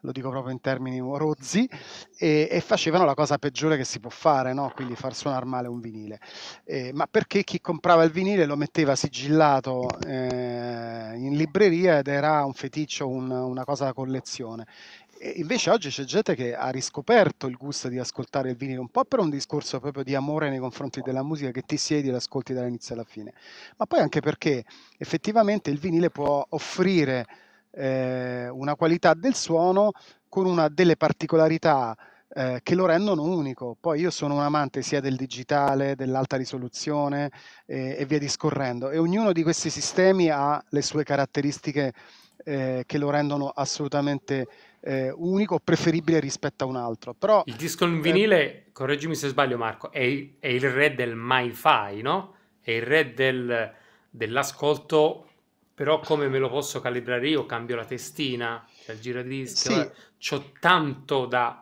lo dico proprio in termini rozzi, e, e facevano la cosa peggiore che si può fare, no? Quindi far suonare male un vinile, e, ma perché chi comprava il vinile lo metteva sigillato eh, in libreria ed era un fetice, una cosa da collezione. E invece oggi c'è gente che ha riscoperto il gusto di ascoltare il vinile, un po' per un discorso proprio di amore nei confronti della musica, che ti siedi e l'ascolti dall'inizio alla fine, ma poi anche perché effettivamente il vinile può offrire eh, una qualità del suono con una delle particolarità Eh, che lo rendono unico. Poi io sono un amante sia del digitale, dell'alta risoluzione eh, e via discorrendo, e ognuno di questi sistemi ha le sue caratteristiche eh, che lo rendono assolutamente eh, unico, preferibile rispetto a un altro. Però il disco in vinile, eh, correggimi se sbaglio Marco, è, è il re del MiFi, no? È il re del, dell'ascolto, però come me lo posso calibrare io? Cambio la testina, cioè il giradischi, sì. C'ho tanto da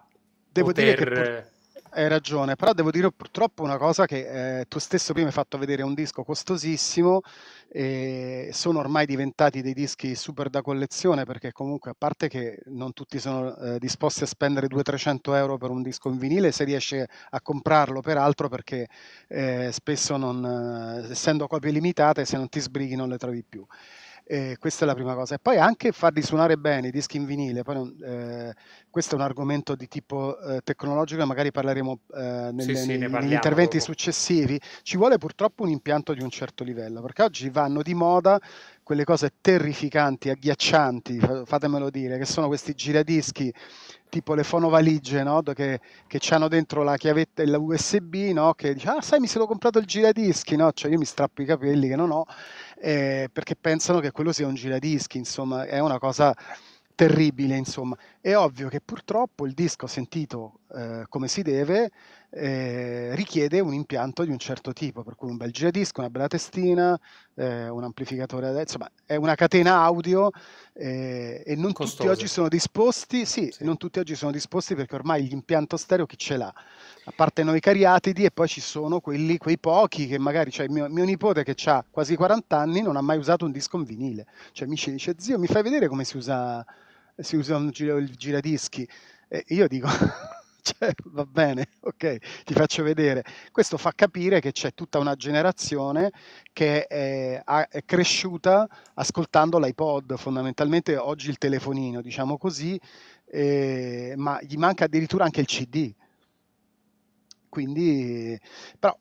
Devo poter... dire che hai ragione, però devo dire purtroppo una cosa che eh, tu stesso prima hai fatto vedere, un disco costosissimo, e sono ormai diventati dei dischi super da collezione, perché comunque, a parte che non tutti sono eh, disposti a spendere duecento trecento euro per un disco in vinile, se riesce a comprarlo peraltro, perché eh, spesso non, eh, essendo copie limitate, se non ti sbrighi non le trovi più. Eh, questa è la prima cosa, e poi anche farli suonare bene i dischi in vinile. Poi non, eh, questo è un argomento di tipo eh, tecnologico, magari parleremo eh, nelle, sì, sì, nei, ne parliamo negli interventi dopo. Successivi ci vuole purtroppo un impianto di un certo livello, perché oggi vanno di moda quelle cose terrificanti, agghiaccianti, fatemelo dire, che sono questi giradischi tipo le fonovaligie, no? che, che hanno dentro la chiavetta e la U S B, no? Che dice, ah sai mi sono comprato il giradischi, no? Cioè io mi strappo i capelli che non ho, eh, perché pensano che quello sia un giradischi, insomma è una cosa terribile, insomma. È ovvio che purtroppo il disco sentito eh, come si deve eh, richiede un impianto di un certo tipo, per cui un bel giradisco, una bella testina, eh, un amplificatore, insomma è una catena audio eh, e non costoso. Tutti oggi sono disposti, sì, sì, non tutti oggi sono disposti, perché ormai l'impianto stereo chi ce l'ha? A parte noi cariatidi, e poi ci sono quelli, quei pochi che magari, cioè mio, mio nipote che ha quasi quaranta anni non ha mai usato un disco in vinile, cioè mi dice, zio mi fai vedere come si usa... si usa un giro, il giradischi, e io dico cioè, va bene, ok, ti faccio vedere. Questo fa capire che c'è tutta una generazione che è, è cresciuta ascoltando l'iPod, fondamentalmente oggi il telefonino, diciamo così, eh, ma gli manca addirittura anche il C D, quindi però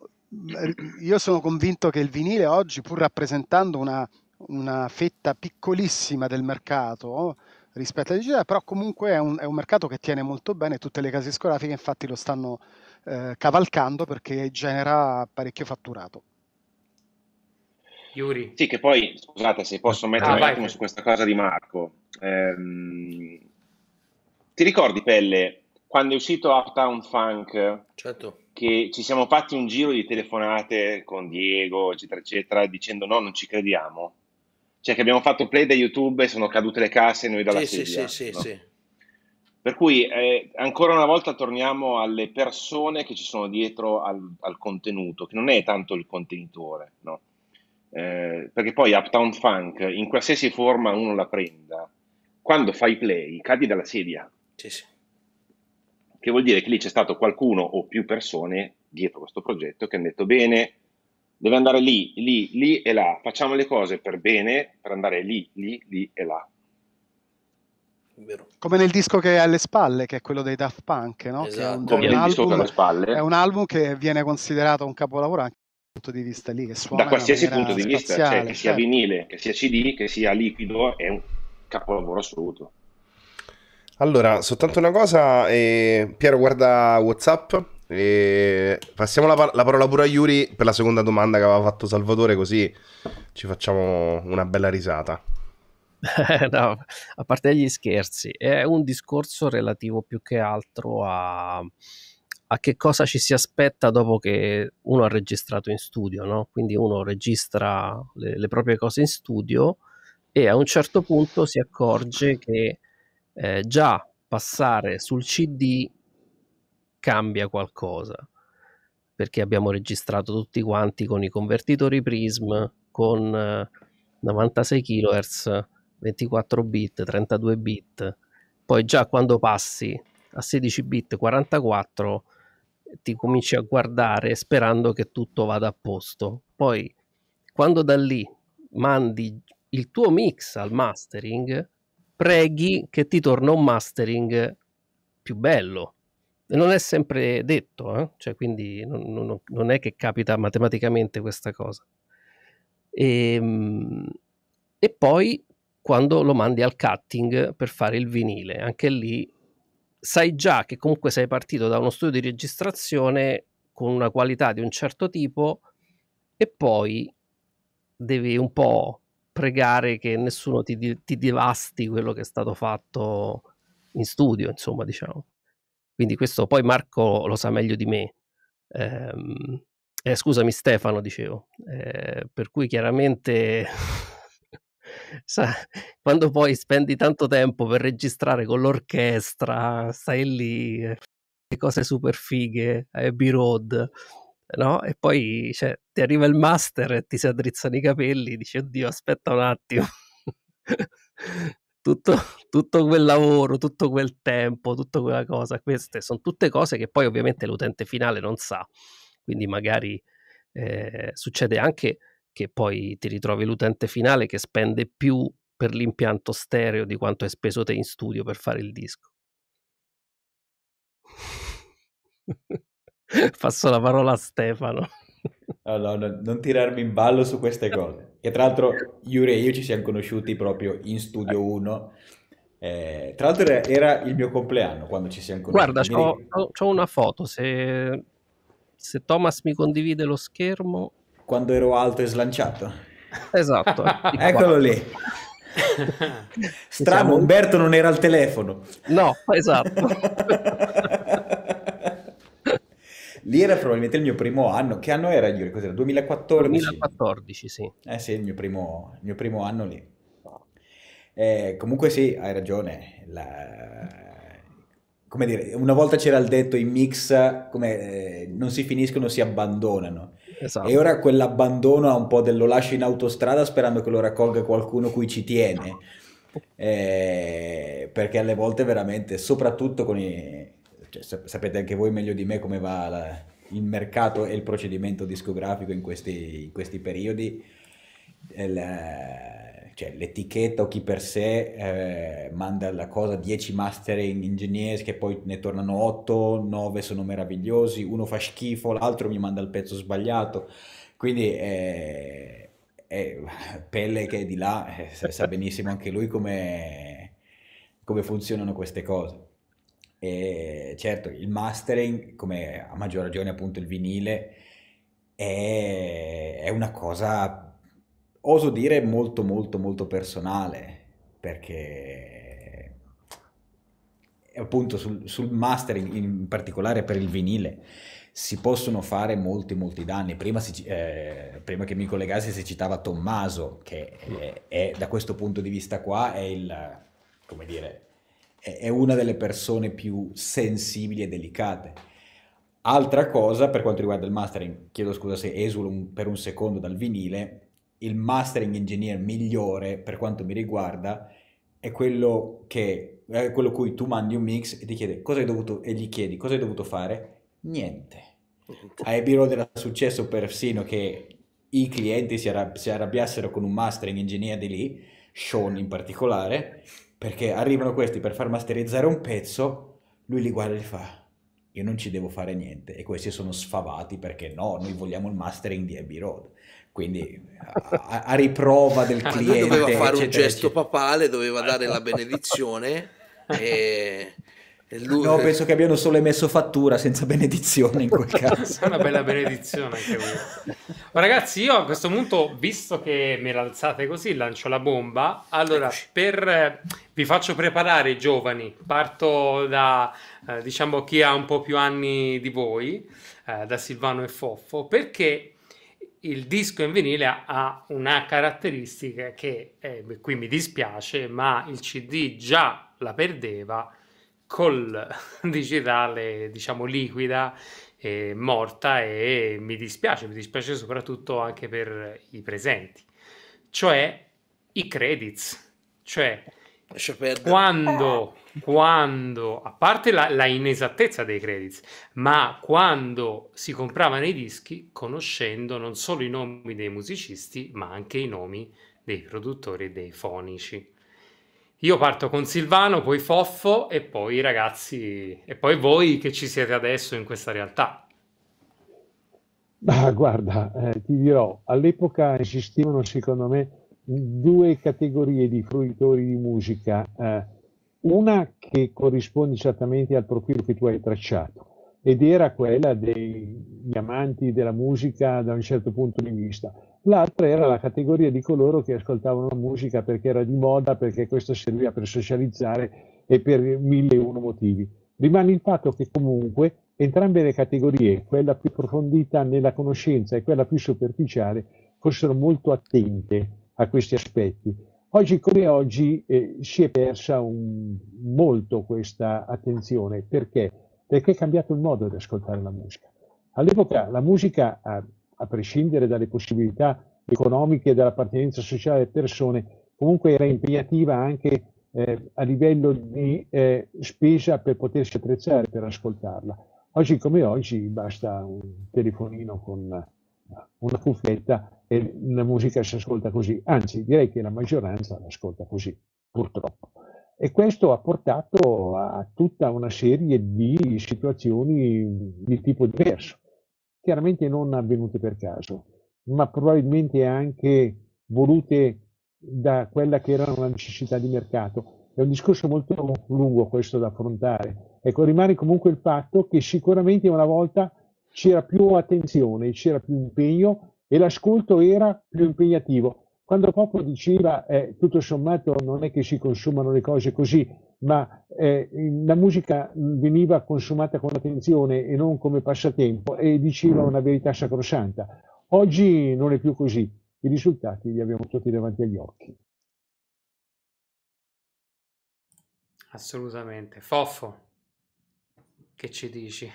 io sono convinto che il vinile oggi, pur rappresentando una, una fetta piccolissima del mercato rispetto al digitale, però comunque è un, è un mercato che tiene molto bene, tutte le case discografiche infatti lo stanno eh, cavalcando, perché genera parecchio fatturato. Yuri. Sì, che poi, scusate se posso mettere ah, un vai, attimo vai. Su questa cosa di Marco, ehm, ti ricordi Pelle, quando è uscito Uptown Funk, certo. Che ci siamo fatti un giro di telefonate con Diego eccetera eccetera, dicendo no non ci crediamo, cioè che abbiamo fatto play da YouTube e sono cadute le casse e noi dalla sì, sedia. Sì, sì, no? Sì. Per cui eh, ancora una volta torniamo alle persone che ci sono dietro al, al contenuto, che non è tanto il contenitore, no? Eh, perché poi Uptown Funk, in qualsiasi forma uno la prenda, quando fai play cadi dalla sedia. Sì, sì. Che vuol dire che lì c'è stato qualcuno o più persone dietro questo progetto che hanno detto bene, deve andare lì, lì, lì e là. Facciamo le cose per bene, per andare lì, lì, lì e là. Vero. Come nel disco che è alle spalle, che è quello dei Daft Punk, no? Esatto. Che è un, è, un album, alle spalle. È un album che viene considerato un capolavoro anche dal punto di vista lì, che suona da qualsiasi punto di vista, cioè che sia vinile, che sia C D, che sia liquido, è un capolavoro assoluto. Allora, soltanto una cosa, eh, Piero guarda WhatsApp E passiamo la, par la parola pure a Yuri per la seconda domanda che aveva fatto Salvatore, così ci facciamo una bella risata. No, a parte gli scherzi, è un discorso relativo più che altro a, a che cosa ci si aspetta dopo che uno ha registrato in studio, no? Quindi uno registra le, le proprie cose in studio e a un certo punto si accorge che eh, già passare sul C D cambia qualcosa, perché abbiamo registrato tutti quanti con i convertitori Prism, con eh, novantasei kilohertz, ventiquattro bit, trentadue bit, poi già quando passi a sedici bit, quarantaquattro, ti cominci a guardare sperando che tutto vada a posto. Poi quando da lì mandi il tuo mix al mastering, preghi che ti torna un mastering più bello, e non è sempre detto, eh? Cioè, quindi non, non, non è che capita matematicamente questa cosa. E, e poi quando lo mandi al cutting per fare il vinile, anche lì sai già che comunque sei partito da uno studio di registrazione con una qualità di un certo tipo, e poi devi un po' pregare che nessuno ti, ti devasti quello che è stato fatto in studio, insomma, diciamo. Quindi questo poi Marco lo sa meglio di me, ehm, eh, scusami Stefano, dicevo, eh, per cui chiaramente sa, quando poi spendi tanto tempo per registrare con l'orchestra, stai lì, eh, le cose super fighe, Abbey Road, no? E poi cioè, ti arriva il master e ti si addrizzano i capelli, dici oddio aspetta un attimo, tutto, tutto quel lavoro, tutto quel tempo, tutta quella cosa, queste sono tutte cose che poi ovviamente l'utente finale non sa. Quindi magari eh, succede anche che poi ti ritrovi l'utente finale che spende più per l'impianto stereo di quanto hai speso te in studio per fare il disco. Passo la parola a Stefano. No, no, no, non tirarmi in ballo su queste cose. Che tra l'altro Yuri e io ci siamo conosciuti proprio in Studio uno. Eh, tra l'altro era, era il mio compleanno quando ci siamo conosciuti. Guarda, c'ho, c'ho una foto, se... se Thomas mi condivide lo schermo, quando ero alto e slanciato, esatto, eccolo lì. Strano, Umberto non era al telefono. No, esatto. Lì era probabilmente il mio primo anno. Che anno era? Io cos'era? duemilaquattordici. duemilaquattordici, sì. Eh sì, il mio primo, il mio primo anno lì. Eh, comunque sì, hai ragione. La... come dire, una volta c'era il detto, i mix come, eh, non si finiscono, si abbandonano. Esatto. E ora quell'abbandono ha un po' del lo lascio in autostrada sperando che lo raccolga qualcuno cui ci tiene, eh, perché alle volte veramente, soprattutto con i... Cioè, sapete anche voi meglio di me come va la, il mercato e il procedimento discografico in questi, in questi periodi. Il, Cioè, l'etichetta o chi per sé eh, manda la cosa, dieci mastering engineers che poi ne tornano otto, nove sono meravigliosi, uno fa schifo, l'altro mi manda il pezzo sbagliato, quindi eh, eh, Pelle che è di là eh, sa benissimo anche lui come, come funzionano queste cose. E certo il mastering, come a maggior ragione appunto il vinile, è, è una cosa, oso dire, molto molto molto personale, perché appunto sul, sul mastering in particolare per il vinile si possono fare molti molti danni. Prima, si, eh, prima che mi collegassi si citava Tommaso, che è, è, da questo punto di vista qua è il, come dire, è, è una delle persone più sensibili e delicate. Altra cosa per quanto riguarda il mastering, chiedo scusa se esulo un, per un secondo dal vinile. Il mastering engineer migliore per quanto mi riguarda è quello che è quello cui tu mandi un mix e ti chiede cosa hai dovuto, e gli chiedi cosa hai dovuto fare. Niente. A Abbey Road era successo persino che i clienti si, arrab si arrabbiassero con un mastering engineer di lì, Sean in particolare, perché arrivano questi per far masterizzare un pezzo, lui li guarda e li fa io non ci devo fare niente, e questi sono sfavati perché no, noi vogliamo il mastering di Abbey Road. Quindi a, a riprova del cliente, lui doveva fare eccetera, un gesto eccetera. papale, doveva dare la benedizione e, Lui... No, penso che abbiano solo emesso fattura senza benedizione in quel caso. È una bella benedizione anche questa. Ma ragazzi, io a questo punto, visto che mi alzate così, lancio la bomba. Allora, per... vi faccio preparare i giovani. Parto da, eh, diciamo, chi ha un po' più anni di voi, eh, da Silvano e Foffo, perché il disco in vinile ha una caratteristica che, eh, qui mi dispiace, ma il C D già la perdeva. Col digitale, diciamo, liquida e morta, e mi dispiace, mi dispiace soprattutto anche per i presenti, cioè i credits, cioè quando, quando, a parte la, la inesattezza dei credits, ma quando si compravano i dischi conoscendo non solo i nomi dei musicisti, ma anche i nomi dei produttori e dei fonici. Io parto con Silvano, poi Foffo e poi i ragazzi, e poi voi che ci siete adesso in questa realtà. Ah, guarda, eh, ti dirò, all'epoca esistevano secondo me due categorie di fruitori di musica, eh, una che corrisponde esattamente al profilo che tu hai tracciato, ed era quella degli amanti della musica da un certo punto di vista. L'altra era la categoria di coloro che ascoltavano la musica perché era di moda, perché questo serviva per socializzare e per mille e uno motivi. Rimane il fatto che comunque entrambe le categorie, quella più approfondita nella conoscenza e quella più superficiale, fossero molto attente a questi aspetti. Oggi come oggi eh, si è persa un, molto questa attenzione. Perché? Perché è cambiato il modo di ascoltare la musica. All'epoca la musica... ha, a prescindere dalle possibilità economiche e dall'appartenenza sociale delle persone, comunque era impegnativa anche eh, a livello di eh, spesa per potersi apprezzare, per ascoltarla. Oggi come oggi basta un telefonino con una cuffietta e la musica si ascolta così, anzi direi che la maggioranza l'ascolta così, purtroppo. E questo ha portato a tutta una serie di situazioni di tipo diverso. Chiaramente non avvenute per caso, ma probabilmente anche volute da quella che era una necessità di mercato. È un discorso molto lungo questo da affrontare. Ecco, rimane comunque il fatto che sicuramente una volta c'era più attenzione, c'era più impegno e l'ascolto era più impegnativo. Quando Poppo diceva, eh, tutto sommato non è che si consumano le cose così, ma eh, la musica veniva consumata con attenzione e non come passatempo, e diceva una verità sacrosanta. Oggi non è più così, i risultati li abbiamo tutti davanti agli occhi. Assolutamente. Foffo, che ci dici?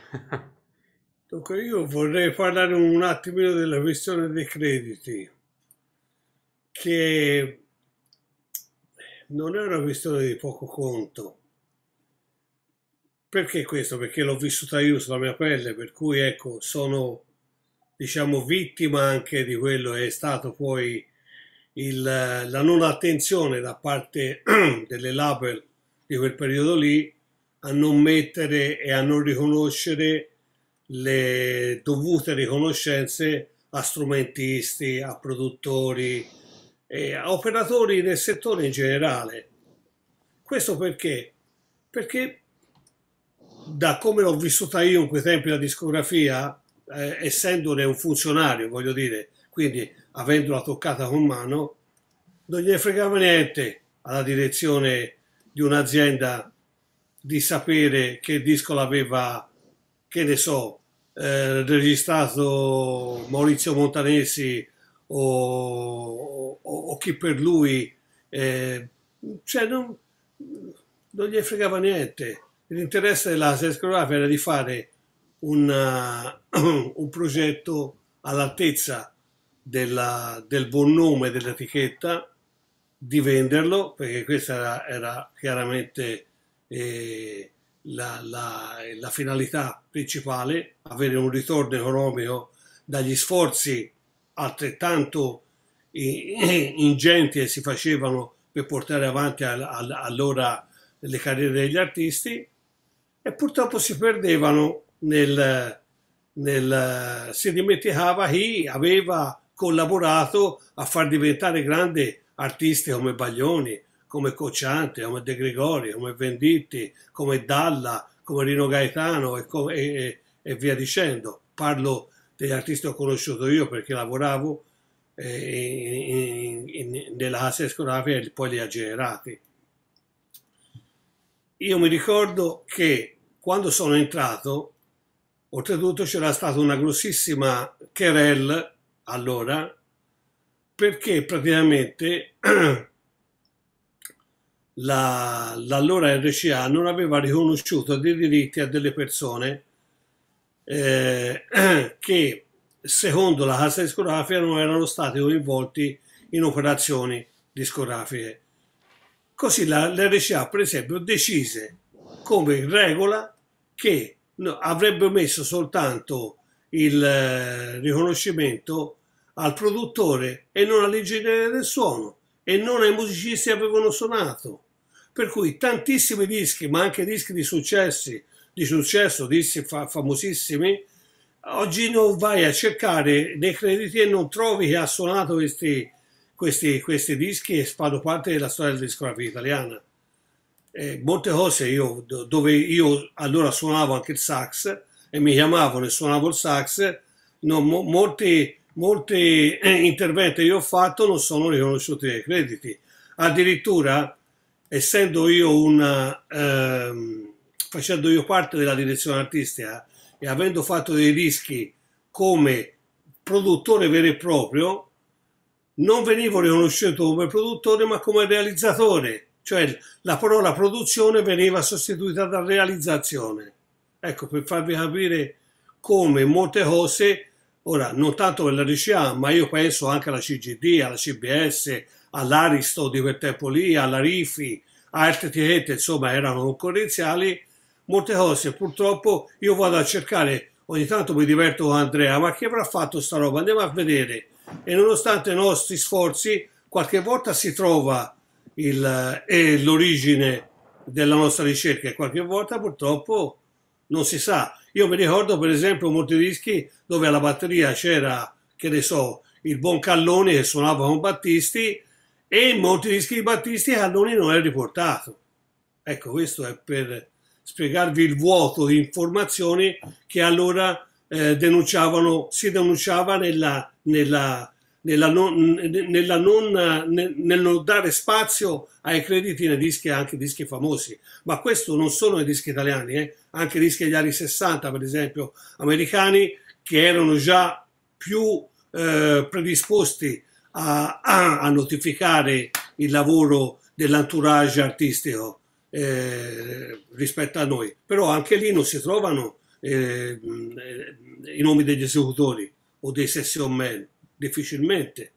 Dunque io vorrei parlare un attimino della questione dei crediti, che non è una questione di poco conto. Perché questo? Perché l'ho vissuta io sulla mia pelle, per cui ecco, sono, diciamo, vittima anche di quello che è stato poi il, la non attenzione da parte delle label di quel periodo lì a non mettere e a non riconoscere le dovute riconoscenze a strumentisti, a produttori, e a operatori nel settore in generale. Questo perché? Perché da come l'ho vissuta io in quei tempi la discografia, eh, essendone un funzionario, voglio dire, quindi avendola toccata con mano, non gli fregava niente alla direzione di un'azienda di sapere che disco l'aveva, che ne so, eh, registrato Maurizio Montanesi O, o, o chi per lui, eh, cioè non, non gli fregava niente. L'interesse della discografia era di fare una, un progetto all'altezza del buon nome dell'etichetta, di venderlo, perché questa era, era chiaramente eh, la, la, la finalità principale, avere un ritorno economico dagli sforzi altrettanto ingenti che si facevano per portare avanti allora le carriere degli artisti, e purtroppo si perdevano nel, nel si dimenticava chi aveva collaborato a far diventare grandi artisti come Baglioni, come Cocciante, come De Gregori, come Venditti, come Dalla, come Rino Gaetano e, come, e, e via dicendo. Parlo degli artisti che ho conosciuto io perché lavoravo eh, in, in, nella casa discografica e poi li ha generati. Io mi ricordo che quando sono entrato, oltretutto c'era stata una grossissima querelle allora, perché praticamente l'allora la, R C A non aveva riconosciuto dei diritti a delle persone eh, che secondo la casa discografica non erano stati coinvolti in operazioni discografiche. Così l'R C A per esempio decise come regola che no, avrebbe messo soltanto il eh, riconoscimento al produttore e non all'ingegnere del suono e non ai musicisti che avevano suonato, per cui tantissimi dischi, ma anche dischi di successi di successo, dischi fa famosissimi, oggi non vai a cercare dei crediti e non trovi che ha suonato questi, questi, questi dischi e fanno parte della storia della discografia italiana. Eh, molte cose io, dove io allora suonavo anche il sax e mi chiamavano e suonavo il sax, no, mo, molti, molti eh, interventi che io ho fatto non sono riconosciuti dai crediti. Addirittura, essendo io una, ehm, facendo io parte della direzione artistica e avendo fatto dei dischi come produttore vero e proprio, non venivo riconosciuto come produttore ma come realizzatore. Cioè la parola produzione veniva sostituita da realizzazione. Ecco, per farvi capire come molte cose, ora non tanto per la R C A, ma io penso anche alla C G D, alla C B S, all'Aristo di quel tempo lì, alla Rifi, a R T T, insomma erano concorrenziali, molte cose. Purtroppo io vado a cercare, ogni tanto mi diverto con Andrea, ma chi avrà fatto sta roba? Andiamo a vedere. E nonostante i nostri sforzi, qualche volta si trova l'origine della nostra ricerca e qualche volta purtroppo non si sa. Io mi ricordo per esempio molti dischi dove alla batteria c'era, che ne so, il buon Calloni che suonava con Battisti e in molti dischi di Battisti Calloni non è riportato. Ecco, questo è per spiegarvi il vuoto di informazioni che allora eh, denunciavano, si denunciava nella, nella Nella non, nella non, nel non dare spazio ai crediti nei dischi, anche dischi famosi. Ma questo non solo nei dischi italiani, eh? Anche dischi degli anni sessanta, per esempio, americani, che erano già più eh, predisposti a, a, a notificare il lavoro dell'entourage artistico eh, rispetto a noi. Però anche lì non si trovano eh, i nomi degli esecutori o dei session man. Difficilmente.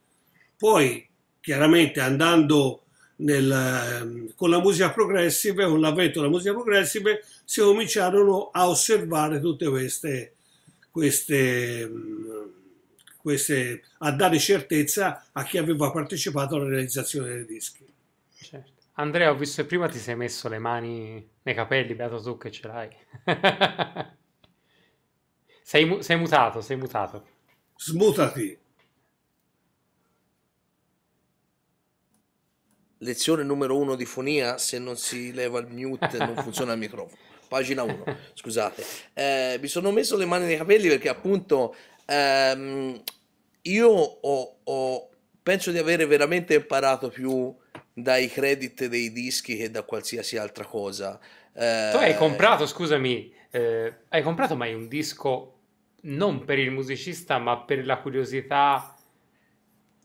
Poi chiaramente andando nel, con la musica progressive, con l'avvento della musica progressive si cominciarono a osservare tutte queste, queste, queste a dare certezza a chi aveva partecipato alla realizzazione dei dischi. Certo. Andrea, ho visto che prima ti sei messo le mani nei capelli, beato tu che ce l'hai. sei, sei mutato, sei mutato. Smutati. Lezione numero uno di fonia: se non si leva il mute non funziona il microfono. Pagina uno, scusate. Eh, mi sono messo le mani nei capelli perché appunto ehm, io ho, ho, penso di avere veramente imparato più dai credit dei dischi che da qualsiasi altra cosa. Eh, tu hai comprato, scusami, eh, hai comprato mai un disco non per il musicista ma per la curiosità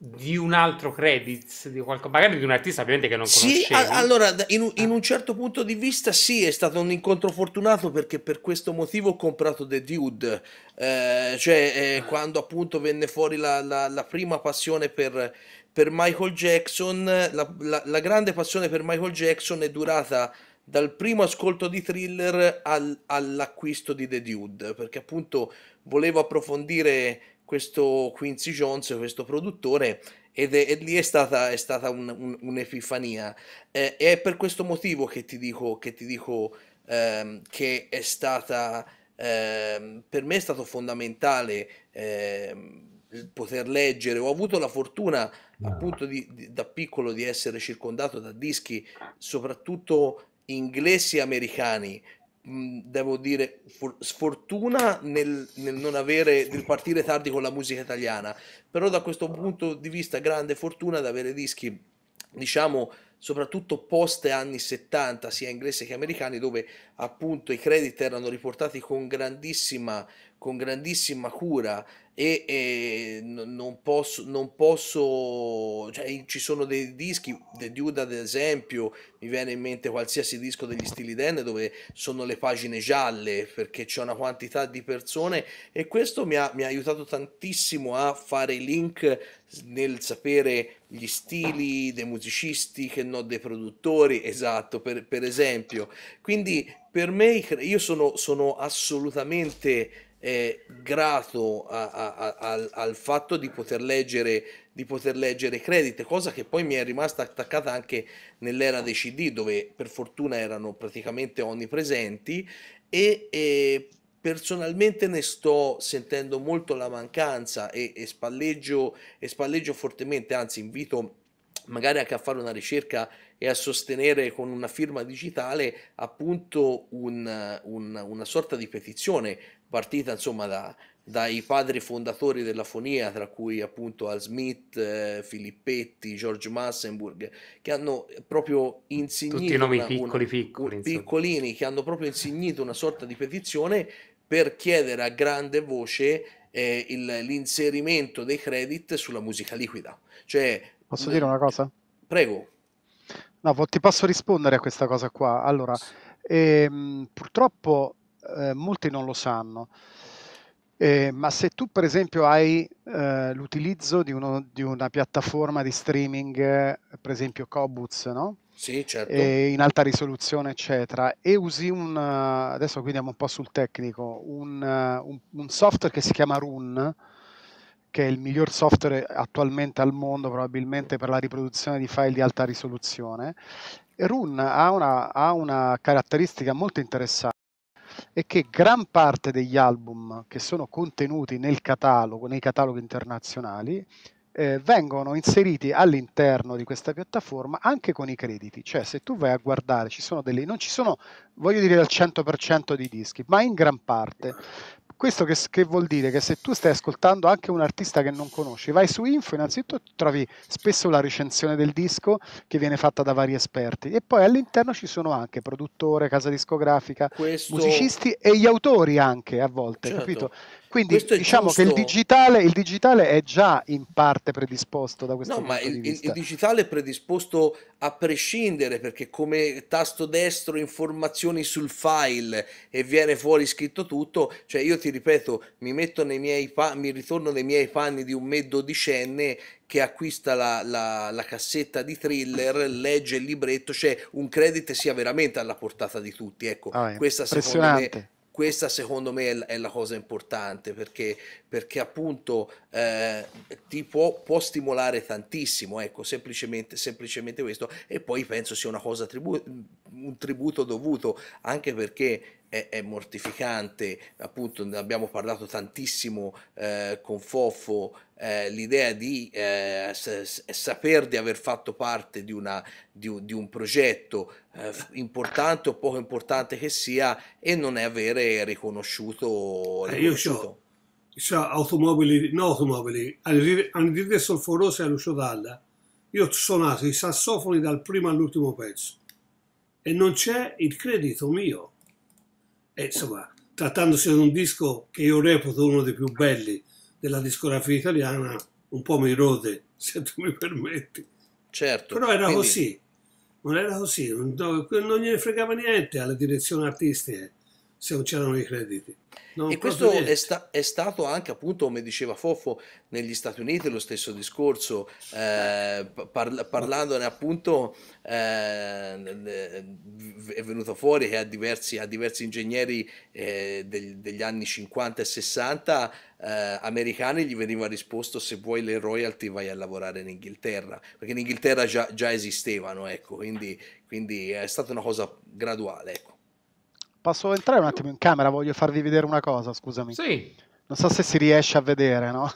di un altro credits, di qualcosa, magari di un artista ovviamente che non conoscevi? Sì, allora in un, in un certo punto di vista sì, è stato un incontro fortunato perché per questo motivo ho comprato The Dude, eh, cioè eh, quando appunto venne fuori la, la, la prima passione per, per Michael Jackson, la, la, la grande passione per Michael Jackson è durata dal primo ascolto di Thriller al, all'acquisto di The Dude, perché appunto volevo approfondire questo Quincy Jones, questo produttore, ed è, e lì è stata, è stata un'epifania. Un, un eh, è per questo motivo che ti dico che, ti dico, ehm, che è stata, ehm, per me è stato fondamentale ehm, poter leggere, ho avuto la fortuna appunto di, di, da piccolo di essere circondato da dischi soprattutto inglesi e americani. Devo dire sfortuna nel, nel non avere, nel partire tardi con la musica italiana, però da questo punto di vista grande fortuna ad avere dischi, diciamo, soprattutto post anni settanta, sia inglese che americani, dove appunto i credit erano riportati con grandissima, con grandissima cura e, e non posso, non posso cioè, ci sono dei dischi, The Dude ad esempio, mi viene in mente qualsiasi disco degli Steely Dan dove sono le pagine gialle perché c'è una quantità di persone, e questo mi ha, mi ha aiutato tantissimo a fare i link nel sapere gli stili dei musicisti, che no, dei produttori, esatto, per, per esempio. Quindi per me, io sono, sono assolutamente eh, grato a, a, a, al, al fatto di poter leggere di poter leggere credit, cosa che poi mi è rimasta attaccata anche nell'era dei C D, dove per fortuna erano praticamente onnipresenti, e, e personalmente ne sto sentendo molto la mancanza e, e, spalleggio, e spalleggio fortemente, anzi invito magari anche a fare una ricerca e a sostenere con una firma digitale appunto un, un, una sorta di petizione partita insomma da, dai padri fondatori della fonia, tra cui appunto Al Smith, eh, Filippetti, George Massenburg, che hanno proprio insignito tutti i nomi una, piccoli, una, piccoli, un, piccolini, che hanno proprio insignito una sorta di petizione per chiedere a grande voce eh, l'inserimento dei credit sulla musica liquida. Cioè, posso dire una cosa? Prego. No, ti posso rispondere a questa cosa qua. Allora, ehm, purtroppo eh, molti non lo sanno, eh, ma se tu per esempio hai eh, l'utilizzo di, di una piattaforma di streaming, eh, per esempio Cobuz, no? Sì, certo. E in alta risoluzione, eccetera, e usi un, adesso qui andiamo un po' sul tecnico, un, un, un software che si chiama Roon, che è il miglior software attualmente al mondo probabilmente per la riproduzione di file di alta risoluzione. Roon ha una, ha una caratteristica molto interessante, è che gran parte degli album che sono contenuti nel catalogo, nei cataloghi internazionali, eh, vengono inseriti all'interno di questa piattaforma anche con i crediti. Cioè, se tu vai a guardare, ci sono delle, non ci sono, voglio dire, al cento per cento di dischi, ma in gran parte. Questo che, che vuol dire che se tu stai ascoltando anche un artista che non conosci, vai su Info, innanzitutto trovi spesso la recensione del disco che viene fatta da vari esperti, e poi all'interno ci sono anche produttore, casa discografica, questo... musicisti e gli autori anche a volte, certo. Capito? Quindi diciamo giusto. Che il digitale, il digitale è già in parte predisposto da questo no, punto ma il, di vista. Il digitale è predisposto a prescindere, perché come tasto destro informazioni sul file e viene fuori scritto tutto. Cioè, io ti ripeto, mi metto nei miei mi ritorno nei miei panni di un me dodicenne che acquista la, la, la cassetta di Thriller, legge il libretto, cioè un credit sia veramente alla portata di tutti. Ecco, ah, questa secondo me, questa secondo me è la, è la cosa importante, perché, perché appunto eh, ti può, può stimolare tantissimo, ecco, semplicemente, semplicemente questo. E poi penso sia una cosa tribu- un tributo dovuto, anche perché è, è mortificante, appunto ne abbiamo parlato tantissimo eh, con Foffo, eh, l'idea di eh, saper di aver fatto parte di, una, di, di un progetto eh, importante o poco importante che sia, e non è avere riconosciuto, riconosciuto. Eh, io ho automobili, no automobili, anidride solforosa a Lucio Dalla, io ho suonato i sassofoni dal primo all'ultimo pezzo e non c'è il credito mio. E insomma, trattandosi di un disco che io reputo uno dei più belli della discografia italiana, un po' mi rode, se tu mi permetti. Certo. Però era quindi... così, non era così, non, non gliene fregava niente alle direzioni artistiche se non c'erano i crediti. Non e questo è, sta è stato anche appunto, come diceva Foffo, negli Stati Uniti lo stesso discorso, eh, par parlandone appunto eh, è venuto fuori che a diversi, a diversi ingegneri eh, degli, degli anni cinquanta e sessanta eh, americani gli veniva risposto: se vuoi le royalty vai a lavorare in Inghilterra, perché in Inghilterra già, già esistevano, ecco, quindi, quindi è stata una cosa graduale, ecco. Posso entrare un attimo in camera? Voglio farvi vedere una cosa, scusami. Sì. non so se si riesce a vedere, no?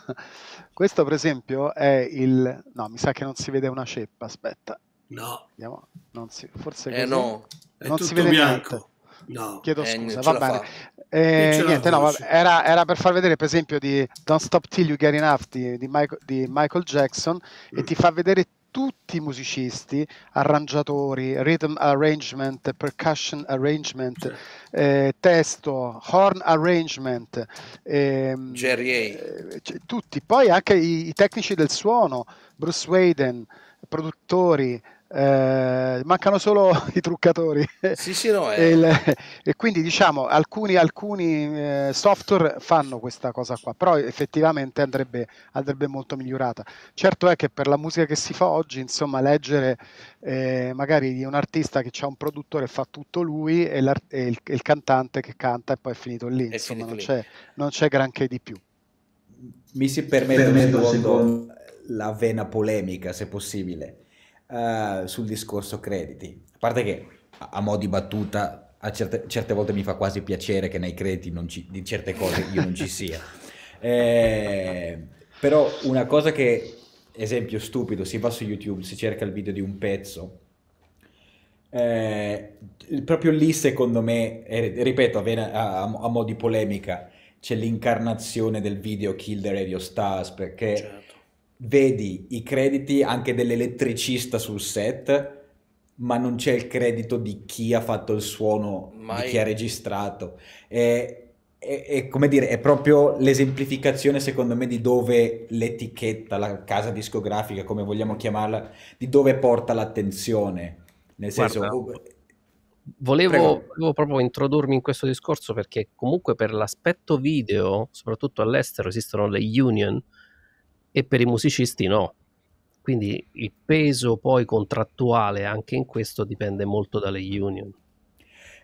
Questo per esempio è il... no, mi sa che non si vede una ceppa, aspetta. No. Vediamo. Non si... forse così. Eh no, è non tutto si vede bianco. Niente. No. Chiedo eh, scusa, va bene. Eh, niente, no, era, era per far vedere per esempio di Don't Stop Till You Get Enough di, di, Michael, di Michael Jackson mm. e ti fa vedere tutti i musicisti, arrangiatori, rhythm arrangement, percussion arrangement, sì. eh, testo, horn arrangement, eh, Jerry A. Tutti, poi anche i, i tecnici del suono, Bruce Whedon, produttori, eh, mancano solo i truccatori. Sì, sì, no, eh. e, il, e quindi diciamo alcuni, alcuni eh, software fanno questa cosa qua, però effettivamente andrebbe, andrebbe molto migliorata. Certo è che per la musica che si fa oggi, insomma, leggere eh, magari di un artista che ha un produttore, fa tutto lui, e, e il, il cantante che canta e poi è finito lì, insomma, finito non, lì. C'è, non c'è granché di più. Mi si permette un secondo, secondo la vena polemica, se possibile. Uh, sul discorso crediti, a parte che a, a mo' di battuta a certe, certe volte mi fa quasi piacere che nei crediti non ci, di certe cose io non ci sia, eh, però una cosa che, esempio stupido, si va su YouTube, si cerca il video di un pezzo, eh, proprio lì secondo me, eh, ripeto, a, a, a mo' di polemica, c'è l'incarnazione del video Kill the Radio Stars, perché certo. Vedi i crediti anche dell'elettricista sul set, ma non c'è il credito di chi ha fatto il suono, mai. Di chi ha registrato. È, è, è, come dire, è proprio l'esemplificazione, secondo me, di dove l'etichetta, la casa discografica, come vogliamo chiamarla, di dove porta l'attenzione. Nel senso, guarda, volevo, volevo proprio introdurmi in questo discorso, perché comunque per l'aspetto video, soprattutto all'estero, esistono le union, e per i musicisti no, quindi il peso poi contrattuale anche in questo dipende molto dalle union.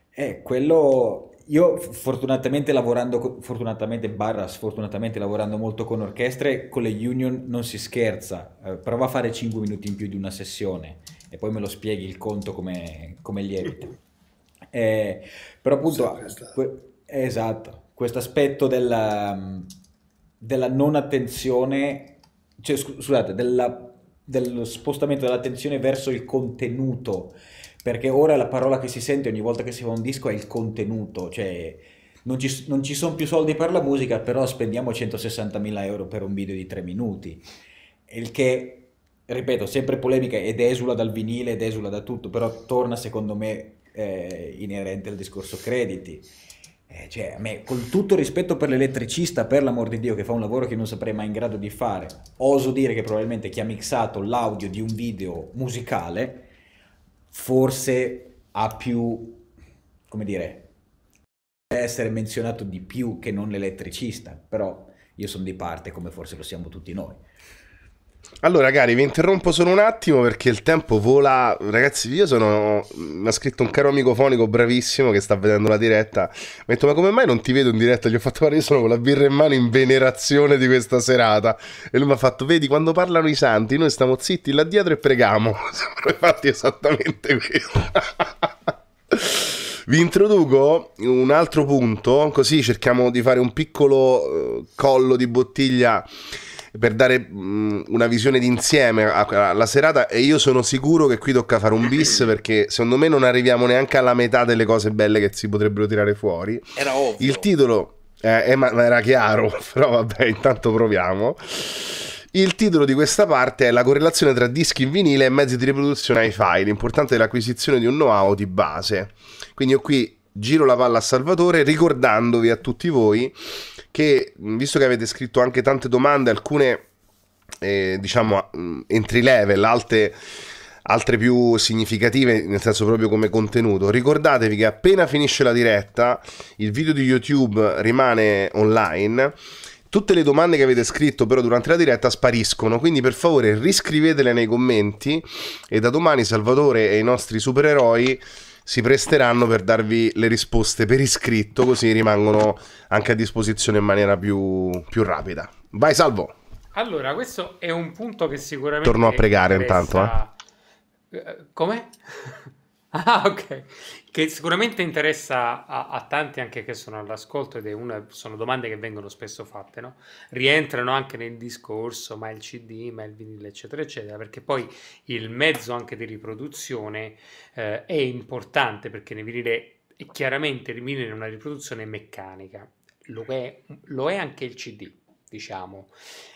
Eh, quello io fortunatamente lavorando, fortunatamente barra sfortunatamente lavorando molto con orchestre, con le union non si scherza, eh, prova a fare cinque minuti in più di una sessione e poi me lo spieghi il conto come, come lievita. Eh, però appunto, eh, esatto, questo aspetto della, della non attenzione, cioè, scusate, della, dello spostamento dell'attenzione verso il contenuto, perché ora la parola che si sente ogni volta che si fa un disco è il contenuto, cioè non ci, non ci sono più soldi per la musica, però spendiamo centosessantamila euro per un video di tre minuti, il che, ripeto, sempre polemica ed esula dal vinile ed esula da tutto, però torna secondo me eh, inerente al discorso crediti. Cioè, a me, con tutto rispetto per l'elettricista, per l'amor di Dio, che fa un lavoro che non sarei mai in grado di fare, oso dire che probabilmente chi ha mixato l'audio di un video musicale forse ha più, come dire, deve essere menzionato di più che non l'elettricista, però io sono di parte, come forse lo siamo tutti noi. Allora cari, vi interrompo solo un attimo perché il tempo vola, ragazzi. Io sono, mi ha scritto un caro amico fonico bravissimo che sta vedendo la diretta, mi ha detto ma come mai non ti vedo in diretta, gli ho fatto guarda io sono con la birra in mano in venerazione di questa serata, e lui mi ha fatto vedi quando parlano i santi noi stiamo zitti là dietro e pregamo, sono fatti esattamente questo. Vi introduco un altro punto, così cerchiamo di fare un piccolo collo di bottiglia per dare mh, una visione d'insieme alla serata, e io sono sicuro che qui tocca fare un bis perché secondo me non arriviamo neanche alla metà delle cose belle che si potrebbero tirare fuori. Era ovvio. Il titolo eh, eh, ma era chiaro, però vabbè, intanto proviamo. Il titolo di questa parte è la correlazione tra dischi in vinile e mezzi di riproduzione hi-fi, l'importante è l'acquisizione di un know-how di base. Quindi io qui giro la palla a Salvatore ricordandovi a tutti voi che, visto che avete scritto anche tante domande, alcune eh, diciamo entry level, altre, altre più significative nel senso proprio come contenuto, ricordatevi che appena finisce la diretta il video di YouTube rimane online, tutte le domande che avete scritto però durante la diretta spariscono, quindi per favore riscrivetele nei commenti, e da domani Salvatore e i nostri supereroi si presteranno per darvi le risposte per iscritto, così rimangono anche a disposizione in maniera più, più rapida. Vai Salvo! Allora, questo è un punto che sicuramente... Torno a pregare interessa... intanto. Eh. Come? Ah, ok. Che sicuramente interessa a, a tanti anche che sono all'ascolto, ed è una, sono domande che vengono spesso fatte, no? Rientrano anche nel discorso, ma il C D, ma il vinile, eccetera, eccetera, perché poi il mezzo anche di riproduzione eh, è importante, perché nel vinile è chiaramente il vinile è una riproduzione meccanica, lo è, lo è anche il C D, diciamo.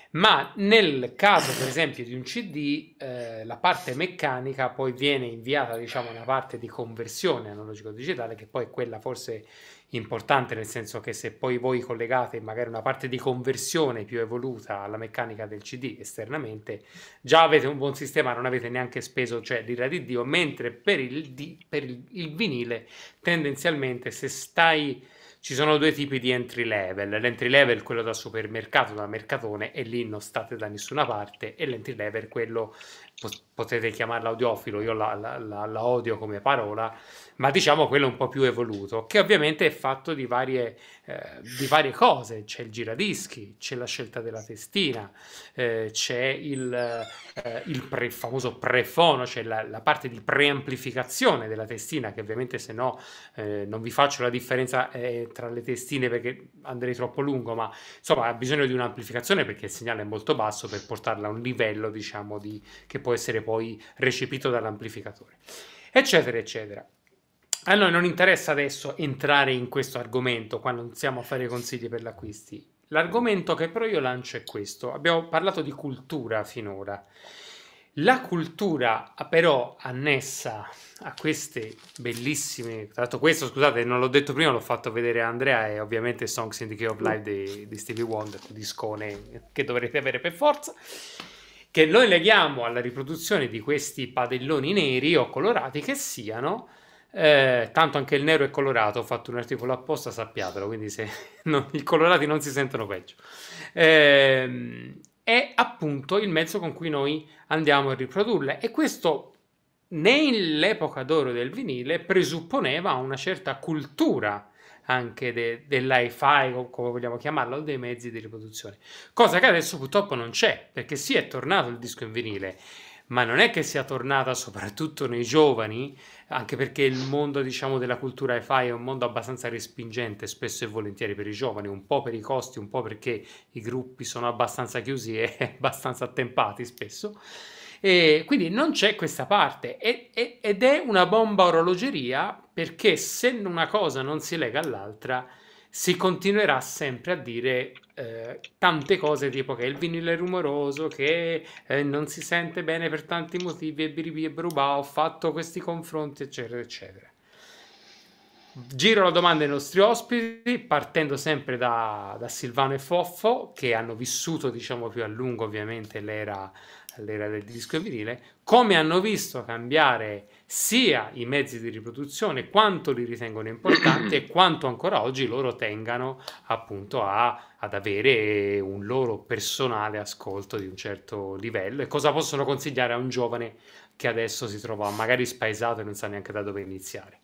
Ma nel caso, per esempio, di un C D, eh, la parte meccanica poi viene inviata, diciamo, una parte di conversione analogico-digitale, che poi è quella forse importante, nel senso che se poi voi collegate magari una parte di conversione più evoluta alla meccanica del C D esternamente, già avete un buon sistema, non avete neanche speso, cioè, l'ira di Dio, mentre per il, di, per il vinile tendenzialmente se stai... Ci sono due tipi di entry level, l'entry level quello da supermercato, da mercatone, e lì non state da nessuna parte, e l'entry level quello, potete chiamarla audiofilo, io la, la, la, la odio come parola, ma diciamo quello un po' più evoluto, che ovviamente è fatto di varie, eh, di varie cose, c'è il giradischi, c'è la scelta della testina, eh, c'è il, eh, il pre, famoso prefono, c'è la, la parte di preamplificazione della testina, che ovviamente se no eh, non vi faccio la differenza eh, tra le testine perché andrei troppo lungo, ma insomma ha bisogno di un'amplificazione perché il segnale è molto basso per portarla a un livello, diciamo, di, che può essere poi recepito dall'amplificatore, eccetera, eccetera. A noi non interessa adesso entrare in questo argomento quando iniziamo a fare consigli per l'acquisti. L'argomento che però io lancio è questo. Abbiamo parlato di cultura finora. La cultura però annessa a queste bellissime... Tra l'altro questo, scusate, non l'ho detto prima, l'ho fatto vedere a Andrea, e ovviamente Songs in the Key of Life di, di Stevie Wonder, discone che dovrete avere per forza, che noi leghiamo alla riproduzione di questi padelloni neri o colorati che siano, eh, tanto anche il nero è colorato, ho fatto un articolo apposta, sappiatelo, quindi se non, i colorati non si sentono peggio, eh, è appunto il mezzo con cui noi andiamo a riprodurle, e questo nell'epoca d'oro del vinile presupponeva una certa cultura anche de, dell'hi-fi, come vogliamo chiamarlo, dei mezzi di riproduzione, cosa che adesso purtroppo non c'è, perché sì, è tornato il disco in vinile, ma non è che sia tornata soprattutto nei giovani, anche perché il mondo, diciamo, della cultura hi-fi è un mondo abbastanza respingente spesso e volentieri per i giovani, un po' per i costi, un po' perché i gruppi sono abbastanza chiusi e abbastanza attempati spesso, e quindi non c'è questa parte, e, e, ed è una bomba orologeria, perché se una cosa non si lega all'altra si continuerà sempre a dire eh, tante cose tipo che il vinile è rumoroso, che eh, non si sente bene per tanti motivi, e biribi e brubà, ho fatto questi confronti, eccetera, eccetera. Giro la domanda ai nostri ospiti, partendo sempre da, da Silvano e Foffo, che hanno vissuto, diciamo, più a lungo ovviamente l'era all'era del disco vinile, come hanno visto cambiare sia i mezzi di riproduzione, quanto li ritengono importanti e quanto ancora oggi loro tengano appunto a, ad avere un loro personale ascolto di un certo livello, e cosa possono consigliare a un giovane che adesso si trova magari spaesato e non sa neanche da dove iniziare.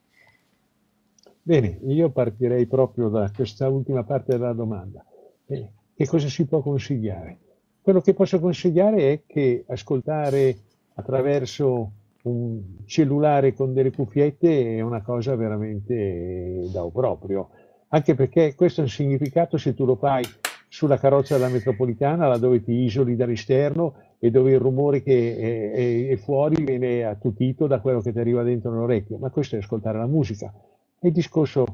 Bene, io partirei proprio da questa ultima parte della domanda. Eh, che cosa si può consigliare? Quello che posso consigliare è che ascoltare attraverso un cellulare con delle cuffiette è una cosa veramente da proprio, anche perché questo è un significato se tu lo fai sulla carrozza della metropolitana, là dove ti isoli dall'esterno e dove il rumore che è, è, è fuori viene attutito da quello che ti arriva dentro l'orecchio, ma questo è ascoltare la musica. È il discorso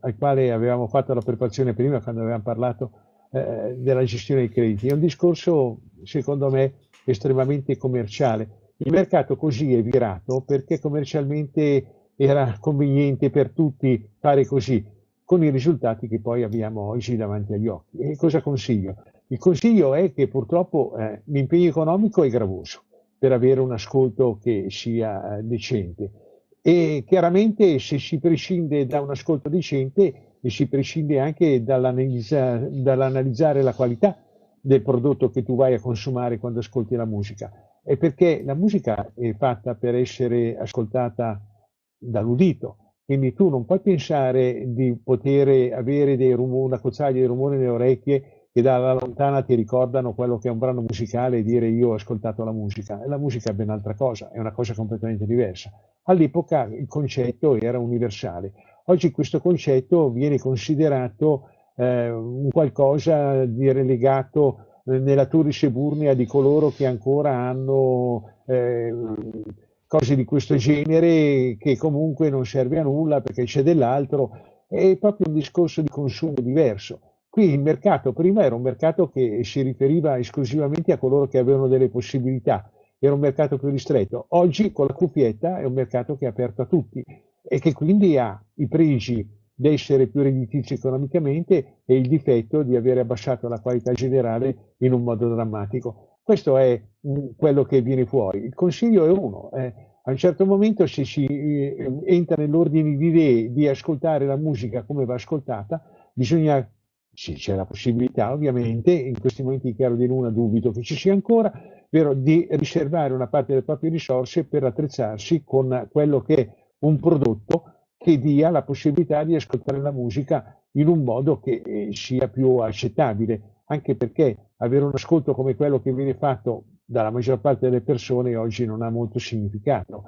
al quale avevamo fatto la preparazione prima quando avevamo parlato eh, della gestione dei crediti, è un discorso secondo me estremamente commerciale. Il mercato così è virato perché commercialmente era conveniente per tutti fare così, con i risultati che poi abbiamo oggi davanti agli occhi. E cosa consiglio? Il consiglio è che purtroppo eh, l'impegno economico è gravoso per avere un ascolto che sia eh, decente, e chiaramente se si prescinde da un ascolto decente si prescinde anche dall'analizzare dall'analizzare la qualità del prodotto che tu vai a consumare quando ascolti la musica. È perché la musica è fatta per essere ascoltata dall'udito, quindi tu non puoi pensare di poter avere dei rumori, una cozzaglia di rumore nelle orecchie che dalla lontana ti ricordano quello che è un brano musicale e dire io ho ascoltato la musica. La musica è ben altra cosa, è una cosa completamente diversa. All'epoca il concetto era universale. Oggi questo concetto viene considerato eh, un qualcosa di relegato nella turris eburnea di coloro che ancora hanno eh, cose di questo genere, che comunque non serve a nulla perché c'è dell'altro. È proprio un discorso di consumo diverso. Qui il mercato prima era un mercato che si riferiva esclusivamente a coloro che avevano delle possibilità, era un mercato più ristretto. Oggi con la cuffietta è un mercato che è aperto a tutti e che quindi ha i pregi di essere più redditizio economicamente e il difetto di avere abbassato la qualità generale in un modo drammatico. Questo è quello che viene fuori. Il consiglio è uno. Eh, a un certo momento, se si eh, entra nell'ordine di idee di ascoltare la musica come va ascoltata, bisogna, se c'è la possibilità ovviamente, in questi momenti di chiaro di luna dubito che ci sia ancora, però di riservare una parte delle proprie risorse per attrezzarsi con quello che è un prodotto che dia la possibilità di ascoltare la musica in un modo che sia più accettabile, anche perché avere un ascolto come quello che viene fatto dalla maggior parte delle persone oggi non ha molto significato,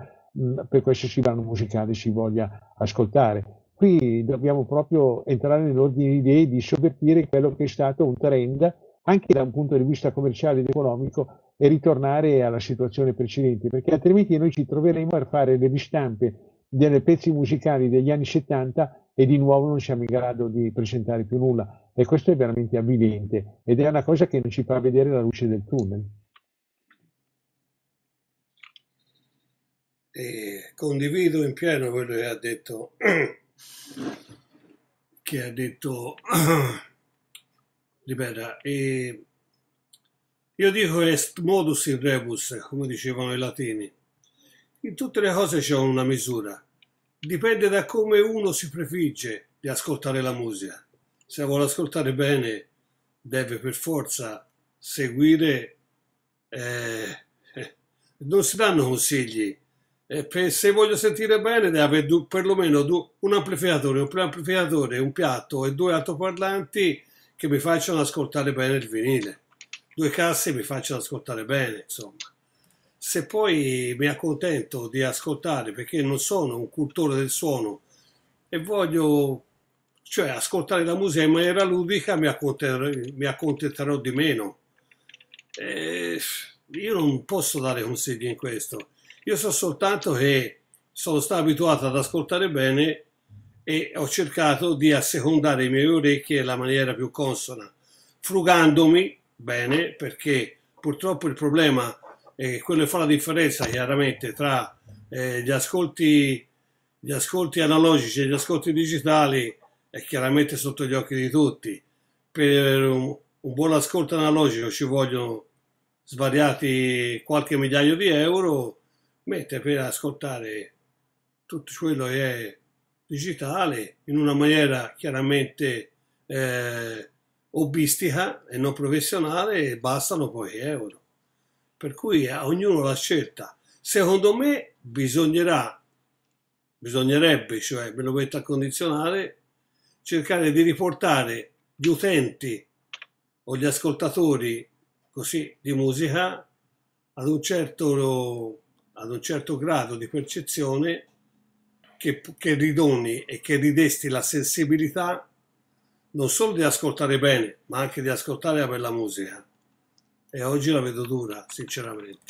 per qualsiasi brano musicale si voglia ascoltare. Qui dobbiamo proprio entrare nell'ordine di idee di sovvertire quello che è stato un trend, anche da un punto di vista commerciale ed economico, e ritornare alla situazione precedente, perché altrimenti noi ci troveremo a fare le ristampe delle pezzi musicali degli anni settanta e di nuovo non siamo in grado di presentare più nulla, e questo è veramente avvilente ed è una cosa che non ci fa vedere la luce del tunnel. Eh, condivido in pieno quello che ha detto che ha detto Ribeira, e io dico est modus in rebus, come dicevano i latini. In tutte le cose c'è una misura, dipende da come uno si prefigge di ascoltare la musica. Se vuole ascoltare bene deve per forza seguire, eh, non si danno consigli, eh, per, se voglio sentire bene deve avere du, perlomeno du, un amplificatore, un preamplificatore, un piatto e due altoparlanti che mi facciano ascoltare bene il vinile, due casse mi facciano ascoltare bene, insomma. Se poi mi accontento di ascoltare, perché non sono un cultore del suono e voglio, cioè, ascoltare la musica in maniera ludica, mi accontenterò, mi accontenterò di meno. E io non posso dare consigli in questo. Io so soltanto che sono stato abituato ad ascoltare bene e ho cercato di assecondare i miei orecchi nella maniera più consona, frugandomi bene, perché purtroppo il problema e quello che fa la differenza chiaramente tra eh, gli ascolti, gli ascolti analogici e gli ascolti digitali è chiaramente sotto gli occhi di tutti. Per un, un buon ascolto analogico ci vogliono svariati qualche migliaio di euro, mentre per ascoltare tutto quello che è digitale in una maniera chiaramente eh, hobbistica e non professionale bastano pochi euro. Per cui a ognuno la scelta. Secondo me bisognerà, bisognerebbe, cioè me lo metto a condizionale, cercare di riportare gli utenti o gli ascoltatori così di musica ad un certo, ad un certo grado di percezione che, che ridoni e che ridesti la sensibilità non solo di ascoltare bene, ma anche di ascoltare la bella musica. E oggi la vedo dura, sinceramente.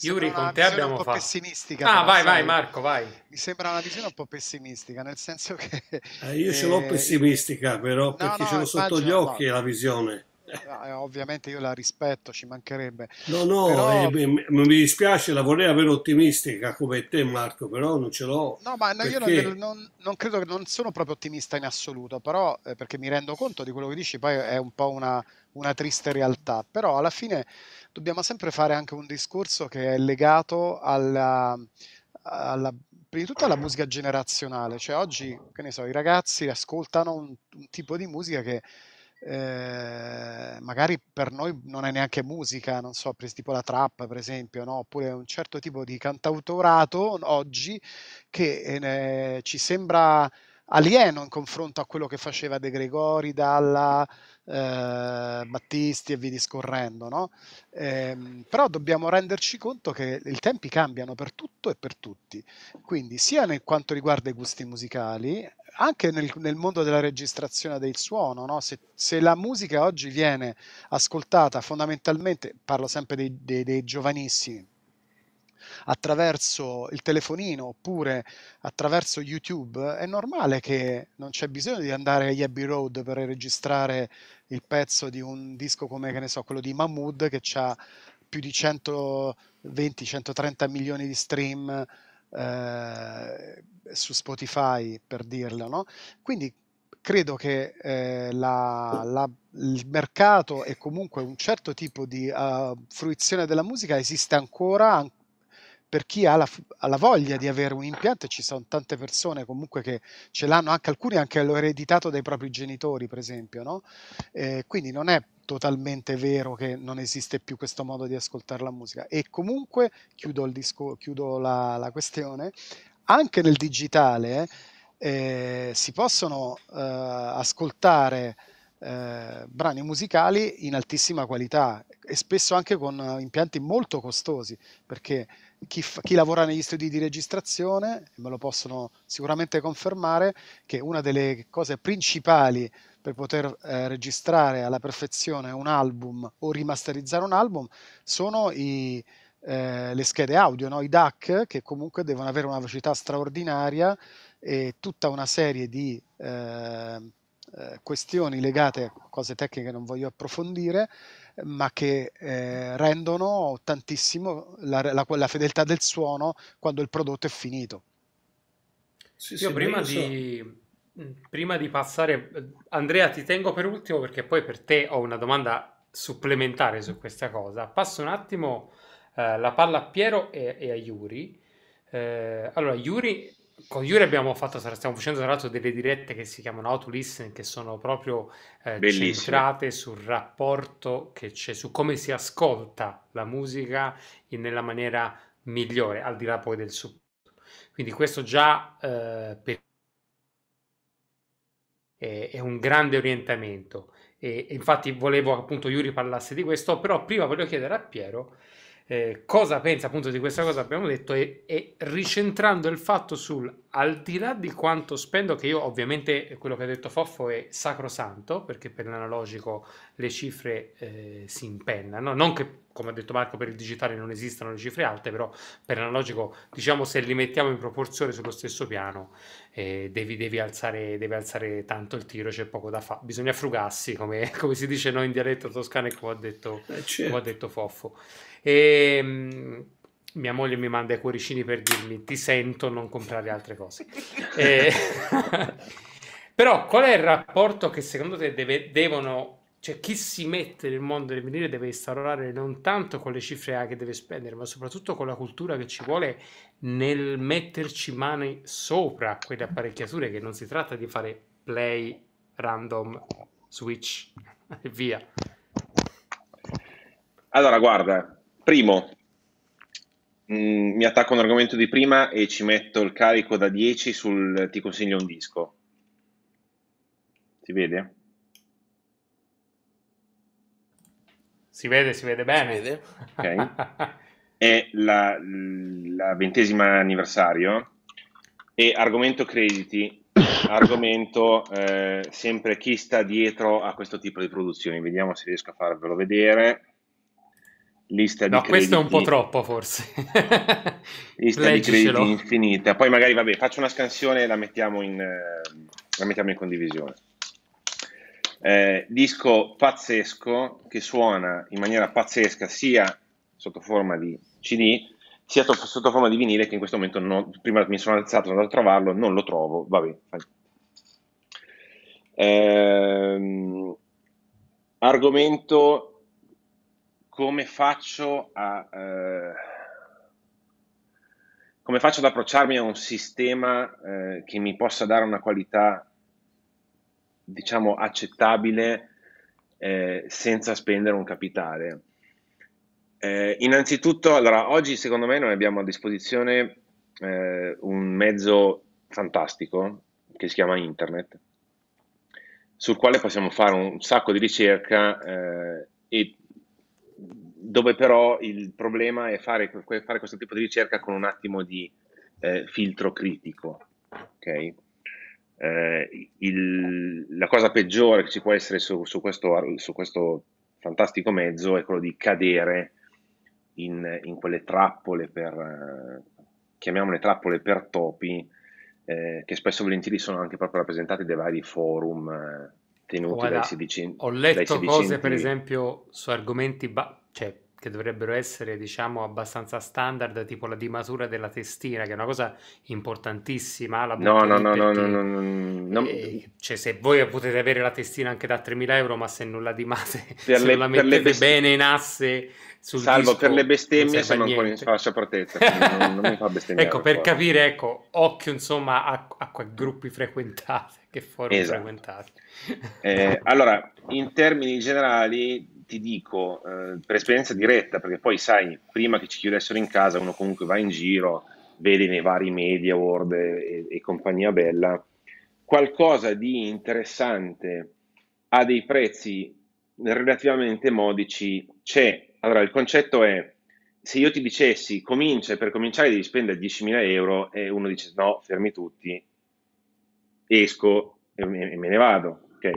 Yuri, con te abbiamo fatto. Pessimistica. Ah, vai, sai, vai Marco, vai. Mi sembra una visione un po' pessimistica, nel senso che... Eh, io eh, ce l'ho pessimistica, però, no, perché no, ce l'ho sotto gli occhi, no, la visione. No, ovviamente io la rispetto, ci mancherebbe. No, no, però... eh, mi, mi dispiace, la vorrei avere ottimistica come te Marco, però non ce l'ho. No, ma no, perché... io non, non, non credo che non sono proprio ottimista in assoluto, però eh, perché mi rendo conto di quello che dici, poi è un po' una, una triste realtà, però alla fine dobbiamo sempre fare anche un discorso che è legato alla... alla prima di tutto alla musica generazionale, cioè oggi, che ne so, i ragazzi ascoltano un, un tipo di musica che Eh, magari per noi non è neanche musica, non so, tipo la trap per esempio, no? Oppure un certo tipo di cantautorato oggi che eh, ci sembra alieno in confronto a quello che faceva De Gregori, Dalla, eh, Battisti e via discorrendo, no? Eh, però dobbiamo renderci conto che i tempi cambiano per tutto e per tutti, quindi sia nel quanto riguarda i gusti musicali, anche nel, nel mondo della registrazione del suono, no? Se, se la musica oggi viene ascoltata fondamentalmente, parlo sempre dei, dei, dei giovanissimi, attraverso il telefonino oppure attraverso YouTube, è normale che non c'è bisogno di andare agli Abbey Road per registrare il pezzo di un disco come, che ne so, quello di Mahmood, che ha più di centoventi centotrenta milioni di stream eh, su Spotify, per dirlo, no? Quindi credo che eh, la, la, il mercato e comunque un certo tipo di uh, fruizione della musica esiste ancora, an per chi ha la, ha la voglia di avere un impianto, e ci sono tante persone comunque che ce l'hanno, anche alcuni anche l'ho ereditato dai propri genitori, per esempio, no? Eh, quindi non è totalmente vero che non esiste più questo modo di ascoltare la musica. E comunque, chiudo, il disco, chiudo la, la questione, anche nel digitale eh, si possono eh, ascoltare eh, brani musicali in altissima qualità e spesso anche con impianti molto costosi, perché Chi, fa, chi lavora negli studi di registrazione, me lo possono sicuramente confermare, che una delle cose principali per poter eh, registrare alla perfezione un album o rimasterizzare un album sono i, eh, le schede audio, no? I D A C, che comunque devono avere una velocità straordinaria e tutta una serie di eh, questioni legate a cose tecniche che non voglio approfondire, ma che eh, rendono tantissimo la, la, la fedeltà del suono quando il prodotto è finito. Sì, sì, io prima di, prima di passare, Andrea, ti tengo per ultimo perché poi per te ho una domanda supplementare su questa cosa. Passo un attimo eh, la palla a Piero e, e a Yuri. Eh, allora, Yuri, con Yuri abbiamo fatto, stiamo facendo tra l'altro delle dirette che si chiamano How to Listen, che sono proprio eh, centrate sul rapporto che c'è, su come si ascolta la musica in, nella maniera migliore, al di là poi del sub. Quindi questo già eh, per... è, è un grande orientamento e, e infatti volevo appunto Yuri parlasse di questo, però prima voglio chiedere a Piero Eh, cosa pensa appunto di questa cosa abbiamo detto, e, e ricentrando il fatto sul al di là di quanto spendo, che io ovviamente quello che ha detto Foffo è sacrosanto, perché per l'analogico le cifre eh, si impennano, non che come ha detto Marco per il digitale non esistano le cifre alte, però per l'analogico, diciamo, se li mettiamo in proporzione sullo stesso piano eh, devi, devi, alzare, devi alzare tanto il tiro, c'è poco da fare, bisogna frugarsi, come, come si dice noi in dialetto toscano, e come ha detto, come ha detto Foffo. E um, mia moglie mi manda i cuoricini per dirmi ti sento, non comprare altre cose. E, però qual è il rapporto che secondo te deve, devono, cioè chi si mette nel mondo del vinile deve instaurare, non tanto con le cifre A che deve spendere, ma soprattutto con la cultura che ci vuole nel metterci mani sopra quelle apparecchiature, che non si tratta di fare play, random, switch e via. Allora guarda, primo, mh, mi attacco a un argomento di prima e ci metto il carico da dieci sul ti consiglio un disco. Si vede? Si vede, si vede bene. Si vede. Okay. È la, la ventesima anniversario e argomento crediti, argomento eh, sempre chi sta dietro a questo tipo di produzioni. Vediamo se riesco a farvelo vedere. Lista no, di crediti. Questo è un po' troppo forse. Lista di crediti infinita. Poi magari, vabbè, faccio una scansione e la mettiamo in, eh, la mettiamo in condivisione. Eh, disco pazzesco che suona in maniera pazzesca sia sotto forma di C D sia sotto forma di vinile, che in questo momento non, prima mi sono alzato, sono andato a trovarlo, non lo trovo, vabbè. Eh, argomento... Come faccio, a, eh, come faccio ad approcciarmi a un sistema eh, che mi possa dare una qualità, diciamo, accettabile eh, senza spendere un capitale? Eh, innanzitutto, allora, oggi secondo me noi abbiamo a disposizione eh, un mezzo fantastico, che si chiama Internet, sul quale possiamo fare un sacco di ricerca, eh, e dove però il problema è fare, fare questo tipo di ricerca con un attimo di eh, filtro critico. Okay? Eh, il, la cosa peggiore che ci può essere su, su, questo, su questo fantastico mezzo è quello di cadere in, in quelle trappole per, chiamiamole trappole per topi, eh, che spesso e volentieri sono anche proprio rappresentate dai vari forum eh, tenuti Guarda, dai sedicenti. Ho letto cose per esempio su argomenti ba- cioè, che dovrebbero essere diciamo abbastanza standard, tipo la dimatura della testina, che è una cosa importantissima. La no, no, no, no, no, no, no, no. E, cioè, se voi potete avere la testina anche da tremila euro, ma se non la dimate, per se le, non la mettete best... bene in asse sul Salvo disco, per le bestemmie sono ancora in fascia protetta, non, non mi fa bestemmiare. Ecco, per forse. Capire, ecco, occhio insomma a, a quei gruppi frequentati, che forum esatto. frequentati. Eh, allora, in termini generali, ti dico, eh, per esperienza diretta, perché poi sai, prima che ci chiudessero in casa uno comunque va in giro, vede nei vari media, World e, e compagnia bella, qualcosa di interessante a dei prezzi relativamente modici c'è. Allora il concetto è, se io ti dicessi comincia, per cominciare devi spendere diecimila euro, e uno dice no, fermi tutti, esco e me, e me ne vado, ok?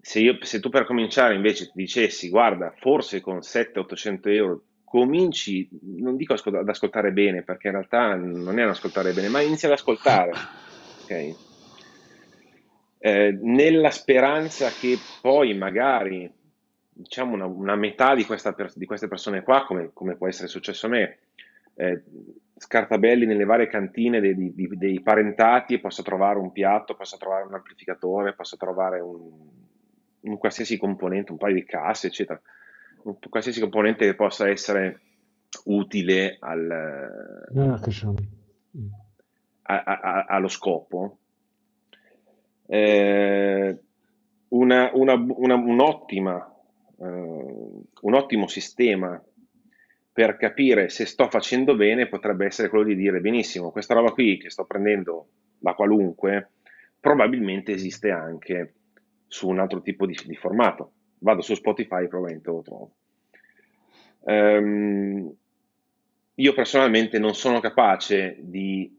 Se, io, se tu per cominciare invece ti dicessi guarda, forse con settecento-ottocento euro cominci, non dico ascolt- ad ascoltare bene, perché in realtà non è ad ascoltare bene, ma inizi ad ascoltare, okay? Eh, nella speranza che poi magari diciamo una, una metà di, questa per- di queste persone qua, come, come può essere successo a me, eh, scartabelli nelle varie cantine dei, dei, dei parentati e posso trovare un piatto, posso trovare un amplificatore, posso trovare un un qualsiasi componente, un paio di casse, eccetera, un qualsiasi componente che possa essere utile al, no, che sono. A, a, allo scopo. Eh, una, una, una, un'ottima, eh, un ottimo sistema per capire se sto facendo bene potrebbe essere quello di dire benissimo, questa roba qui che sto prendendo da qualunque probabilmente esiste anche su un altro tipo di, di formato, vado su Spotify, probabilmente lo trovo. Um, io personalmente non sono capace di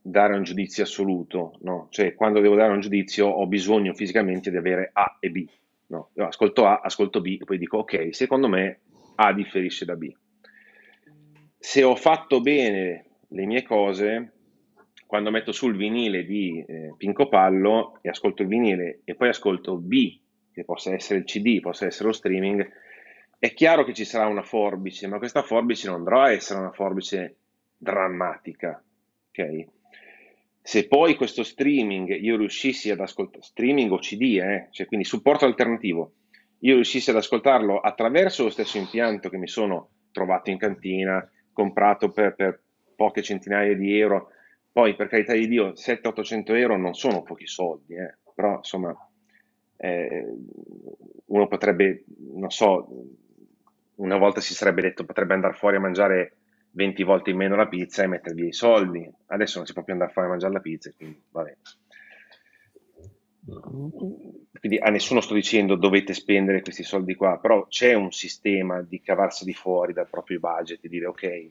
dare un giudizio assoluto, no? Cioè quando devo dare un giudizio ho bisogno fisicamente di avere A e B, no? Io ascolto A, ascolto B e poi dico ok, secondo me A differisce da B. Se ho fatto bene le mie cose, quando metto sul vinile di eh, Pinco Pallo e ascolto il vinile e poi ascolto B, che possa essere il C D, possa essere lo streaming, è chiaro che ci sarà una forbice, ma questa forbice non dovrà essere una forbice drammatica, ok? Se poi questo streaming io riuscissi ad ascoltare, streaming o C D, eh, cioè quindi supporto alternativo, io riuscissi ad ascoltarlo attraverso lo stesso impianto che mi sono trovato in cantina, comprato per, per poche centinaia di euro. Poi, per carità di Dio, settecento-ottocento euro non sono pochi soldi, eh. Però insomma, eh, uno potrebbe, non so, una volta si sarebbe detto potrebbe andare fuori a mangiare venti volte in meno la pizza e mettere via i soldi. Adesso non si può più andare fuori a mangiare la pizza, quindi va bene. Quindi a nessuno sto dicendo dovete spendere questi soldi qua, però c'è un sistema di cavarsi di fuori dal proprio budget e dire ok,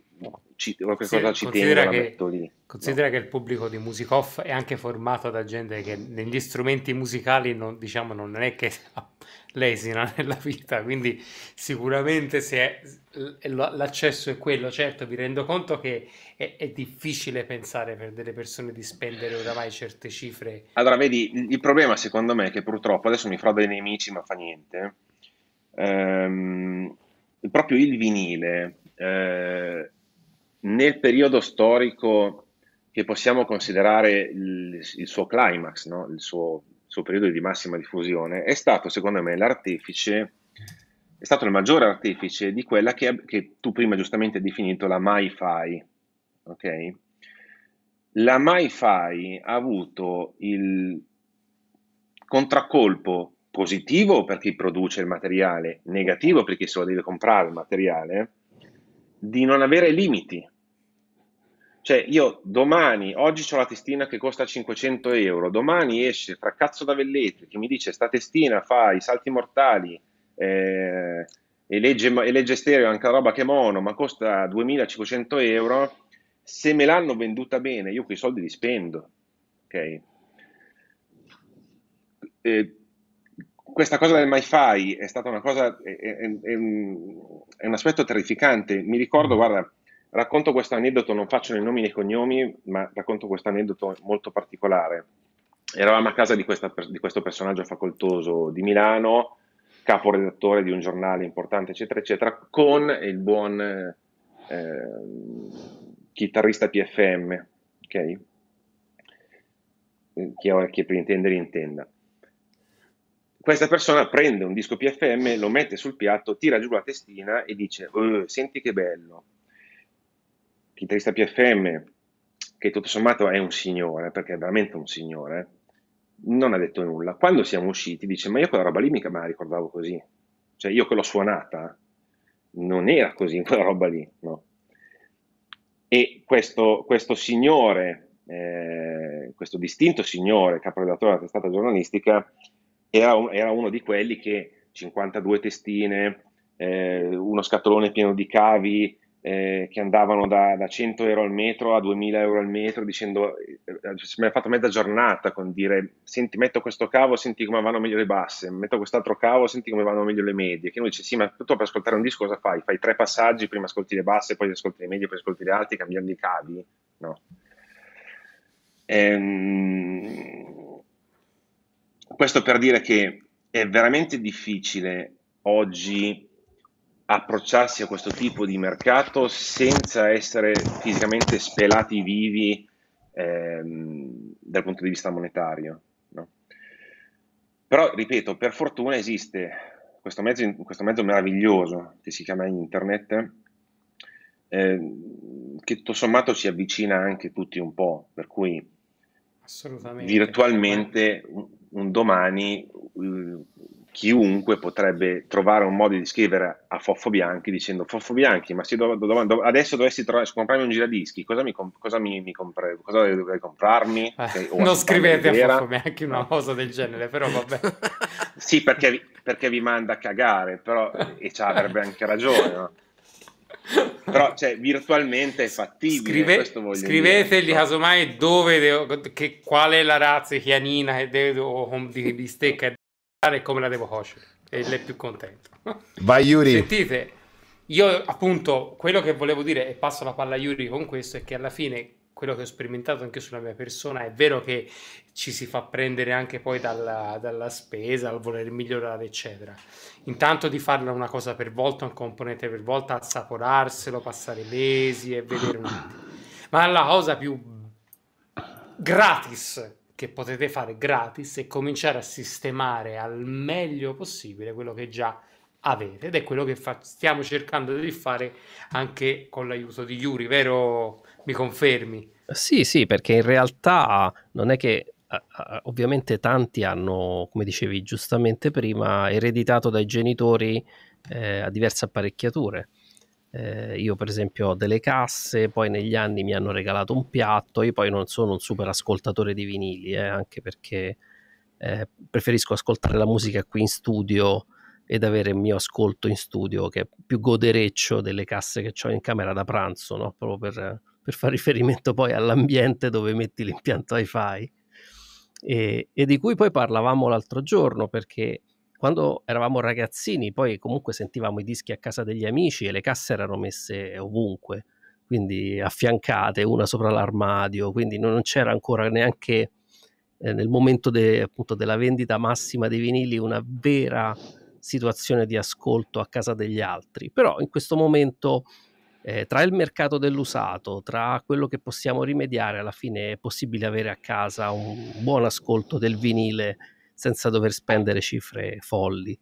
ci, qualcosa sì, ci tengo, che, la metto lì. Considera no? Che il pubblico di Music Off è anche formato da gente che negli strumenti musicali non, diciamo, non è che lesina nella vita, quindi sicuramente se è, l'accesso è quello. Certo, vi rendo conto che è, è difficile pensare per delle persone di spendere oramai certe cifre. Allora vedi, il, il problema secondo me è che purtroppo, adesso mi farò dei nemici ma fa niente, ehm, proprio il vinile eh, nel periodo storico che possiamo considerare il, il suo climax, no? Il suo, suo periodo di massima diffusione, è stato secondo me l'artefice, è stato il maggiore artefice di quella che, che tu prima giustamente hai definito la MiFi, ok? La MiFi ha avuto il contraccolpo positivo per chi produce il materiale, negativo per chi se lo deve comprare il materiale, di non avere limiti. Cioè io domani, oggi ho la testina che costa cinquecento euro, domani esce fra cazzo da Velletri che mi dice sta testina fa i salti mortali eh, e, legge, e legge stereo, anche la roba che è mono, ma costa duemilacinquecento euro, se me l'hanno venduta bene io quei soldi li spendo, ok? Eh, questa cosa del MiFi è stata una cosa, è, è, è, è un aspetto terrificante. Mi ricordo, guarda, racconto questo aneddoto, non faccio né nomi né cognomi, ma racconto questo aneddoto molto particolare. Eravamo a casa di, questa, di questo personaggio facoltoso di Milano, caporedattore di un giornale importante, eccetera, eccetera, con il buon eh, chitarrista P F M, ok? Chi, chi per intendere intenda. Questa persona prende un disco P F M, lo mette sul piatto, tira giù la testina e dice oh, senti che bello. Chitarrista P F M, che tutto sommato è un signore, perché è veramente un signore, non ha detto nulla. Quando siamo usciti dice, ma io quella roba lì mica me la ricordavo così. Cioè io che l'ho suonata, non era così quella roba lì, no? E questo, questo signore, eh, questo distinto signore, caporedattore della testata giornalistica, era, un, era uno di quelli che cinquantadue testine, eh, uno scatolone pieno di cavi, Eh, che andavano da, da cento euro al metro a duemila euro al metro, dicendo eh, mi ha fatto mezza giornata con dire senti metto questo cavo, senti come vanno meglio le basse, metto quest'altro cavo, senti come vanno meglio le medie, che uno dice sì ma tu per ascoltare un disco cosa fai? Fai tre passaggi, prima ascolti le basse, poi ascolti le medie, poi ascolti le alte, cambiando i cavi, no? Ehm, questo per dire che è veramente difficile oggi approcciarsi a questo tipo di mercato senza essere fisicamente spelati vivi ehm, dal punto di vista monetario, no? Però ripeto, per fortuna esiste questo mezzo, questo mezzo meraviglioso che si chiama internet, eh, che tutto sommato ci avvicina anche tutti un po', per cui assolutamente, virtualmente un, un domani uh, chiunque potrebbe trovare un modo di scrivere a Foffo Bianchi dicendo Foffo Bianchi, ma se do, do, do, adesso dovessi comprarmi un giradischi, cosa mi, cosa mi, mi compre, cosa dovrei comprarmi? Eh, okay, non scrivete a Foffo Bianchi una no. cosa del genere, però vabbè. Sì, perché, perché vi manda a cagare, però, e ci avrebbe anche ragione, no? Però cioè, virtualmente è fattibile. Scrive, questo voglio scrivetegli dire, casomai dove devo, che, qual è la razza chianina che devo, di bistecca e come la devo cuocere, e lei è più contento. Vai Yuri. Sentite, io appunto quello che volevo dire, e passo la palla a Yuri con questo, è che alla fine quello che ho sperimentato anche sulla mia persona è vero che ci si fa prendere anche poi dalla, dalla spesa, al voler migliorare eccetera, intanto di farla una cosa per volta, un componente per volta, assaporarselo, passare mesi e vedere un attimo, ma la cosa più gratis che potete fare gratis e cominciare a sistemare al meglio possibile quello che già avete, ed è quello che stiamo cercando di fare anche con l'aiuto di Yuri, vero? Mi confermi? Sì, sì, perché in realtà non è che ovviamente tanti hanno, come dicevi giustamente prima, ereditato dai genitori eh, a diverse apparecchiature. Eh, io per esempio ho delle casse, poi negli anni mi hanno regalato un piatto, io poi non sono un super ascoltatore di vinili, eh, anche perché eh, preferisco ascoltare la musica qui in studio ed avere il mio ascolto in studio, che è più godereccio delle casse che ho in camera da pranzo, no? Proprio per, per fare riferimento poi all'ambiente dove metti l'impianto hi-fi, e, e di cui poi parlavamo l'altro giorno, perché quando eravamo ragazzini poi comunque sentivamo i dischi a casa degli amici e le casse erano messe ovunque, quindi affiancate una sopra l'armadio, quindi non c'era ancora neanche eh, nel momento de, appunto, della vendita massima dei vinili una vera situazione di ascolto a casa degli altri. Però in questo momento eh, tra il mercato dell'usato, tra quello che possiamo rimediare, alla fine è possibile avere a casa un buon ascolto del vinile senza dover spendere cifre folli.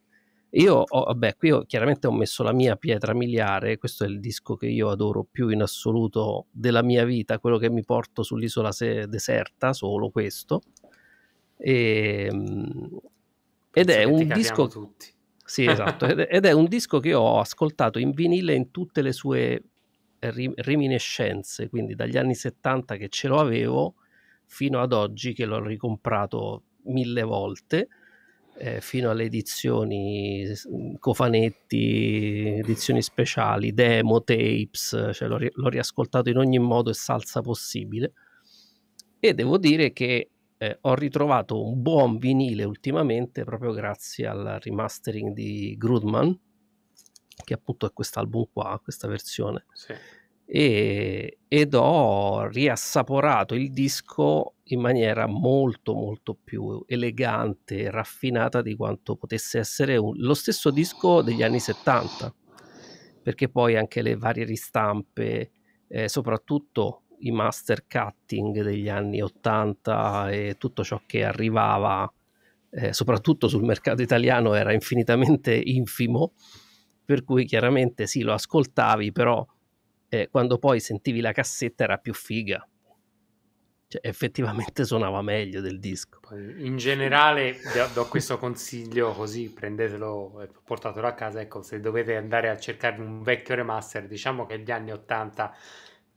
Io, ho, vabbè, qui ho, chiaramente ho messo la mia pietra miliare, questo è il disco che io adoro più in assoluto della mia vita, quello che mi porto sull'isola deserta, solo questo. E, ed è un disco... Tutti. Sì, esatto, ed è un disco che ho ascoltato in vinile in tutte le sue ri- reminiscenze, quindi dagli anni settanta che ce lo avevo fino ad oggi che l'ho ricomprato mille volte, eh, fino alle edizioni cofanetti, edizioni speciali, demo, tapes, cioè l'ho, ri- l'ho riascoltato in ogni modo e salsa possibile, e devo dire che eh, ho ritrovato un buon vinile ultimamente proprio grazie al remastering di Grudman, che appunto è quest'album qua, questa versione, sì. E, ed ho riassaporato il disco in maniera molto molto più elegante e raffinata di quanto potesse essere un, lo stesso disco degli anni settanta, perché poi anche le varie ristampe, eh, soprattutto i master cutting degli anni ottanta e tutto ciò che arrivava, eh, soprattutto sul mercato italiano, era infinitamente infimo, per cui chiaramente sì, lo ascoltavi, però eh, quando poi sentivi la cassetta era più figa, cioè effettivamente suonava meglio del disco. In generale do questo consiglio, così prendetelo e portatelo a casa, ecco, se dovete andare a cercarvi un vecchio remaster, diciamo che gli anni ottanta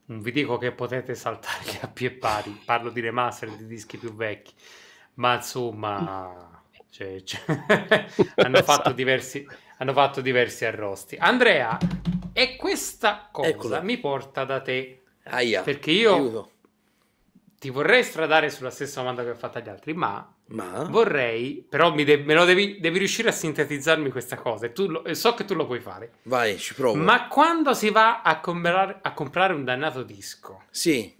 non vi dico che potete saltarli a pie pari, parlo di remaster di dischi più vecchi, ma insomma cioè, cioè, hanno fatto diversi hanno fatto diversi arrosti. Andrea, e questa cosa Eccola. mi porta da te. Aia, perché io aiuto. ti vorrei stradare sulla stessa domanda che ho fatto agli altri, ma, ma? vorrei, però mi de- me lo devi, devi riuscire a sintetizzarmi questa cosa, e tu lo, so che tu lo puoi fare. Vai, ci provo. Ma quando si va a, comprar- a comprare un dannato disco, sì.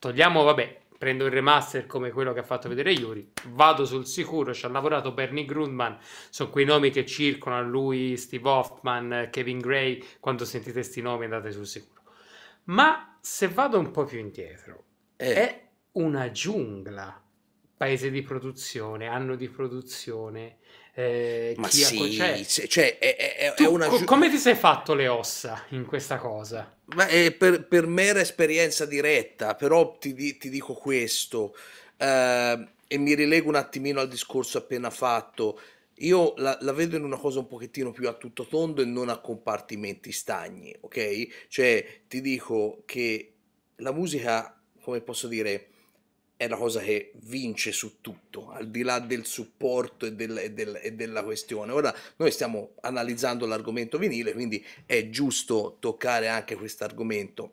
togliamo, vabbè, prendo il remaster come quello che ha fatto vedere Yuri, vado sul sicuro, ci ha lavorato Bernie Grundman, sono quei nomi che circolano, lui, Steve Hoffman, Kevin Gray, quando sentite sti nomi andate sul sicuro. Ma se vado un po' più indietro, eh. è una giungla, paese di produzione, anno di produzione, eh, ma chi sì, cioè, cioè è, è, è una co- come ti sei fatto le ossa in questa cosa? Ma è per, per mera esperienza diretta, però ti, ti dico questo, eh, e mi rilego un attimino al discorso appena fatto. Io la, la vedo in una cosa un pochettino più a tutto tondo e non a compartimenti stagni, ok? Cioè ti dico che la musica, come posso dire, è una cosa che vince su tutto, al di là del supporto e, del, e, del, e della questione. Ora noi stiamo analizzando l'argomento vinile, quindi è giusto toccare anche questo argomento.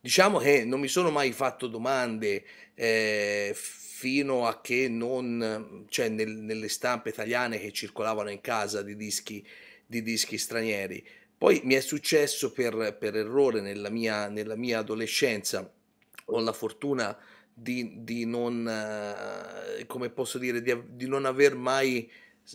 Diciamo che non mi sono mai fatto domande eh, fino a che non, cioè nel, nelle stampe italiane che circolavano in casa di dischi, di dischi stranieri. Poi mi è successo per, per errore nella mia, nella mia adolescenza, ho la fortuna Di, di non eh, come posso dire di, di non aver mai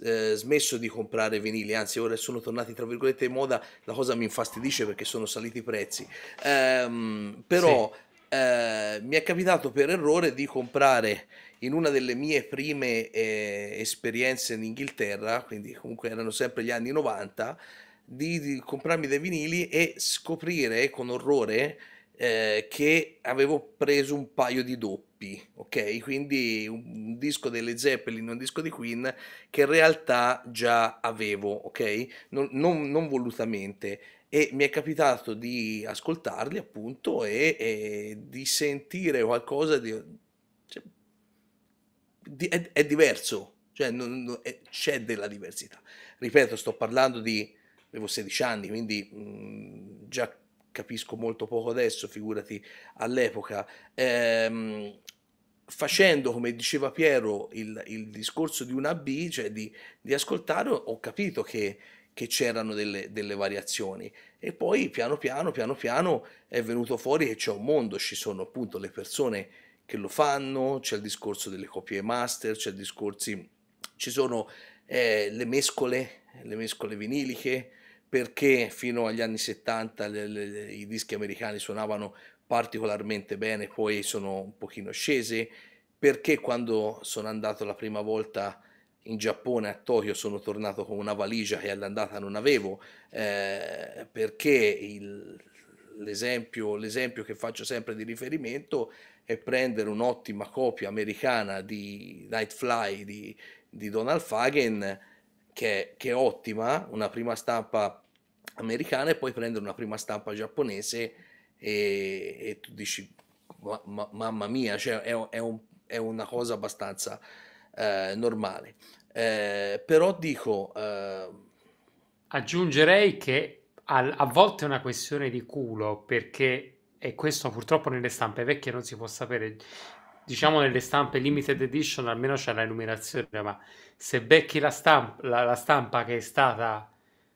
eh, smesso di comprare vinili, anzi ora sono tornati tra virgolette in moda, la cosa mi infastidisce perché sono saliti i prezzi, ehm, però sì. eh, mi è capitato per errore di comprare in una delle mie prime eh, esperienze in Inghilterra, quindi comunque erano sempre gli anni novanta, di, di comprarmi dei vinili e scoprire con orrore Eh, che avevo preso un paio di doppi, ok? Quindi un disco delle Zeppelin, un disco di Queen che in realtà già avevo, ok? Non, non, non volutamente, e mi è capitato di ascoltarli appunto e, e di sentire qualcosa di, cioè, di è, è diverso, cioè non, non, è, c'è della diversità. Ripeto, sto parlando di, avevo sedici anni, quindi mh, già capisco molto poco adesso, figurati all'epoca. Ehm, facendo, come diceva Piero, il, il discorso di un A B, cioè di, di ascoltare, ho capito che, che c'erano delle, delle variazioni, e poi piano piano piano piano è venuto fuori che c'è un mondo, ci sono appunto le persone che lo fanno, c'è il discorso delle copie master, c'è discorsi, ci sono eh, le mescole, le mescole viniliche, perché fino agli anni settanta le, le, i dischi americani suonavano particolarmente bene, poi sono un pochino scesi, perché quando sono andato la prima volta in Giappone a Tokyo sono tornato con una valigia che all'andata non avevo, eh, perché il, l'esempio, l'esempio che faccio sempre di riferimento è prendere un'ottima copia americana di Nightfly di, di Donald Fagen, che, che è ottima, una prima stampa americana e poi prendere una prima stampa giapponese e, e tu dici ma, ma, mamma mia, cioè è, è, un, è una cosa abbastanza eh, normale. Eh, però dico eh... aggiungerei che a, a volte è una questione di culo, perché, e questo purtroppo nelle stampe vecchie non si può sapere, diciamo nelle stampe limited edition almeno c'è la numerazione, ma se becchi la stampa, la, la stampa che è stata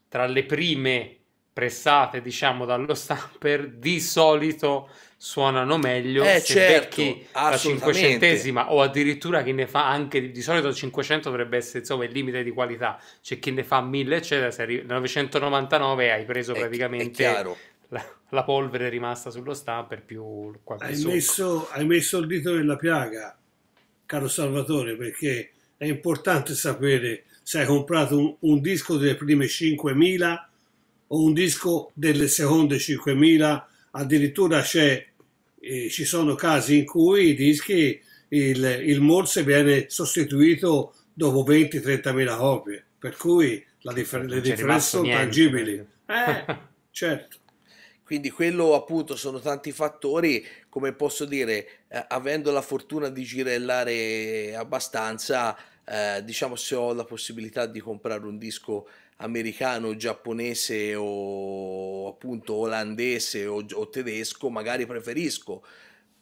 tra le prime pressate, diciamo, dallo stamper, di solito suonano meglio. Eh, se certo, becchi la cinquecentesima o addirittura chi ne fa anche, di solito cinquecento dovrebbe essere insomma il limite di qualità, c'è chi ne fa mille eccetera, se arrivi novecentonovantanove hai preso è, praticamente è la, la polvere rimasta sullo stamper più qualche hai messo, hai messo il dito nella piaga, caro Salvatore, perché è importante sapere se hai comprato un, un disco delle prime cinquemila o un disco delle seconde cinquemila. Addirittura c'è, eh, ci sono casi in cui i dischi, il, il morse viene sostituito dopo venti trentamila copie, per cui la differ le differenze sono niente, tangibili. Eh, certo. Quindi quello appunto sono tanti fattori, come posso dire, eh, avendo la fortuna di girellare abbastanza, eh, diciamo se ho la possibilità di comprare un disco americano, giapponese o appunto olandese o, o tedesco, magari preferisco,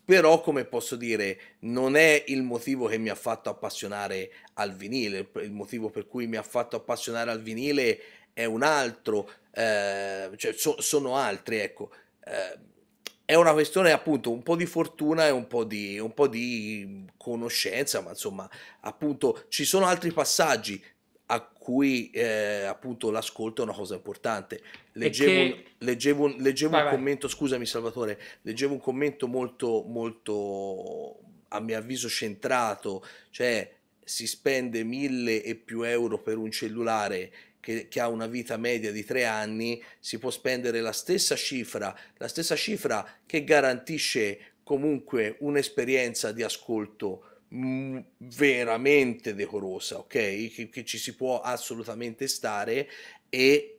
però come posso dire non è il motivo che mi ha fatto appassionare al vinile. Il motivo per cui mi ha fatto appassionare al vinile è un altro, eh, cioè so, sono altri, ecco. Eh, è una questione appunto un po' di fortuna e un po' di, un po' di conoscenza, ma insomma appunto ci sono altri passaggi a cui eh, appunto l'ascolto è una cosa importante. Leggevo, che... leggevo, leggevo vai, un vai. commento, scusami Salvatore, leggevo un commento molto, molto a mio avviso centrato, cioè si spende mille e più euro per un cellulare Che, che ha una vita media di tre anni, si può spendere la stessa cifra, la stessa cifra che garantisce comunque un'esperienza di ascolto mh, veramente decorosa, ok? Che, che ci si può assolutamente stare e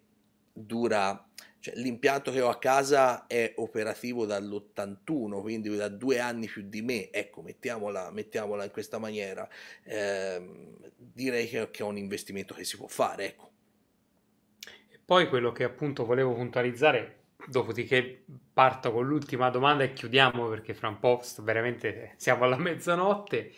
dura. Cioè, l'impianto che ho a casa è operativo dall'ottantuno, quindi da due anni più di me, ecco, mettiamola, mettiamola in questa maniera. Eh, direi che, che è un investimento che si può fare, ecco. Poi quello che appunto volevo puntualizzare, dopodiché parto con l'ultima domanda e chiudiamo perché fra un po' veramente siamo alla mezzanotte,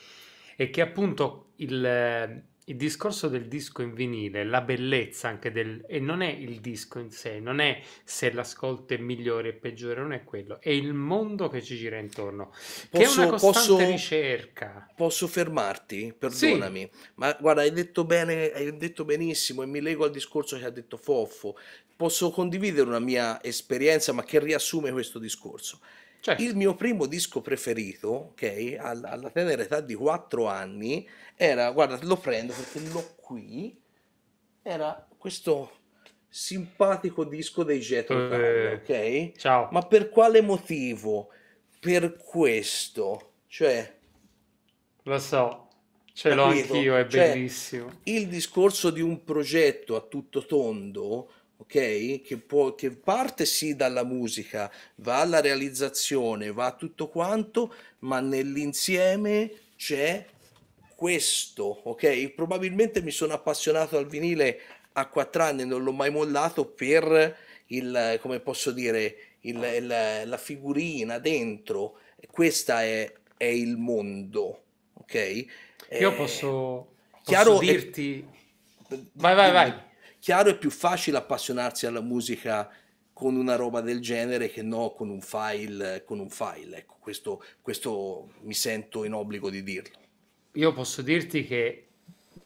è che appunto il, il discorso del disco in vinile, la bellezza anche del... e non è il disco in sé, non è se l'ascolto è migliore o peggiore, non è quello, è il mondo che ci gira intorno, posso, che è una costante posso, ricerca. Posso fermarti? Perdonami, sì. Ma guarda, hai detto bene, hai detto benissimo e mi lego al discorso che ha detto Foffo. Posso condividere una mia esperienza ma che riassume questo discorso. Certo. Il mio primo disco preferito, ok, alla, alla tenera età di quattro anni, era, guarda, lo prendo perché l'ho qui, era questo simpatico disco dei Jet, eh, ok? Ciao. Ma per quale motivo? Per questo, cioè... Lo so, ce l'ho anch'io, è cioè, bellissimo. Il discorso di un progetto a tutto tondo... ok, che, può, che parte sì dalla musica, va alla realizzazione, va a tutto quanto, ma nell'insieme c'è questo, ok? Probabilmente mi sono appassionato al vinile a quattro anni, non l'ho mai mollato per il, come posso dire, il, il, la figurina dentro. Questa è, è il mondo, ok? Io eh, posso, chiaro, posso dirti... Eh, vai, vai, vai. Chiaro, è più facile appassionarsi alla musica con una roba del genere che no con un file, con un file. Ecco, questo, questo mi sento in obbligo di dirlo. Io posso dirti che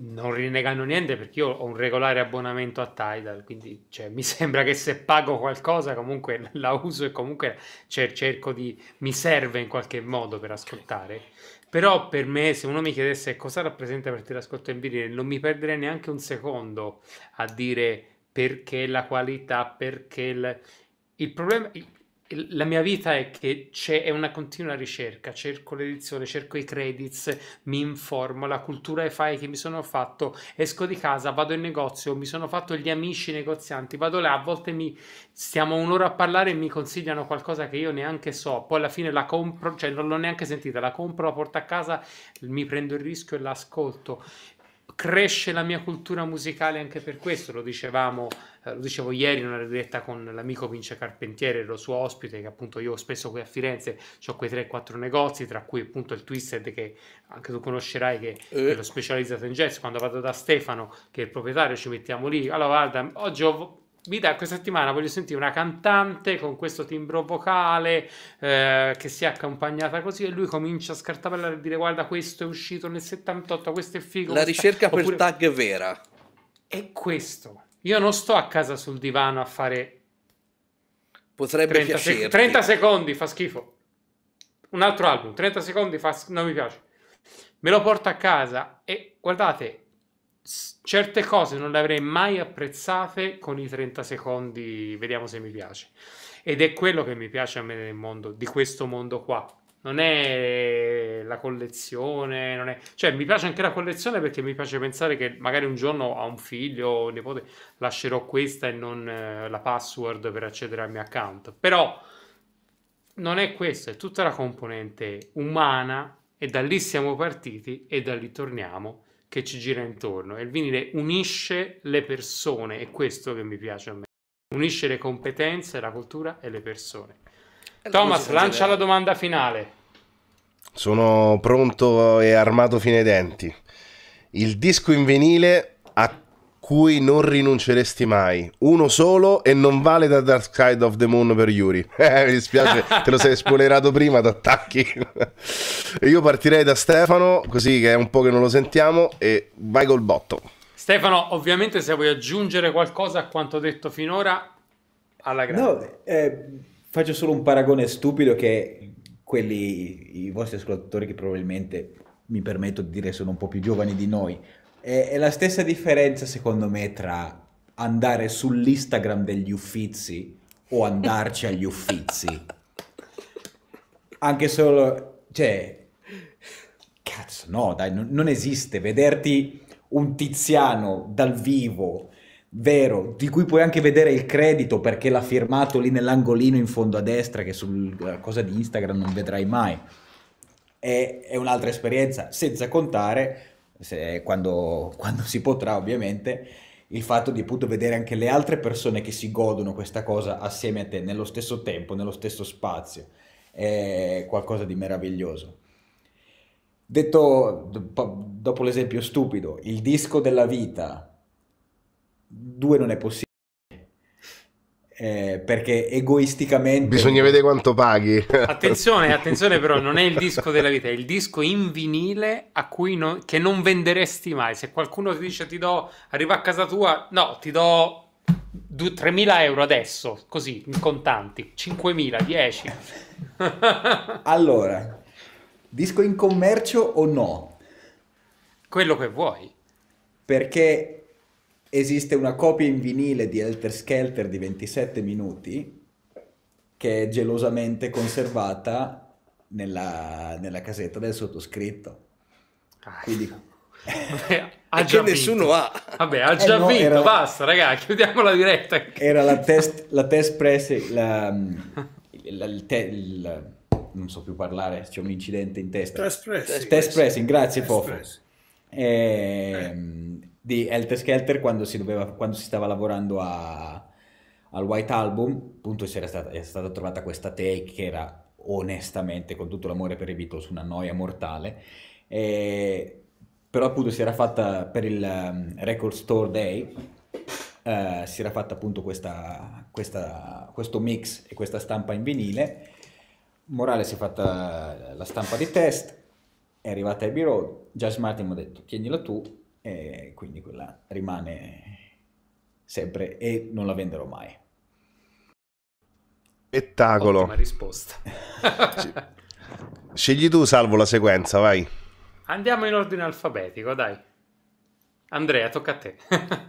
non rinnegano niente perché io ho un regolare abbonamento a Tidal, quindi cioè, mi sembra che se pago qualcosa comunque la uso e comunque cer cerco di... mi serve in qualche modo per ascoltare. Però per me, se uno mi chiedesse cosa rappresenta per te l'ascolto in vinile, non mi perderei neanche un secondo a dire perché la qualità, perché il, il problema... la mia vita è che c'è è una continua ricerca, cerco l'edizione, cerco i credits, mi informo, la cultura e fai che mi sono fatto, esco di casa, vado in negozio, mi sono fatto gli amici negozianti, vado là, a volte mi stiamo un'ora a parlare e mi consigliano qualcosa che io neanche so, poi alla fine la compro, cioè non l'ho neanche sentita, la compro, la porto a casa, mi prendo il rischio e l'ascolto. Cresce la mia cultura musicale anche per questo, lo dicevamo, eh, lo dicevo ieri in una diretta con l'amico Vince Carpentiere, il suo ospite, che appunto io spesso qui a Firenze ho quei tre quattro negozi, tra cui appunto il Twisted, che anche tu conoscerai, che, che è lo specializzato in jazz. Quando vado da Stefano, che è il proprietario, ci mettiamo lì, allora guarda, oggi ho... mi da questa settimana voglio sentire una cantante con questo timbro vocale eh, che sia accompagnata così, e lui comincia a scartabellare e dire guarda questo è uscito nel settantotto, questo è figo. La ricerca sta... per oppure... tag vera. È questo. Io non sto a casa sul divano a fare potrebbe trenta, piacerti. trenta secondi fa schifo. Un altro album, trenta secondi fa non mi piace. Me lo porto a casa e guardate, certe cose non le avrei mai apprezzate con i trenta secondi vediamo se mi piace, ed è quello che mi piace a me nel mondo, di questo mondo qua, non è la collezione, non è... cioè mi piace anche la collezione perché mi piace pensare che magari un giorno a un figlio o un nipote lascerò questa e non eh, la password per accedere al mio account, però non è questo, è tutta la componente umana, e da lì siamo partiti e da lì torniamo, che ci gira intorno, e il vinile unisce le persone, è questo che mi piace a me, unisce le competenze, la cultura e le persone. La Thomas, lancia la domanda finale. Sono pronto e armato fino ai denti. Il disco in vinile a cui non rinunceresti mai, uno solo, e non vale da Dark Side of the Moon per Yuri. Mi dispiace, te lo sei spoilerato prima, t'attacchi. Io partirei da Stefano, così che è un po' che non lo sentiamo, e vai col botto. Stefano, ovviamente se vuoi aggiungere qualcosa a quanto detto finora, alla grande. No, eh, faccio solo un paragone stupido che quelli, i vostri ascoltatori che probabilmente, mi permetto di dire, sono un po' più giovani di noi, è la stessa differenza secondo me tra andare sull'Instagram degli Uffizi o andarci agli Uffizi, anche solo, cioè cazzo no dai, non, non esiste vederti un Tiziano dal vivo vero, di cui puoi anche vedere il credito perché l'ha firmato lì nell'angolino in fondo a destra, che sulla cosa di Instagram non vedrai mai, è, è un'altra esperienza, senza contare Se, quando, quando si potrà ovviamente, il fatto di appunto vedere anche le altre persone che si godono questa cosa assieme a te nello stesso tempo, nello stesso spazio, è qualcosa di meraviglioso. Detto dopo l'esempio stupido, il disco della vita due non è possibile, Eh, perché egoisticamente bisogna vedere quanto paghi. Attenzione, attenzione però, non è il disco della vita, è il disco in vinile a cui non, che non venderesti mai. Se qualcuno ti dice ti do, arriva a casa tua, no, ti do tremila euro adesso, così, in contanti, cinquemila, dieci. Allora, disco in commercio o no? Quello che vuoi. Perché... esiste una copia in vinile di Helter Skelter di ventisette minuti che è gelosamente conservata nella, nella casetta del sottoscritto. Quindi... Vabbè, ha già che vinto. Nessuno ha. Vabbè, ha già eh no, vinto, era... basta ragazzi, chiudiamo la diretta. Era la test, la test press, la, la, il, te, il, non so più parlare, c'è un incidente in testa. Test pressing, test pressing grazie Foffo. Di Helter Skelter, quando si, doveva, quando si stava lavorando a, al White Album, appunto era stata, era stata trovata questa take che era onestamente, con tutto l'amore per i Beatles, una noia mortale, e, però appunto si era fatta per il um, Record Store Day, uh, si era fatta appunto questa, questa, questo mix e questa stampa in vinile, Morale si è fatta la stampa di test, è arrivata a Abbey Road, Jazz Martin mi ha detto tienila tu, e quindi quella rimane sempre e non la venderò mai. Spettacolo. Ottima risposta. Scegli tu, Salvo, la sequenza, vai. Andiamo in ordine alfabetico, dai. Andrea, tocca a te.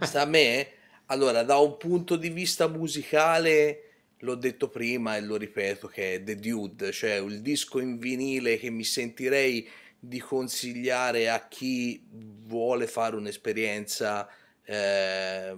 Sta a me? Allora, da un punto di vista musicale l'ho detto prima e lo ripeto, che è The Dude, cioè il disco in vinile che mi sentirei di consigliare a chi vuole fare un'esperienza eh,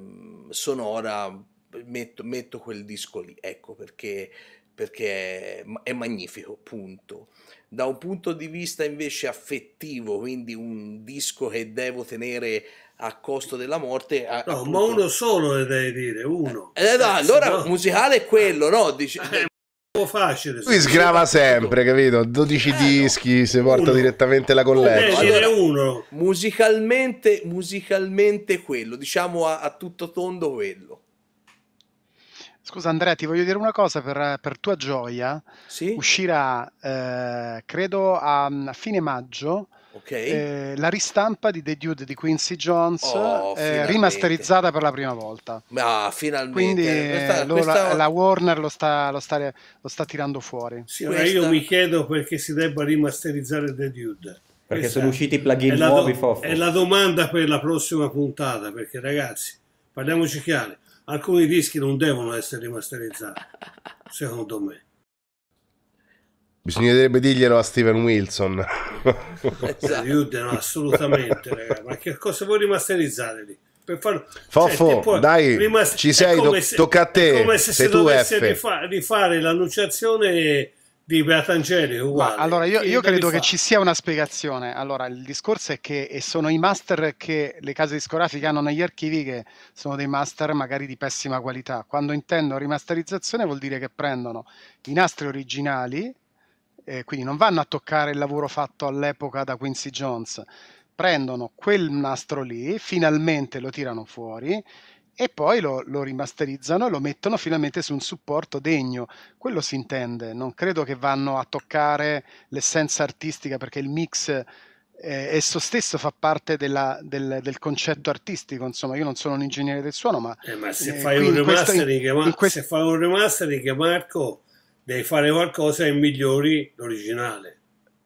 sonora. Metto, metto quel disco lì, ecco, perché, perché è, è magnifico, punto. Da un punto di vista invece affettivo, quindi un disco che devo tenere a costo della morte, a, no, appunto, ma uno solo ne devi dire, uno eh, eh, no, allora no. Musicale è quello, no? Dici, eh, un po' facile, lui sgrava sempre, capito? dodici eh, dischi, no. Si porta uno direttamente la colletta, allora, uno. Musicalmente, musicalmente quello, diciamo a, a tutto tondo quello. Scusa Andrea, ti voglio dire una cosa, per, per tua gioia, sì? Uscirà, eh, credo, a, a fine maggio, okay, eh, la ristampa di The Dude di Quincy Jones, oh, eh, rimasterizzata per la prima volta. Ah, finalmente! Quindi questa, lo, questa... La, la Warner lo sta, lo sta, lo sta tirando fuori. Sì, questa... Io mi chiedo perché si debba rimasterizzare The Dude. Perché questa sono usciti i plugin nuovi, Foffo. È la domanda per la prossima puntata, perché ragazzi, parliamoci chiaro. Alcuni dischi non devono essere rimasterizzati, secondo me. Bisognerebbe dirglielo a Steven Wilson. Esatto. Assolutamente, ragazzi. Ma che cosa vuoi rimasterizzare lì? Per farlo... Foffo, cioè, dai, rimaster... ci sei, to se, tocca a te. È come se, se dovessi rifa rifare l'annunciazione di Beatangeli, uguale. Ma, allora, io, io credo che ci sia una spiegazione. Allora, il discorso è che sono i master che le case discografiche hanno negli archivi, che sono dei master magari di pessima qualità. Quando intendo rimasterizzazione vuol dire che prendono i nastri originali, eh, quindi non vanno a toccare il lavoro fatto all'epoca da Quincy Jones, prendono quel nastro lì, finalmente lo tirano fuori e poi lo, lo rimasterizzano e lo mettono finalmente su un supporto degno. Quello si intende, non credo che vanno a toccare l'essenza artistica, perché il mix eh, esso stesso fa parte della, del, del concetto artistico, insomma. Io non sono un ingegnere del suono, ma, eh, ma se, eh, fai un remastering, questo, in, in questo... se fai un remastering, Marco, devi fare qualcosa che migliori l'originale.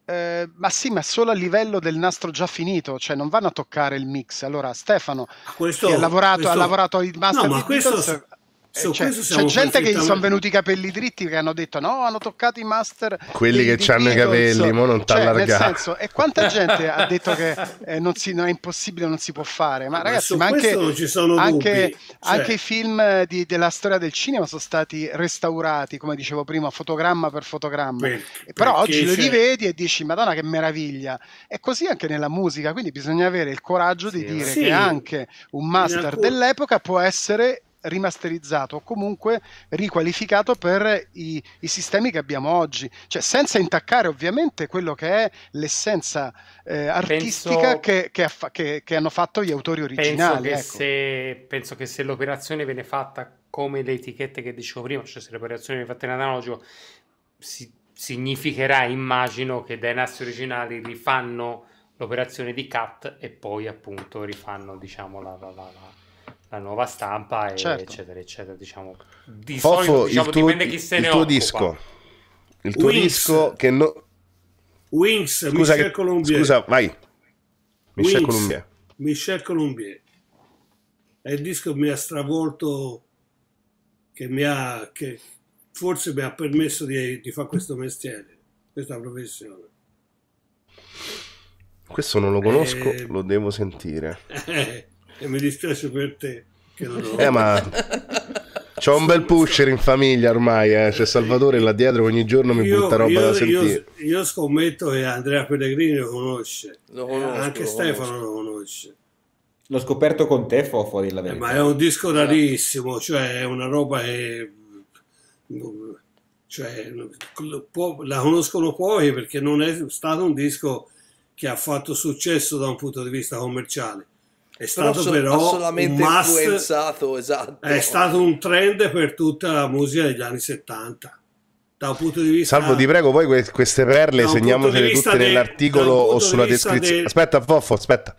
Eh, ma sì, ma solo a livello del nastro già finito, cioè non vanno a toccare il mix. Allora Stefano, questo, che ha lavorato, questo... ha lavorato il master, no, ma questo, Beatles, so, cioè, c'è gente che gli sono venuti i capelli dritti, che hanno detto no, hanno toccato i master, quelli che hanno i capelli, mo non t'ha allargato. E quanta gente ha detto che eh, non, si, non è impossibile, non si può fare. Ma, ma ragazzi, ma anche, ci sono anche, cioè... anche i film di, della storia del cinema sono stati restaurati, come dicevo prima, fotogramma per fotogramma. Beh, però oggi lo rivedi e dici madonna che meraviglia. È così anche nella musica, quindi bisogna avere il coraggio di sì, dire sì, che anche un master dell'epoca può essere rimasterizzato o comunque riqualificato per i, i sistemi che abbiamo oggi, cioè senza intaccare ovviamente quello che è l'essenza eh, artistica penso, che, che, che, che hanno fatto gli autori originali. Penso che, ecco, se, penso che se l'operazione viene fatta come le etichette che dicevo prima, cioè se l'operazione viene fatta in analogico, si, significherà, immagino, che dai nastri originali rifanno l'operazione di cut e poi appunto rifanno, diciamo, la... la, la, la la nuova stampa, e certo, eccetera eccetera, diciamo. Di Foffo, solito, diciamo, il tuo, dipende chi se il ne tuo occupa. Disco, il tuo Wings. disco che no... Wings, scusa, Michel Colombier. Scusa, vai. Michel Colombier. Michel Colombier è il disco che mi ha stravolto, che mi ha, che forse mi ha permesso di, di fare questo mestiere, questa professione. Questo non lo conosco, eh... lo devo sentire. E mi dispiace per te che non lo... eh, ma c'ho un bel pusher in famiglia ormai, eh. C'è Salvatore là dietro, ogni giorno mi io, butta roba io, da sentire. Io, io scommetto che Andrea Pellegrini lo conosce, lo conosco, eh, anche lo Stefano conosco. lo conosce. L'ho scoperto con te, Foffo, di la verità. Eh, ma è un disco rarissimo, cioè è una roba che... cioè, la conoscono pochi, perché non è stato un disco che ha fatto successo da un punto di vista commerciale. È stato so, però un master, esatto. È stato un trend per tutta la musica degli anni settanta. Da un punto di vista... Salvo, ti prego, poi que queste perle segniamole tutte nell'articolo o sulla descrizione. Del... Aspetta, Foffo, aspetta.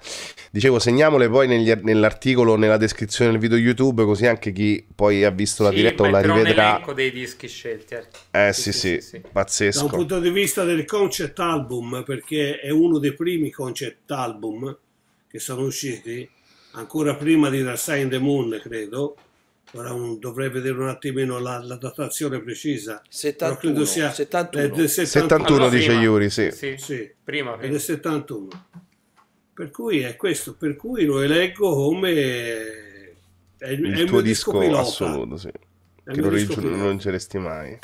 Dicevo, segniamole poi nell'articolo, nella descrizione del video YouTube, così anche chi poi ha visto la sì, diretta o la rivedrà. L'elenco dei dischi scelti. Eh, eh sì, sì, sì, sì, pazzesco. Da un punto di vista del concept album, perché è uno dei primi concept album che sono usciti, ancora prima di Dark Side in the Moon, credo, ora un, dovrei vedere un attimino la, la datazione precisa, settantuno, però credo sia settantuno. Del settantuno, settantuno allora, dice prima. Yuri, sì. Sì, sì. Prima, prima. È del settantuno, per cui è questo, per cui lo eleggo come è il, il è tuo disco, disco assoluto, sì. È che non, non ceresti mai.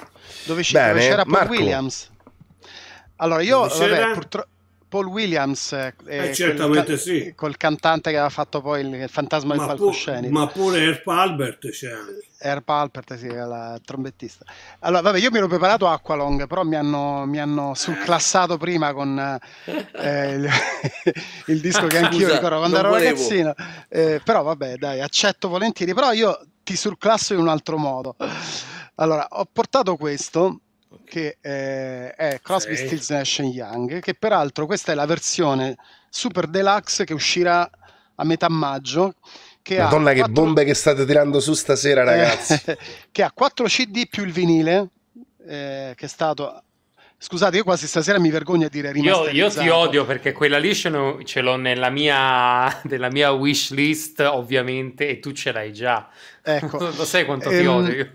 Dove c'era Paul Williams? Allora io vabbè, purtroppo Paul Williams eh, eh, certamente col, sì. Col cantante che aveva fatto poi il, il fantasma ma del palcoscenico. Ma pure Herb Alpert c'è. Herb Alpert, sì, la trombettista. Allora, vabbè, io mi ero preparato Aqualong, però mi hanno, mi hanno surclassato prima con eh, il, il disco che anch'io ricordo quando ero volevo. ragazzino. Eh, però vabbè, dai, accetto volentieri, però io ti surclasso in un altro modo. Allora, ho portato questo che eh, è Crosby, sì. Stills, Nash and Young, che peraltro questa è la versione super deluxe che uscirà a metà maggio, che Madonna ha che quattro... bombe che state tirando su stasera, ragazzi. Che ha quattro CD più il vinile eh, che è stato, scusate, io quasi stasera mi vergogno a dire io, io ti odio perché quella lì ce l'ho nella mia, nella mia wish list ovviamente, e tu ce l'hai già, ecco. Lo sai quanto ehm, ti odio io.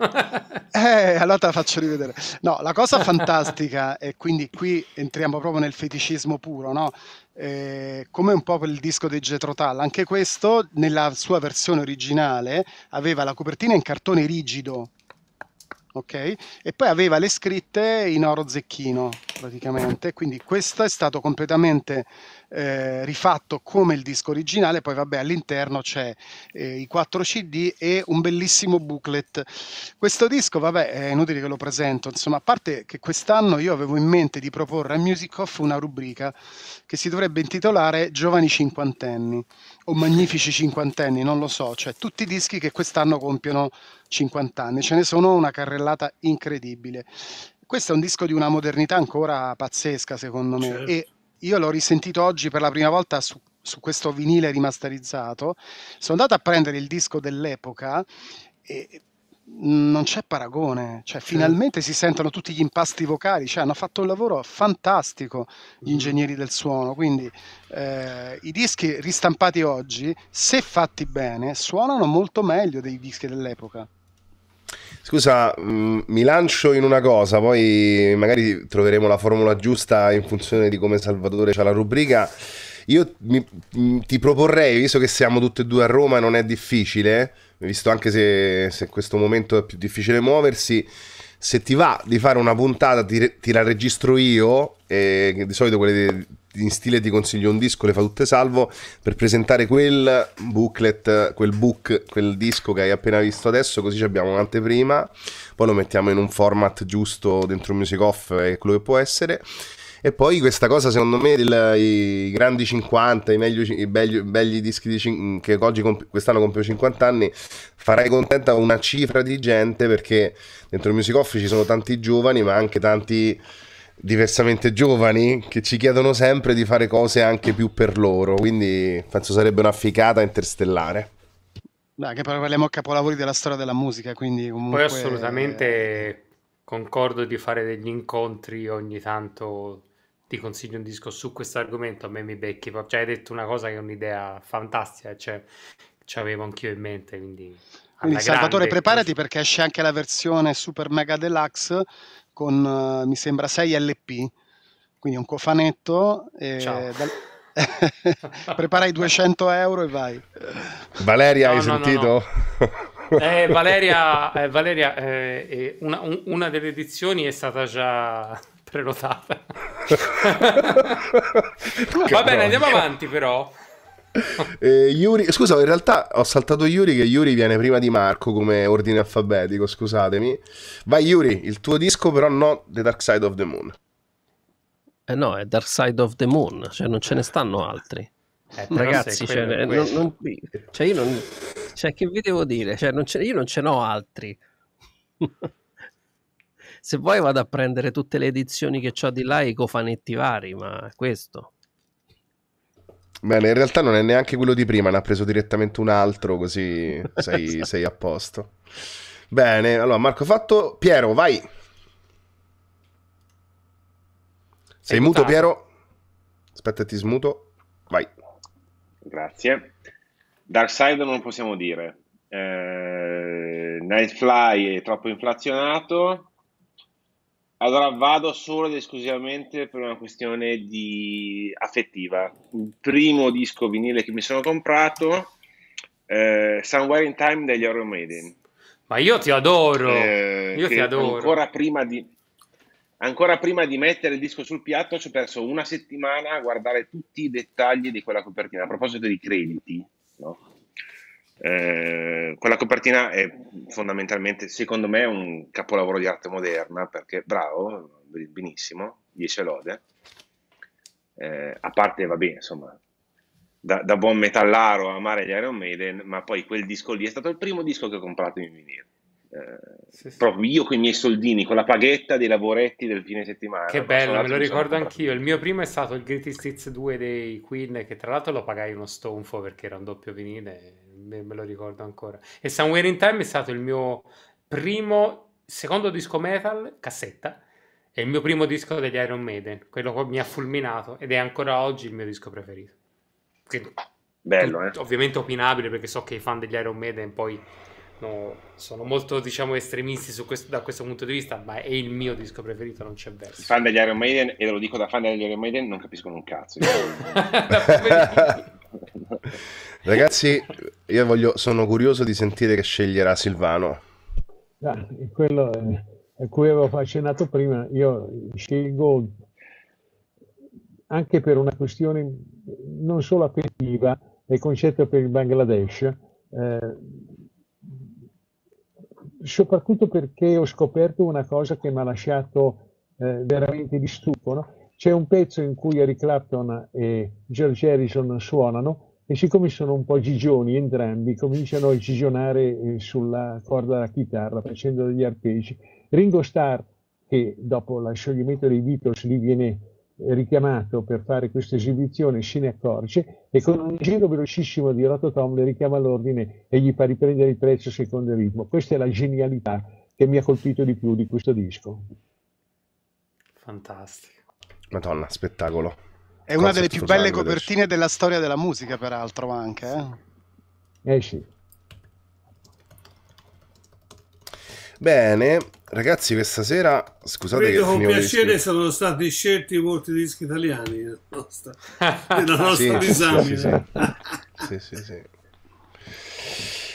Eh, allora te la faccio rivedere. No, la cosa fantastica e quindi qui entriamo proprio nel feticismo puro, no? Eh, come un po' per il disco di Jethro Tull, anche questo nella sua versione originale aveva la copertina in cartone rigido, ok? E poi aveva le scritte in oro zecchino praticamente, quindi questo è stato completamente eh, rifatto come il disco originale. Poi vabbè, all'interno c'è eh, i quattro CD e un bellissimo booklet. Questo disco vabbè è inutile che lo presento, insomma, a parte che quest'anno io avevo in mente di proporre a Music Off una rubrica che si dovrebbe intitolare Giovani Cinquantenni o Magnifici Cinquantenni, non lo so, cioè tutti i dischi che quest'anno compiono cinquanta anni, ce ne sono una carrellata incredibile. Questo è un disco di una modernità ancora pazzesca secondo me, certo. E io l'ho risentito oggi per la prima volta su, su questo vinile rimasterizzato, sono andato a prendere il disco dell'epoca e non c'è paragone, cioè finalmente si sentono tutti gli impasti vocali, cioè hanno fatto un lavoro fantastico gli ingegneri del suono, quindi eh, i dischi ristampati oggi, se fatti bene, suonano molto meglio dei dischi dell'epoca. Scusa, mh, mi lancio in una cosa, poi magari troveremo la formula giusta in funzione di come Salvatore c'ha la rubrica. Io mi, ti proporrei, visto che siamo tutti e due a Roma e non è difficile, visto anche se, se in questo momento è più difficile muoversi, se ti va di fare una puntata, ti, ti la registro io, e che di solito quelle di, in stile ti consiglio un disco le fa tutte Salvo, per presentare quel booklet, quel book, quel disco che hai appena visto adesso, così abbiamo un'anteprima, poi lo mettiamo in un format giusto dentro Music Off, è quello che può essere. E poi questa cosa secondo me del, i grandi cinquanta, i, meglio, i belli, belli dischi di, che oggi comp quest'anno compio cinquanta anni, farei contenta una cifra di gente, perché dentro Music Off ci sono tanti giovani ma anche tanti diversamente giovani che ci chiedono sempre di fare cose anche più per loro, quindi penso sarebbe una ficata interstellare. Beh, che parliamo capolavori della storia della musica, quindi comunque... Poi assolutamente concordo di fare degli incontri ogni tanto... Ti consiglio un disco su questo argomento, a me mi becchi, cioè hai detto una cosa che è un'idea fantastica, cioè ci avevo anch'io in mente, quindi, quindi Salvatore grande, preparati perché esce anche la versione super mega deluxe con uh, mi sembra sei LP, quindi un cofanetto e dal... prepara i duecento euro e vai. Valeria, no, hai no, sentito? No, no. Eh, Valeria, eh, Valeria eh, una, un, una delle edizioni è stata già prenotata. Va bene, andiamo avanti però. Eh, Yuri, scusa, in realtà ho saltato Yuri, che Yuri viene prima di Marco come ordine alfabetico, scusatemi. Vai Yuri, il tuo disco però no, The Dark Side of the Moon. Eh no, è Dark Side of the Moon, cioè non ce ne stanno altri. Eh, Ragazzi, cioè, non, non, cioè io non... Cioè che vi devo dire? Cioè, non ce, io non ce n'ho altri. Se vuoi vado a prendere tutte le edizioni che ho di là, i cofanetti vari, ma questo... Bene, in realtà non è neanche quello di prima, ne ha preso direttamente un altro, così sei, sei a posto. Bene, allora Marco fatto, Piero vai. Sei muto mutato. Piero? Aspetta ti smuto, vai. Grazie. Dark Side non possiamo dire. Eh... Nightfly è troppo inflazionato. Allora vado solo ed esclusivamente per una questione di affettiva. Il primo disco vinile che mi sono comprato, eh, Somewhere in Time degli Iron Maiden. Ma io ti adoro, eh, io ti adoro. Ancora prima di, ancora prima di mettere il disco sul piatto ci ho perso una settimana a guardare tutti i dettagli di quella copertina. A proposito di crediti, no? Eh, quella copertina è fondamentalmente, secondo me, un capolavoro di arte moderna, perché bravo, benissimo, dieci lode, eh, a parte, vabbè, insomma, da, da buon metallaro a amare gli Iron Maiden, ma poi quel disco lì è stato il primo disco che ho comprato in vinile, eh, sì, sì. Proprio io con i miei soldini, con la paghetta dei lavoretti del fine settimana. Che bello, me lo ricordo anch'io. Il mio primo è stato il Greatest Hits due dei Queen, che tra l'altro lo pagai uno stonfo perché era un doppio vinile, me lo ricordo ancora. E Somewhere in Time è stato il mio primo, secondo disco metal, cassetta, e il mio primo disco degli Iron Maiden, quello che mi ha fulminato ed è ancora oggi il mio disco preferito. Che, bello, eh? Ovviamente opinabile, perché so che i fan degli Iron Maiden poi no, sono molto, diciamo, estremisti su questo, da questo punto di vista, ma è il mio disco preferito, non c'è verso. I fan degli Iron Maiden, e lo dico da fan degli Iron Maiden, non capiscono un cazzo. Ragazzi, io voglio, sono curioso di sentire che sceglierà Silvano. Ah, quello a cui avevo accennato prima, io scelgo anche per una questione non solo affettiva, del concetto per il Bangladesh, eh, soprattutto perché ho scoperto una cosa che mi ha lasciato eh, veramente di stupore, no? C'è un pezzo in cui Eric Clapton e George Harrison suonano, e siccome sono un po' gigioni entrambi, cominciano a gigionare sulla corda della chitarra facendo degli arpeggi. Ringo Starr, che dopo lo scioglimento dei Beatles lì viene richiamato per fare questa esibizione, se ne accorge e con un giro velocissimo di rototom le richiama all'ordine e gli fa riprendere il prezzo secondo il ritmo. Questa è la genialità che mi ha colpito di più di questo disco. Fantastico. Madonna, spettacolo. È una delle più belle copertine della storia della musica, peraltro, anche. Eh? Eh sì. Bene, ragazzi, questa sera, scusate, credo che con piacere sono stati scelti molti dischi italiani della nostra, della nostra sì, disamine. Sì, sì, sì. sì, sì, sì.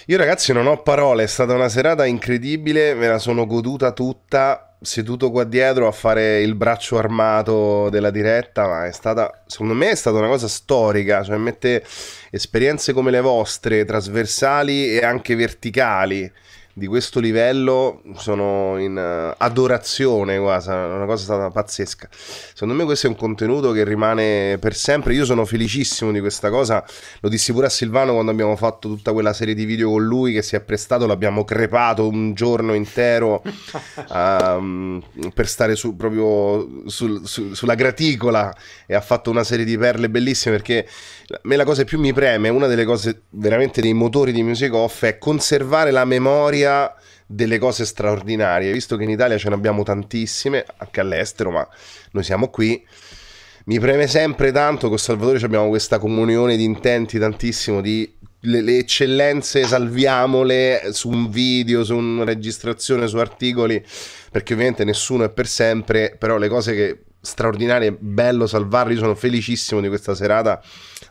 Io, ragazzi, non ho parole, è stata una serata incredibile, me la sono goduta tutta, seduto qua dietro a fare il braccio armato della diretta, ma è stata, secondo me è stata una cosa storica, cioè mette esperienze come le vostre, trasversali e anche verticali, di questo livello, sono in adorazione quasi, una cosa stata pazzesca. Secondo me questo è un contenuto che rimane per sempre, io sono felicissimo di questa cosa, lo dissi pure a Silvano quando abbiamo fatto tutta quella serie di video con lui che si è prestato, l'abbiamo crepato un giorno intero um, per stare su, proprio sul, su, sulla graticola, e ha fatto una serie di perle bellissime, perché a me la cosa che più mi preme, una delle cose veramente dei motori di Music Off, è conservare la memoria delle cose straordinarie, visto che in Italia ce ne abbiamo tantissime, anche all'estero, ma noi siamo qui. Mi preme sempre tanto, con Salvatore abbiamo questa comunione di intenti tantissimo, di le, le eccellenze salviamole su un video, su una registrazione, su articoli, perché ovviamente nessuno è per sempre, però le cose che straordinarie, bello salvarli. Io sono felicissimo di questa serata,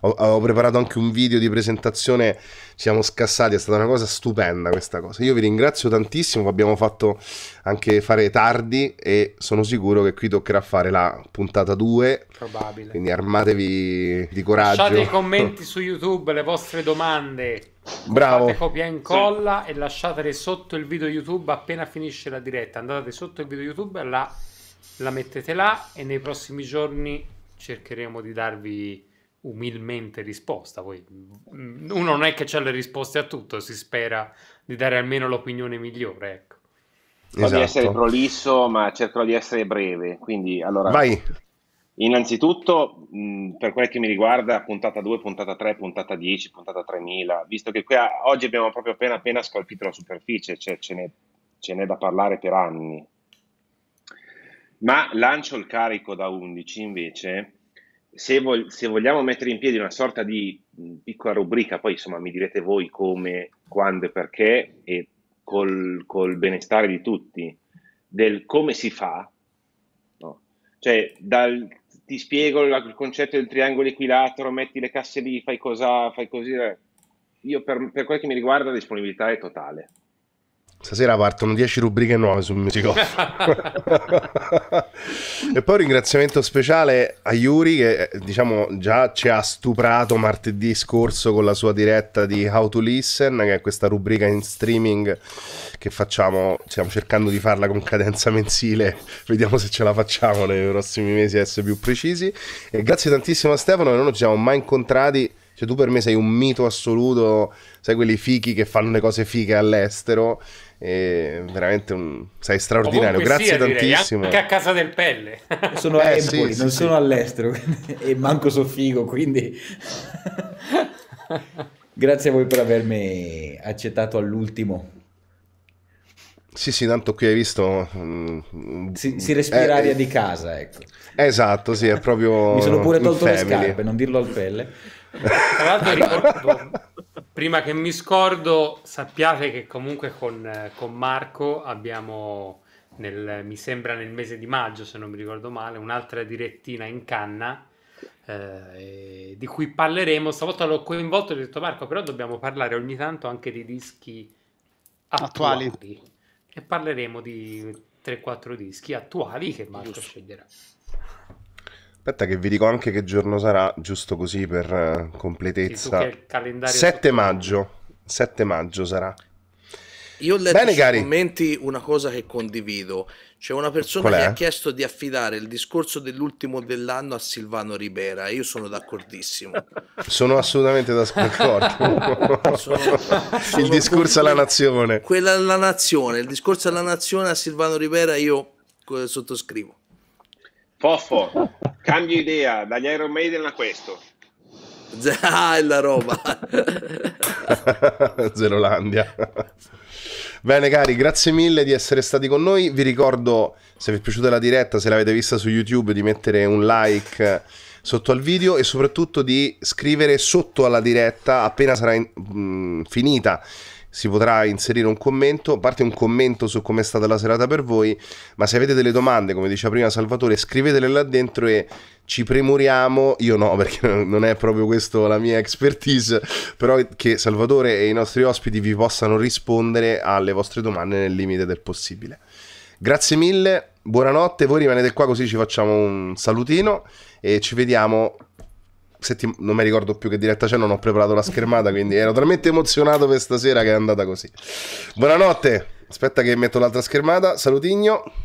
ho, ho preparato anche un video di presentazione, siamo scassati, è stata una cosa stupenda questa cosa, io vi ringrazio tantissimo, abbiamo fatto anche fare tardi e sono sicuro che qui toccherà fare la puntata due, probabile, quindi armatevi di coraggio, lasciate i commenti su YouTube, le vostre domande, bravo, fate copia e incolla, sì, e lasciatele sotto il video YouTube appena finisce la diretta, andate sotto il video YouTube e la la mettete là e nei prossimi giorni cercheremo di darvi umilmente risposta. Poi uno non è che c'ha le risposte a tutto, si spera di dare almeno l'opinione migliore, ecco. Esatto. So di essere prolisso, ma cercherò di essere breve, quindi allora vai. Innanzitutto mh, per quel che mi riguarda, puntata due, puntata tre, puntata dieci, puntata tremila, visto che qua oggi abbiamo proprio appena appena scalpito la superficie, cioè ce n'è, ce n'è da parlare per anni. Ma lancio il carico da undici invece, se, vo- se vogliamo mettere in piedi una sorta di mh, piccola rubrica, poi insomma mi direte voi come, quando e perché, e col, col benestare di tutti, del come si fa, no? Cioè dal, ti spiego il concetto del triangolo equilatero, metti le casse lì, fai cosa, fai così. Io per, per quel che mi riguarda la disponibilità è totale. Stasera partono dieci rubriche nuove su Music Off. E poi un ringraziamento speciale a Yuri, che diciamo già ci ha stuprato martedì scorso con la sua diretta di How to Listen, che è questa rubrica in streaming che facciamo, stiamo cercando di farla con cadenza mensile, vediamo se ce la facciamo nei prossimi mesi a essere più precisi. E grazie tantissimo a Stefano, che non ci siamo mai incontrati. Cioè, tu per me sei un mito assoluto, sai quelli fichi che fanno le cose fighe all'estero, e veramente un... sei straordinario. Comunque grazie sia, tantissimo. Direi, anche a casa del Pelle. Sono eh, Empoli, sì, non sì, sono sì. all'estero, quindi... e manco so figo, quindi grazie a voi per avermi accettato all'ultimo. Sì, sì, tanto qui hai visto... Mm, si, si respira eh, aria di casa, ecco. Esatto, sì, è proprio... Mi sono pure tolto le scarpe, non dirlo al Pelle. Tra l'altro ricordo, prima che mi scordo, sappiate che comunque con, con Marco abbiamo, nel, mi sembra nel mese di maggio, se non mi ricordo male, un'altra direttina in canna, eh, di cui parleremo. Stavolta l'ho coinvolto e ho detto: Marco, però dobbiamo parlare ogni tanto anche dei dischi attuali, attuali. E parleremo di tre quattro dischi attuali che Marco Giusto. sceglierà. Aspetta che vi dico anche che giorno sarà, giusto così per completezza. Sì, sette maggio sarà. Io ho letto Bene, sui cari. commenti una cosa che condivido. C'è una persona Qual che è? ha chiesto di affidare il discorso dell'ultimo dell'anno a Silvano Ribiera, e io sono d'accordissimo. Sono assolutamente d'accordo. sono, sono il discorso alla nazione. Quella alla nazione, il discorso alla nazione a Silvano Ribiera io sottoscrivo. Foffo, cambio idea, dagli Iron Maiden a questo. Ah, è la roba. Zerolandia. Bene cari, grazie mille di essere stati con noi. Vi ricordo, se vi è piaciuta la diretta, se l'avete vista su YouTube, di mettere un like sotto al video e soprattutto di scrivere sotto alla diretta. Appena sarà in, mh, finita, si potrà inserire un commento, a parte un commento su com'è stata la serata per voi, ma se avete delle domande, come diceva prima Salvatore, scrivetele là dentro e ci premuriamo, io no, perché non è proprio questa la mia expertise, però che Salvatore e i nostri ospiti vi possano rispondere alle vostre domande nel limite del possibile. Grazie mille, buonanotte, voi rimanete qua così ci facciamo un salutino e ci vediamo... Ti... non mi ricordo più che diretta c'è, non ho preparato la schermata, quindi ero talmente emozionato per stasera che è andata così. Buonanotte, aspetta che metto l'altra schermata, salutigno.